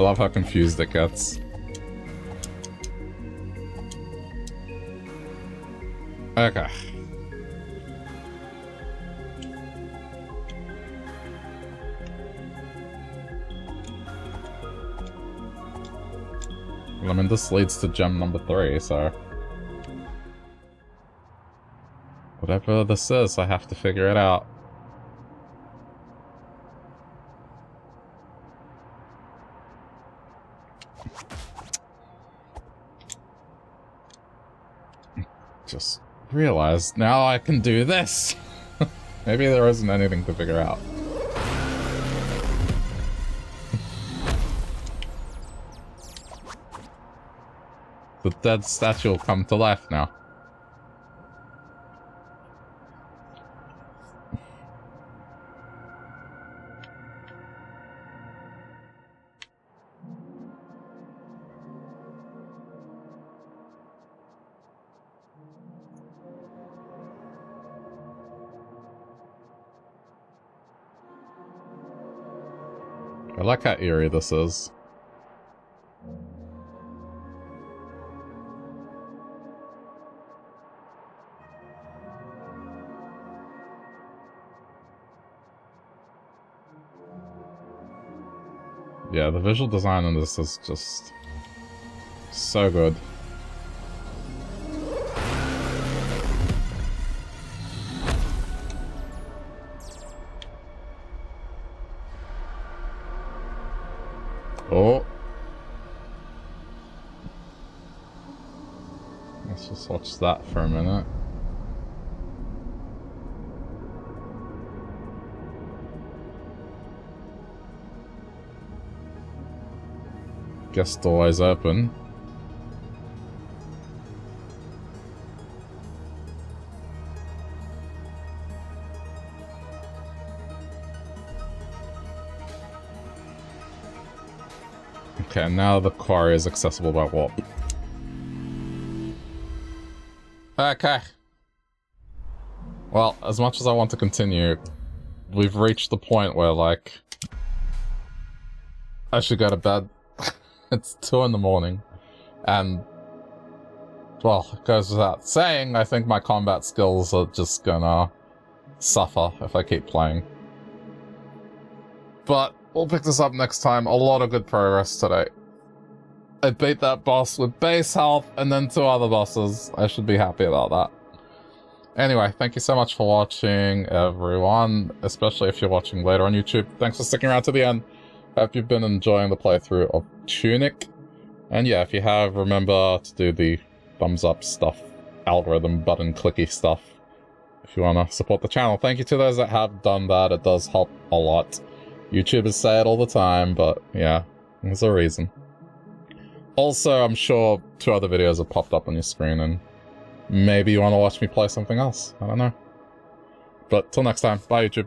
I love how confused it gets. Okay. Well, I mean, this leads to gem number three, so... whatever this is, I have to figure it out. Just realized now I can do this. Maybe there isn't anything to figure out. The dead statue will come to life now. I like how eerie this is. Yeah, the visual design on this is just so good. Oh. Let's just watch that for a minute. Guess the door's open. Okay, now the quarry is accessible by warp. Okay. Well, as much as I want to continue, we've reached the point where, like, I should go to bed. It's two in the morning, and, well, it goes without saying, I think my combat skills are just gonna suffer if I keep playing. But we'll pick this up next time. A lot of good progress today. I beat that boss with base health, and then two other bosses. I should be happy about that. Anyway, thank you so much for watching, everyone, especially if you're watching later on YouTube. Thanks for sticking around to the end. Hope you've been enjoying the playthrough of Tunic. And yeah, if you have, remember to do the thumbs up stuff, algorithm button clicky stuff, if you want to support the channel. Thank you to those that have done that. It does help a lot. YouTubers say it all the time, but yeah, there's a reason. Also, I'm sure two other videos have popped up on your screen, and maybe you want to watch me play something else. I don't know. But till next time, bye YouTube.